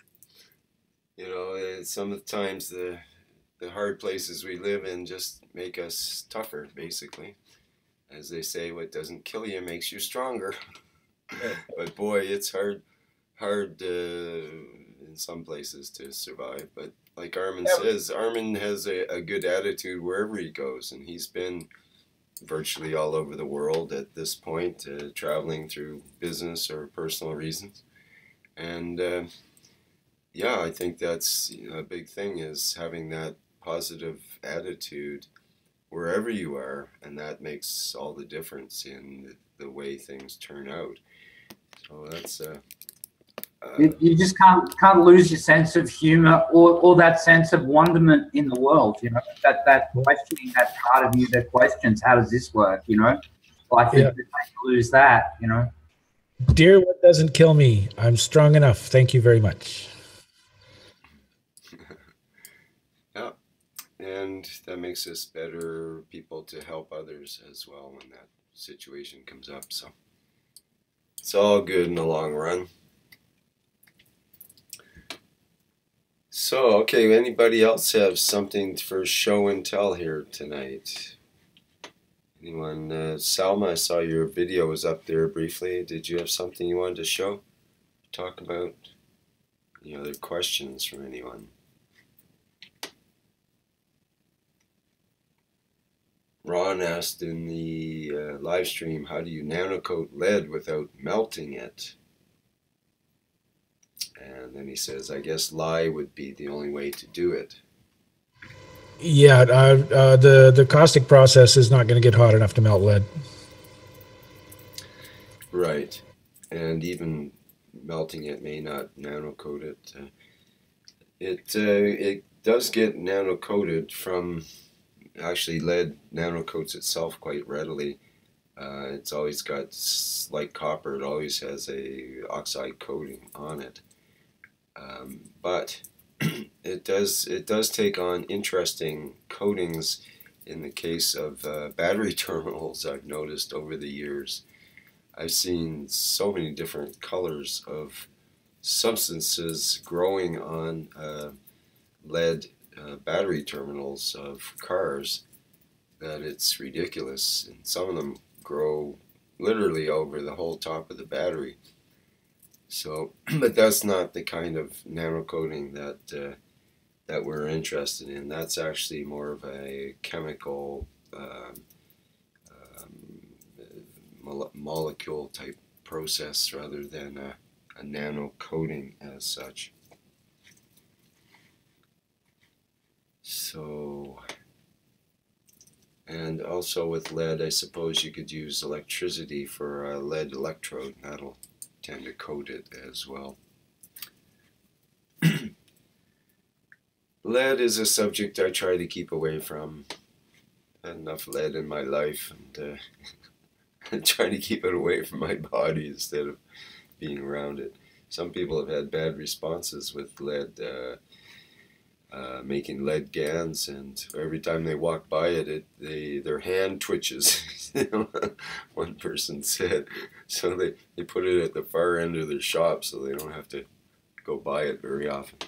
you know, sometimes the The hard places we live in just make us tougher, basically. As they say, what doesn't kill you makes you stronger. But boy, it's hard, hard uh, in some places to survive. But like Armin says, Armin has a, a good attitude wherever he goes, and he's been virtually all over the world at this point, uh, traveling through business or personal reasons. And uh, yeah, I think that's, you know, a big thing, is having that positive attitude wherever you are, and that makes all the difference in the, the way things turn out. So that's uh, uh, you, you just can't can't lose your sense of humor or, or that sense of wonderment in the world. You know, that that questioning, that part of you that questions, how does this work? You know, like yeah. you lose that. You know, dear, what doesn't kill me? I'm strong enough. Thank you very much. And that makes us better people to help others as well when that situation comes up. So it's all good in the long run. So, okay, anybody else have something for show and tell here tonight? Anyone? Uh, Salma, I saw your video was up there briefly. Did you have something you wanted to show, talk about? Any other questions from anyone? Ron asked in the uh, live stream, how do you nanocoat lead without melting it? And then he says, I guess lye would be the only way to do it. Yeah, uh, uh, the, the caustic process is not going to get hot enough to melt lead. Right. And even melting it may not nanocoat it. Uh, it, uh, it does get nanocoated from... Actually, lead nanocoats itself quite readily. Uh, it's always got, like copper, it always has a oxide coating on it. Um, but it does it does take on interesting coatings in the case of uh, battery terminals. I've noticed over the years, I've seen so many different colors of substances growing on uh, lead. Uh, battery terminals of cars, that it's ridiculous, and some of them grow literally over the whole top of the battery. So, but that's not the kind of nanocoating that uh, that we're interested in. That's actually more of a chemical um, um, molecule type process rather than a, a nanocoating as such. So, and also with lead, I suppose you could use electricity for a lead electrode, and that'll tend to coat it as well. Lead is a subject I try to keep away from. I've had enough lead in my life, and uh, I try to keep it away from my body instead of being around it. Some people have had bad responses with lead. Uh, Uh, making lead GANs, and every time they walk by it, it they their hand twitches. One person said, so they they put it at the far end of their shop so they don't have to go buy it very often.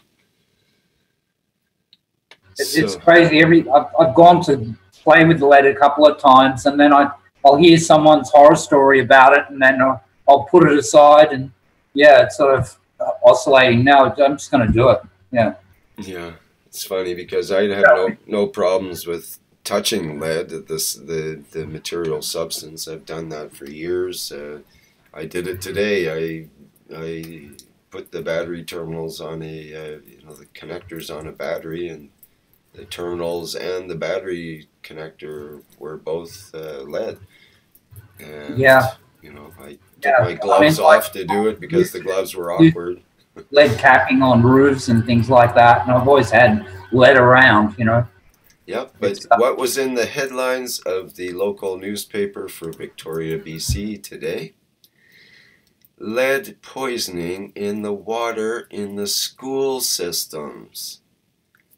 It's, so, it's crazy. Every I've, I've gone to play with the lead a couple of times, and then I I'll hear someone's horror story about it, and then I'll, I'll put it aside, and yeah, it's sort of oscillating. Now I'm just going to do it. Yeah. Yeah. It's funny because I have no, no problems with touching lead, this, the, the material substance. I've done that for years. Uh, I did it today. I, I put the battery terminals on a, uh, you know, the connectors on a battery, and the terminals and the battery connector were both uh, lead. And, yeah. You know, I took yeah. my gloves I mean, off to do it because the gloves were awkward. Lead capping on roofs and things like that, and I've always had lead around, you know. Yep, but what was in the headlines of the local newspaper for Victoria, B C today? Lead poisoning in the water in the school systems.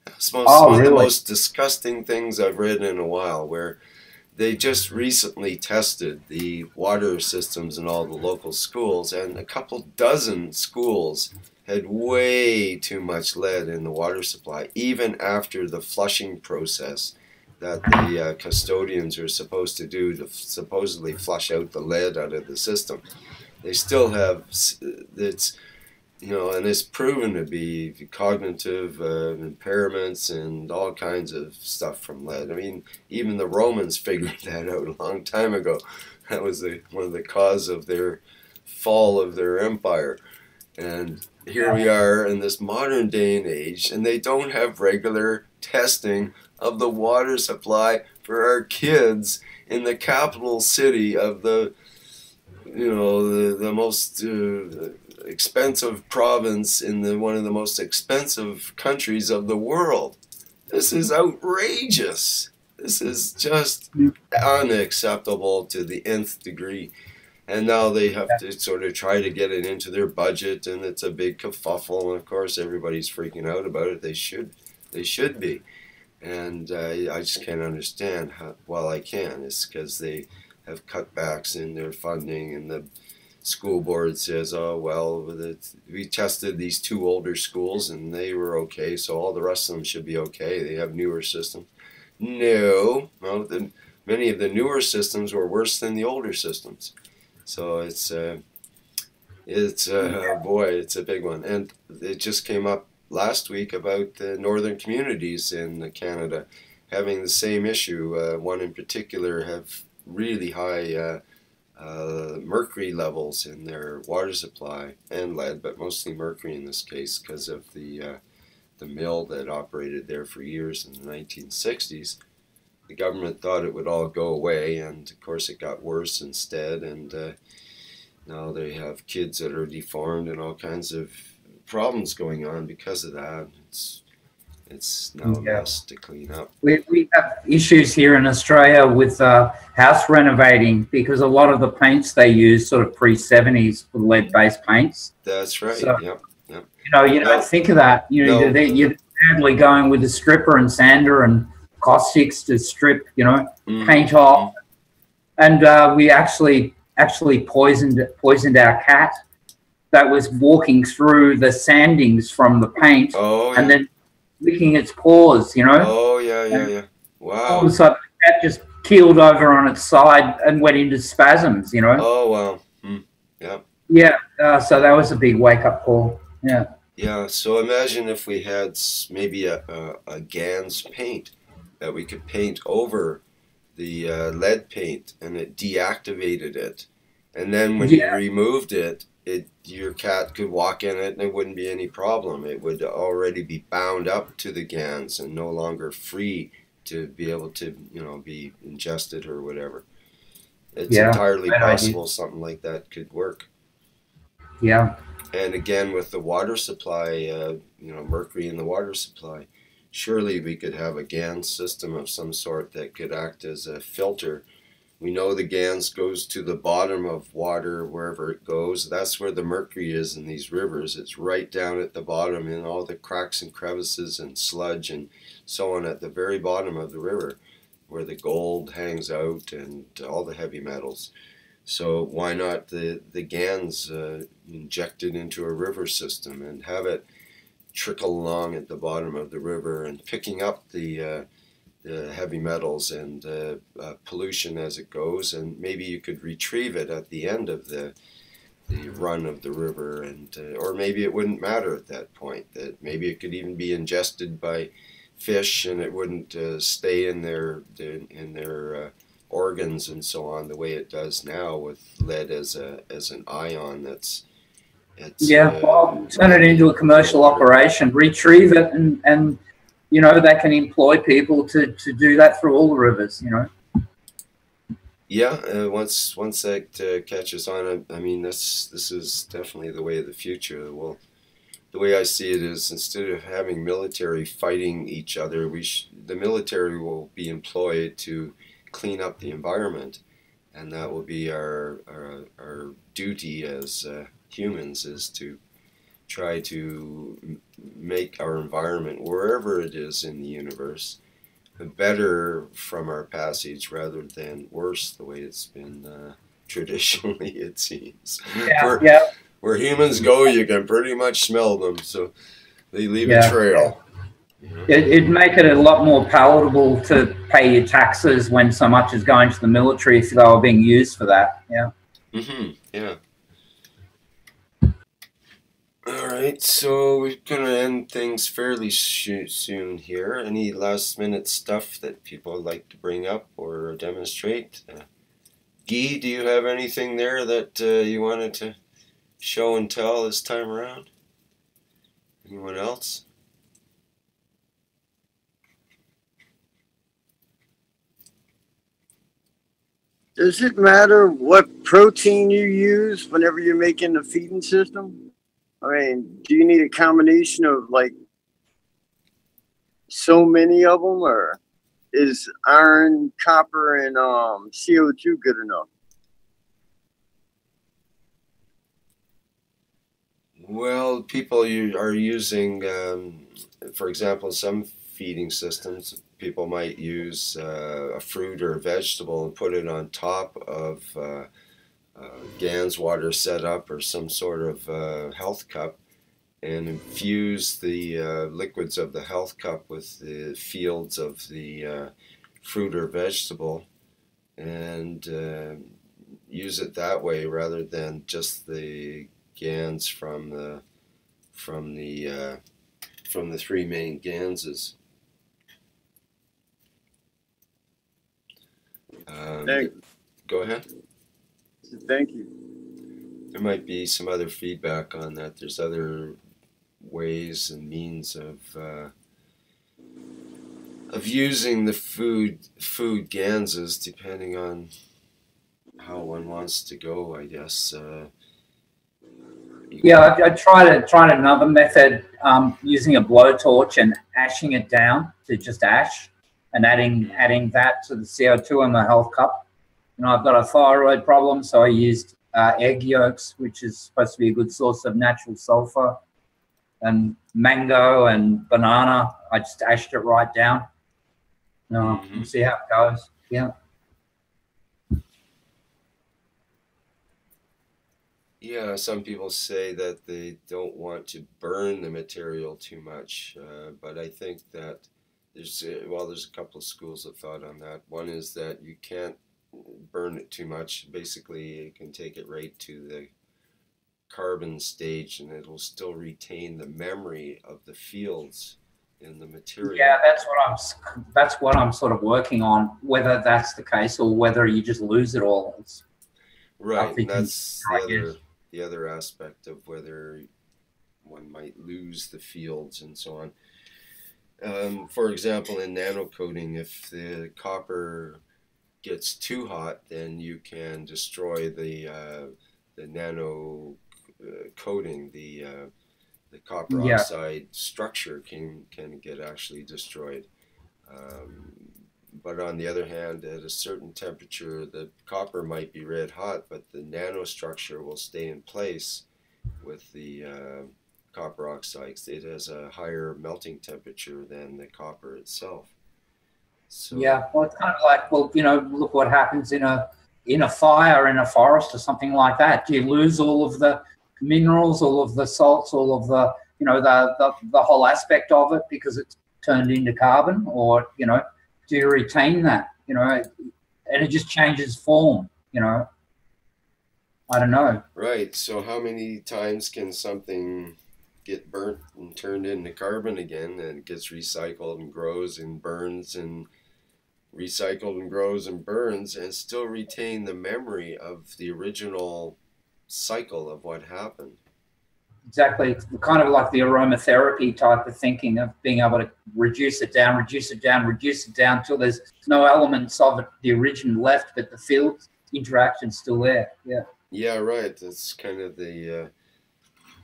That's most, oh, one really? of the most disgusting things I've read in a while, where they just recently tested the water systems in all the local schools, and a couple dozen schools had way too much lead in the water supply, even after the flushing process that the uh, custodians are supposed to do to supposedly flush out the lead out of the system. They still have, it's you know, and it's proven to be cognitive uh, impairments and all kinds of stuff from lead. I mean, even the Romans figured that out a long time ago. That was the, one of the cause of their fall of their empire. And here we are in this modern day and age, and they don't have regular testing of the water supply for our kids in the capital city of the, you know, the, the most uh, expensive province in the, one of the most expensive countries of the world. This is outrageous. This is just unacceptable to the nth degree. And now they have to sort of try to get it into their budget, and it's a big kerfuffle. And of course, everybody's freaking out about it. They should, they should be. And uh, I just can't understand how. Well, I can. It's because they have cutbacks in their funding, and the school board says, "Oh well, we tested these two older schools, and they were okay, so all the rest of them should be okay. They have newer systems." No, well, the, many of the newer systems were worse than the older systems. So it's, uh, it's uh, boy, it's a big one. And it just came up last week about the northern communities in Canada having the same issue. Uh, one in particular have really high uh, uh, mercury levels in their water supply, and lead, but mostly mercury in this case because of the, uh, the mill that operated there for years in the nineteen sixties. The government thought it would all go away, and of course it got worse instead, and uh, now they have kids that are deformed and all kinds of problems going on because of that. It's, it's now a mess to clean up. We, we have issues here in Australia with uh, house renovating because a lot of the paints they use sort of pre seventies were lead-based paints. That's right, so, yep, yep. You know, you no, don't think of that. You know, no, you're, you're sadly going with a stripper and sander and caustics to strip, you know, mm. paint off, and uh, we actually actually poisoned poisoned our cat that was walking through the sandings from the paint, oh, yeah. and then licking its paws, you know. Oh yeah, yeah, and yeah. Wow. All of a sudden, the cat just keeled over on its side and went into spasms, you know. Oh wow. Mm. Yeah. Yeah. Uh, so that was a big wake up call. Yeah. Yeah. So imagine if we had maybe a a, a G A N S paint that we could paint over the uh, lead paint, and it deactivated it. And then when yeah. you removed it, it your cat could walk in it, and it wouldn't be any problem. It would already be bound up to the G A N S and no longer free to be able to, you know, be ingested or whatever. It's yeah. entirely possible something like that could work. Yeah. And again, with the water supply, uh, you know, mercury in the water supply. Surely we could have a G A N S system of some sort that could act as a filter. We know the G A N S goes to the bottom of water, wherever it goes. That's where the mercury is in these rivers. It's right down at the bottom in all the cracks and crevices and sludge and so on at the very bottom of the river where the gold hangs out and all the heavy metals. So why not the, the G A N S uh, injected into a river system and have it trickle along at the bottom of the river and picking up the, uh, the heavy metals and uh, uh, pollution as it goes, and maybe you could retrieve it at the end of the, the run of the river, and uh, or maybe it wouldn't matter at that point, that maybe it could even be ingested by fish and it wouldn't uh, stay in their, in their uh, organs and so on the way it does now with lead as, a, as an ion that's It's, yeah, uh, well, turn it into a commercial operation, retrieve it, and, and you know, they can employ people to, to do that through all the rivers, you know. Yeah, uh, once once that uh, catches on, I, I mean, that's this is definitely the way of the future. Well, the way I see it is, instead of having military fighting each other, we sh the military will be employed to clean up the environment, and that will be our, our, our duty as uh, humans, is to try to make our environment, wherever it is in the universe, better from our passage rather than worse the way it's been uh, traditionally, it seems. Yeah, where, yeah. where humans go, you can pretty much smell them, so they leave yeah. a trail. It, it'd make it a lot more palatable to pay your taxes when so much is going to the military if they were being used for that. Yeah. Mm-hmm, yeah. All right. Alright, so we're going to end things fairly sh soon here. Any last minute stuff that people like to bring up or demonstrate? Uh, Guy, do you have anything there that uh, you wanted to show and tell this time around? Anyone else? Does it matter what protein you use whenever you're making the feeding system? I mean, do you need a combination of like so many of them, or is iron, copper, and um, C O two good enough? Well, people are using, um, for example, some feeding systems. People might use uh, a fruit or a vegetable and put it on top of uh, uh, Gans water setup or some sort of uh, health cup, and infuse the uh, liquids of the health cup with the fields of the uh, fruit or vegetable, and uh, use it that way rather than just the Gans from the from the uh, from the three main Ganses. Um, go ahead. Thank you. There might be some other feedback on that. There's other ways and means of uh, of using the food food Ganses, depending on how one wants to go, I guess. Uh, yeah, I, I tried it, tried another method um, using a blowtorch and ashing it down to just ash. And adding adding that to the C O two in the health cup. You know, I've got a thyroid problem, so I used uh, egg yolks, which is supposed to be a good source of natural sulfur, and mango and banana. I just ashed it right down. No, mm-hmm. See how it goes. Yeah. Yeah, some people say that they don't want to burn the material too much, uh, but I think that There's, well, there's a couple of schools of thought on that. One is that you can't burn it too much. Basically, you can take it right to the carbon stage, and it will still retain the memory of the fields in the material. Yeah, that's what I'm. That's what I'm sort of working on. Whether that's the case, or whether you just lose it all. It's right, and that's the other, the other aspect of whether one might lose the fields and so on. Um, for example, in nanocoating, if the copper gets too hot, then you can destroy the uh, the nano uh, coating. The uh, the copper yeah. oxide structure can can get actually destroyed. Um, but on the other hand, at a certain temperature, the copper might be red hot, but the nanostructure will stay in place with the uh, copper oxide. It has a higher melting temperature than the copper itself. So yeah, well, it's kind of like, well, you know, look what happens in a in a fire in a forest or something like that. You lose all of the minerals, all of the salts, all of the, you know, the the, the whole aspect of it because it's turned into carbon, or, you know, do you retain that, you know, and it just changes form, you know. I don't know. Right. So how many times can something get burnt and turned into carbon again, and it gets recycled and grows and burns and recycled and grows and burns, and still retain the memory of the original cycle of what happened? Exactly. It's kind of like the aromatherapy type of thinking of being able to reduce it down, reduce it down, reduce it down till there's no elements of it, the origin left, but the field interaction's still there. Yeah. Yeah, right. That's kind of the... Uh,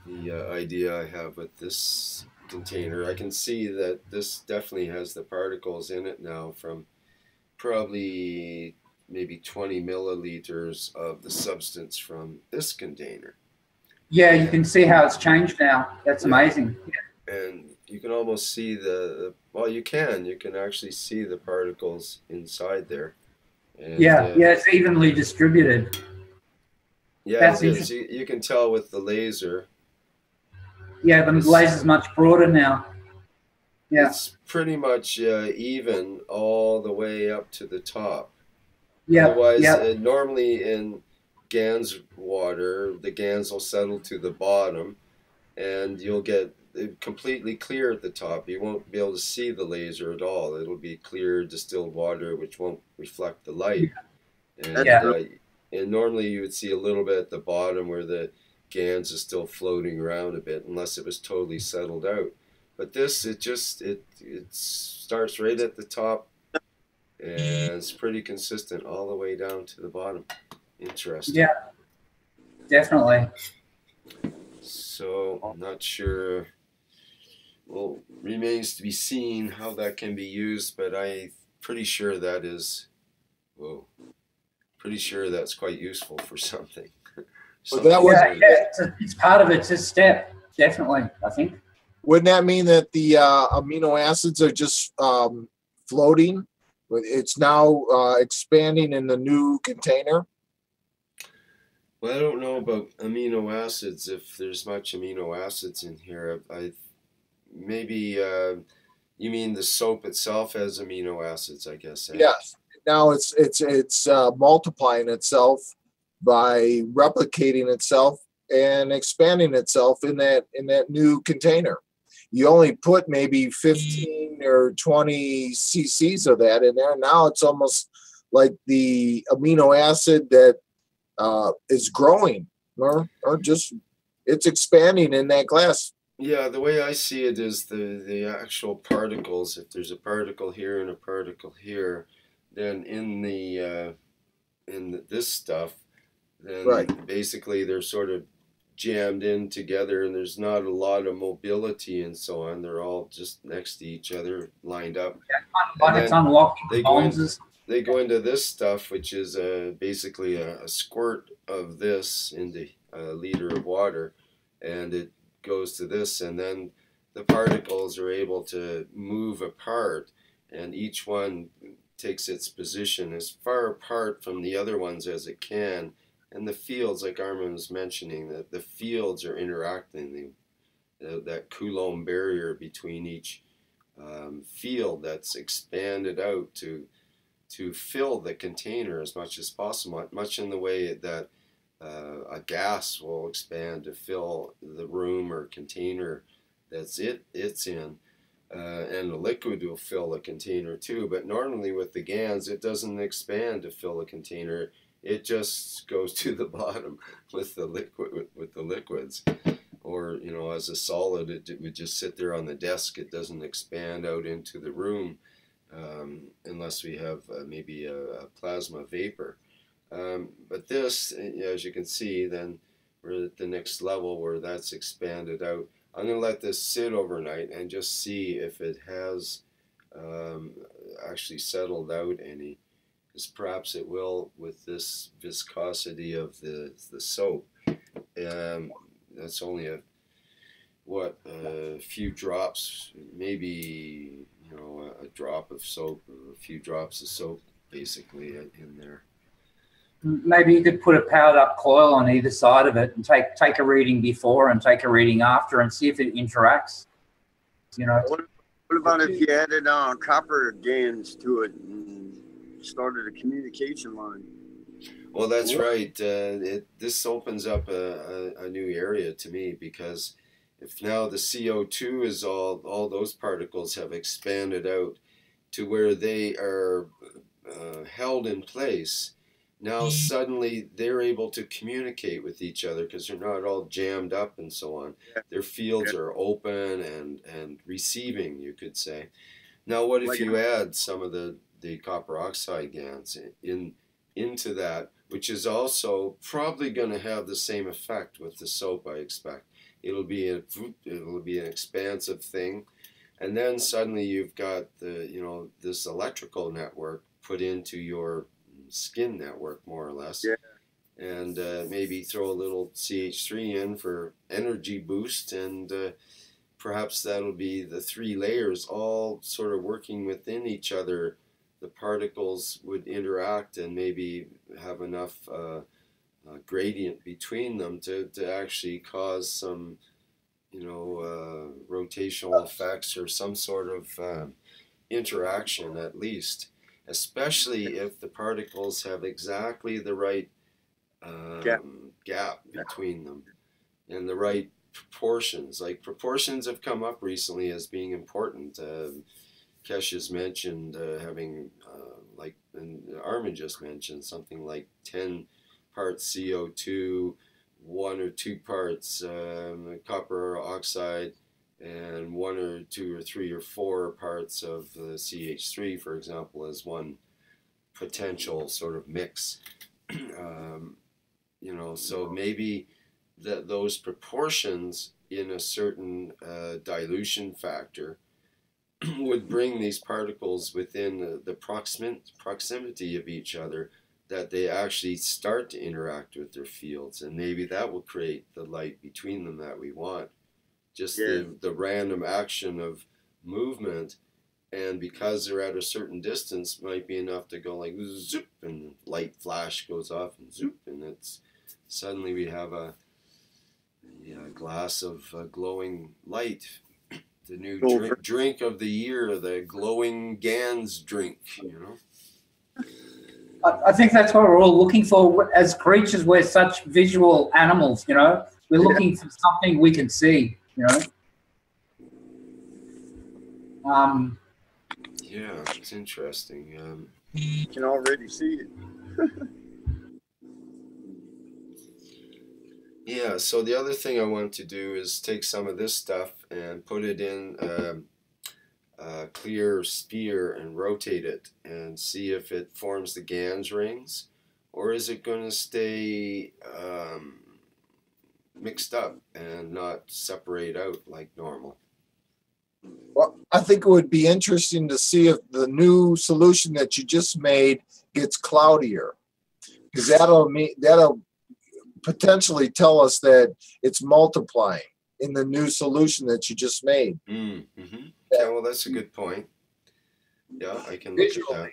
The uh, idea I have with this container. I can see that this definitely has the particles in it now from probably maybe twenty milliliters of the substance from this container. Yeah, you can see how it's changed now. That's amazing. Yeah. And you can almost see the, the, well, you can. You can actually see the particles inside there. And, yeah, uh, yeah, it's evenly distributed. Yeah, That's it is. You, you can tell with the laser. Yeah, the laser's much broader now. Yeah. It's pretty much uh, even all the way up to the top. Yeah. Otherwise, yeah. Uh, normally in Gans water, the Gans will settle to the bottom, and you'll get completely clear at the top. You won't be able to see the laser at all. It'll be clear distilled water, which won't reflect the light. And, yeah. uh, and normally you would see a little bit at the bottom where the GANs are still floating around a bit, unless it was totally settled out. But this, it just, it, it starts right at the top, and it's pretty consistent all the way down to the bottom. Interesting. Yeah, definitely. So I'm not sure, well, remains to be seen how that can be used, but I'm pretty sure that is, whoa, pretty sure that's quite useful for something. Well, that was, yeah, yeah, it's, a, it's part of it, it's a step, definitely, I think. Wouldn't that mean that the uh, amino acids are just um, floating? It's now uh, expanding in the new container? Well, I don't know about amino acids, if there's much amino acids in here. I, I Maybe, uh, you mean the soap itself has amino acids, I guess. Eh? Yes. Now it's, it's, it's uh, multiplying itself by replicating itself and expanding itself in that in that new container. You only put maybe fifteen or twenty cc's of that in there. Now it's almost like the amino acid that uh, is growing or, or just it's expanding in that glass. Yeah, the way I see it is the, the actual particles, if there's a particle here and a particle here, then in the uh, in the, this stuff, then right. basically they're sort of jammed in together, and there's not a lot of mobility and so on. They're all just next to each other, lined up. Yeah, it's unlocking they go, into, they go into this stuff, which is uh, basically a, a squirt of this into a liter of water, and it goes to this, and then the particles are able to move apart, and each one takes its position as far apart from the other ones as it can. And the fields, like Armin was mentioning, that the fields are interacting, the, the, that Coulomb barrier between each um, field that's expanded out to to fill the container as much as possible, much in the way that uh, a gas will expand to fill the room or container that's it it's in, uh, and the liquid will fill a container too. But normally with the GANs, it doesn't expand to fill a container. It just goes to the bottom with the liquid with, with the liquids, or you know, as a solid, it, it would just sit there on the desk. It doesn't expand out into the room um, unless we have uh, maybe a, a plasma vapor. Um, but this, as you can see, then we're at the next level where that's expanded out. I'm going to let this sit overnight and just see if it has um, actually settled out any. Because perhaps it will with this viscosity of the the soap. Um, that's only a what a few drops, maybe you know a, a drop of soap or a few drops of soap, basically in there. Maybe you could put a powered up coil on either side of it and take take a reading before and take a reading after and see if it interacts. You know. What, what about if you added uh, copper GANs to it? Started a communication line. Well, that's right. Uh, it, this opens up a, a, a new area to me, because if now the C O two is all, all those particles have expanded out to where they are uh, held in place, now suddenly they're able to communicate with each other because they're not all jammed up and so on. Their fields are open and, and receiving, you could say. Now, what if you add some of the the copper oxide GANs in, in into that, which is also probably going to have the same effect with the soap. I expect it'll be a it'll be an expansive thing, and then suddenly you've got the you know this electrical network put into your skin network more or less, yeah. and uh, maybe throw a little C H three in for energy boost, and uh, perhaps that'll be the three layers all sort of working within each other. The particles would interact and maybe have enough uh, uh, gradient between them to, to actually cause some, you know, uh, rotational effects or some sort of um, interaction at least, especially if the particles have exactly the right um, gap. gap between them and the right proportions. Like, proportions have come up recently as being important. Uh, Keshe has mentioned uh, having, uh, like, and Armin just mentioned, something like ten parts C O two, one or two parts um, copper oxide, and one or two or three or four parts of the C H three, for example, as one potential sort of mix. um, you know, so maybe that those proportions in a certain uh, dilution factor would bring these particles within the, the proximate, proximity of each other, that they actually start to interact with their fields, and maybe that will create the light between them that we want. Just yeah. the, the random action of movement, and because they're at a certain distance, might be enough to go like zoop, and light flash goes off, and zoop, and it's suddenly we have a, you know, glass of uh, glowing light. The new drink, drink of the year, the glowing Gans drink, you know. I think that's what we're all looking for as creatures. We're such visual animals, you know. We're looking yeah. for something we can see, you know. Um, yeah, it's interesting. Um, you can already see it. Yeah, so the other thing I want to do is take some of this stuff and put it in um, a clear sphere and rotate it and see if it forms the Gans rings, or is it going to stay um, mixed up and not separate out like normal? Well, I think it would be interesting to see if the new solution that you just made gets cloudier, because that'll mean that'll potentially tell us that it's multiplying in the new solution that you just made. Mm-hmm. Yeah, well, that's a good point. Yeah, I can look at that.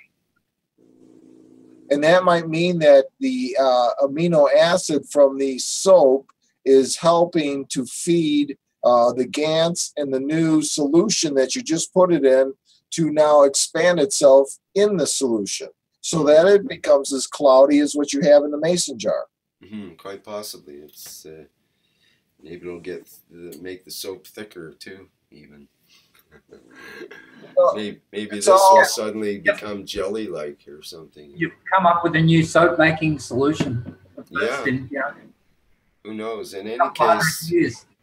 And that might mean that the uh, amino acid from the soap is helping to feed uh, the Gans and the new solution that you just put it in to now expand itself in the solution, so that it becomes as cloudy as what you have in the mason jar. Mm-hmm, quite possibly. It's uh, maybe it'll get the, make the soap thicker too. Even maybe, maybe this all, will suddenly yeah. become jelly-like or something. You've come up with a new soap-making solution. Yeah. In, you know, who knows? In any case,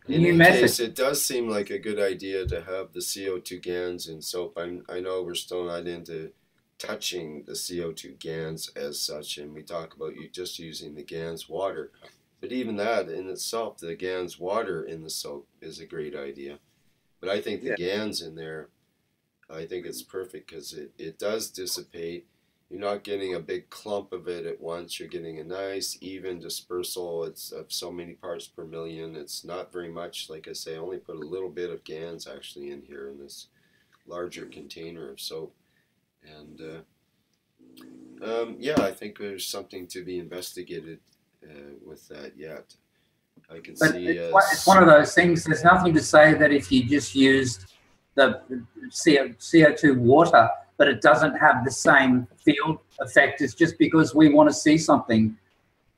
in any method. case, it does seem like a good idea to have the C O two Gans in soap. I'm, I know we're still not into touching the C O two Gans as such, and we talk about you just using the Gans water, but even that in itself, the Gans water in the soap is a great idea. But I think the yeah. Gans in there, I think it's perfect, because it, it does dissipate. You're not getting a big clump of it at once. You're getting a nice even dispersal. It's of so many parts per million. It's not very much. Like I say, I only put a little bit of Gans actually in here in this larger container of soap. And uh, um, yeah, I think there's something to be investigated uh, with that yet. I can but see it's, uh, it's one of those things. There's nothing to say that if you just used the C O two water, that it doesn't have the same field effect. It's just because we want to see something,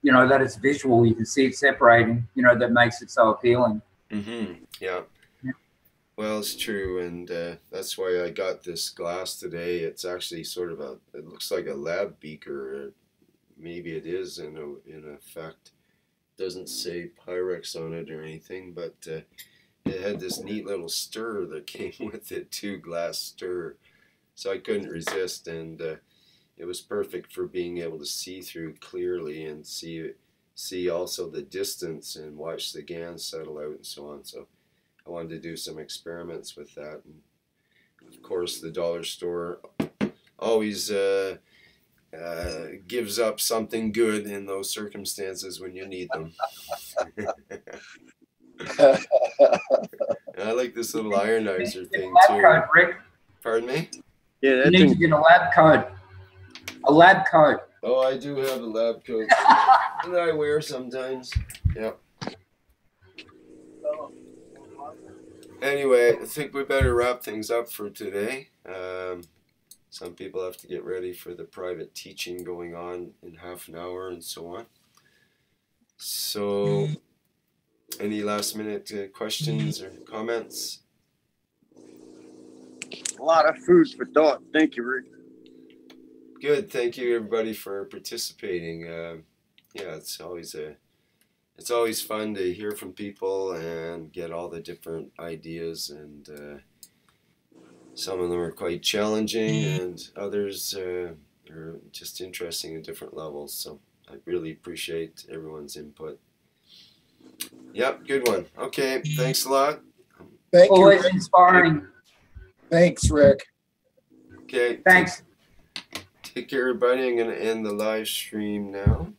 you know, that it's visual. You can see it separating, you know, that makes it so appealing. Mm-hmm. Yeah. Well, it's true, and uh, that's why I got this glass today. It's actually sort of a, it looks like a lab beaker. Maybe it is in, a, in effect. Doesn't say Pyrex on it or anything, but uh, it had this neat little stirrer that came with it, too, glass stirrer. So I couldn't resist, and uh, it was perfect for being able to see through clearly and see, see also the distance and watch the Gans settle out and so on. So I wanted to do some experiments with that. And of course, the dollar store always uh, uh, gives up something good in those circumstances when you need them. I like this little ironizer thing too. A lab coat, Rick. Pardon me? Yeah, you need to get a lab coat. A lab coat. Oh, I do have a lab coat that I wear sometimes. Yeah. Anyway, I think we better wrap things up for today. Um, some people have to get ready for the private teaching going on in half an hour and so on. So, Any last minute uh, questions or comments? A lot of food for thought. Thank you, Rick. Good. Thank you, everybody, for participating. Uh, yeah, it's always a, it's always fun to hear from people and get all the different ideas. And uh, some of them are quite challenging, and others uh, are just interesting at different levels. So I really appreciate everyone's input. Yep, good one. Okay, thanks a lot. Thank you. Always inspiring. Thanks, Rick. Okay. Thanks. Take care, everybody. I'm going to end the live stream now.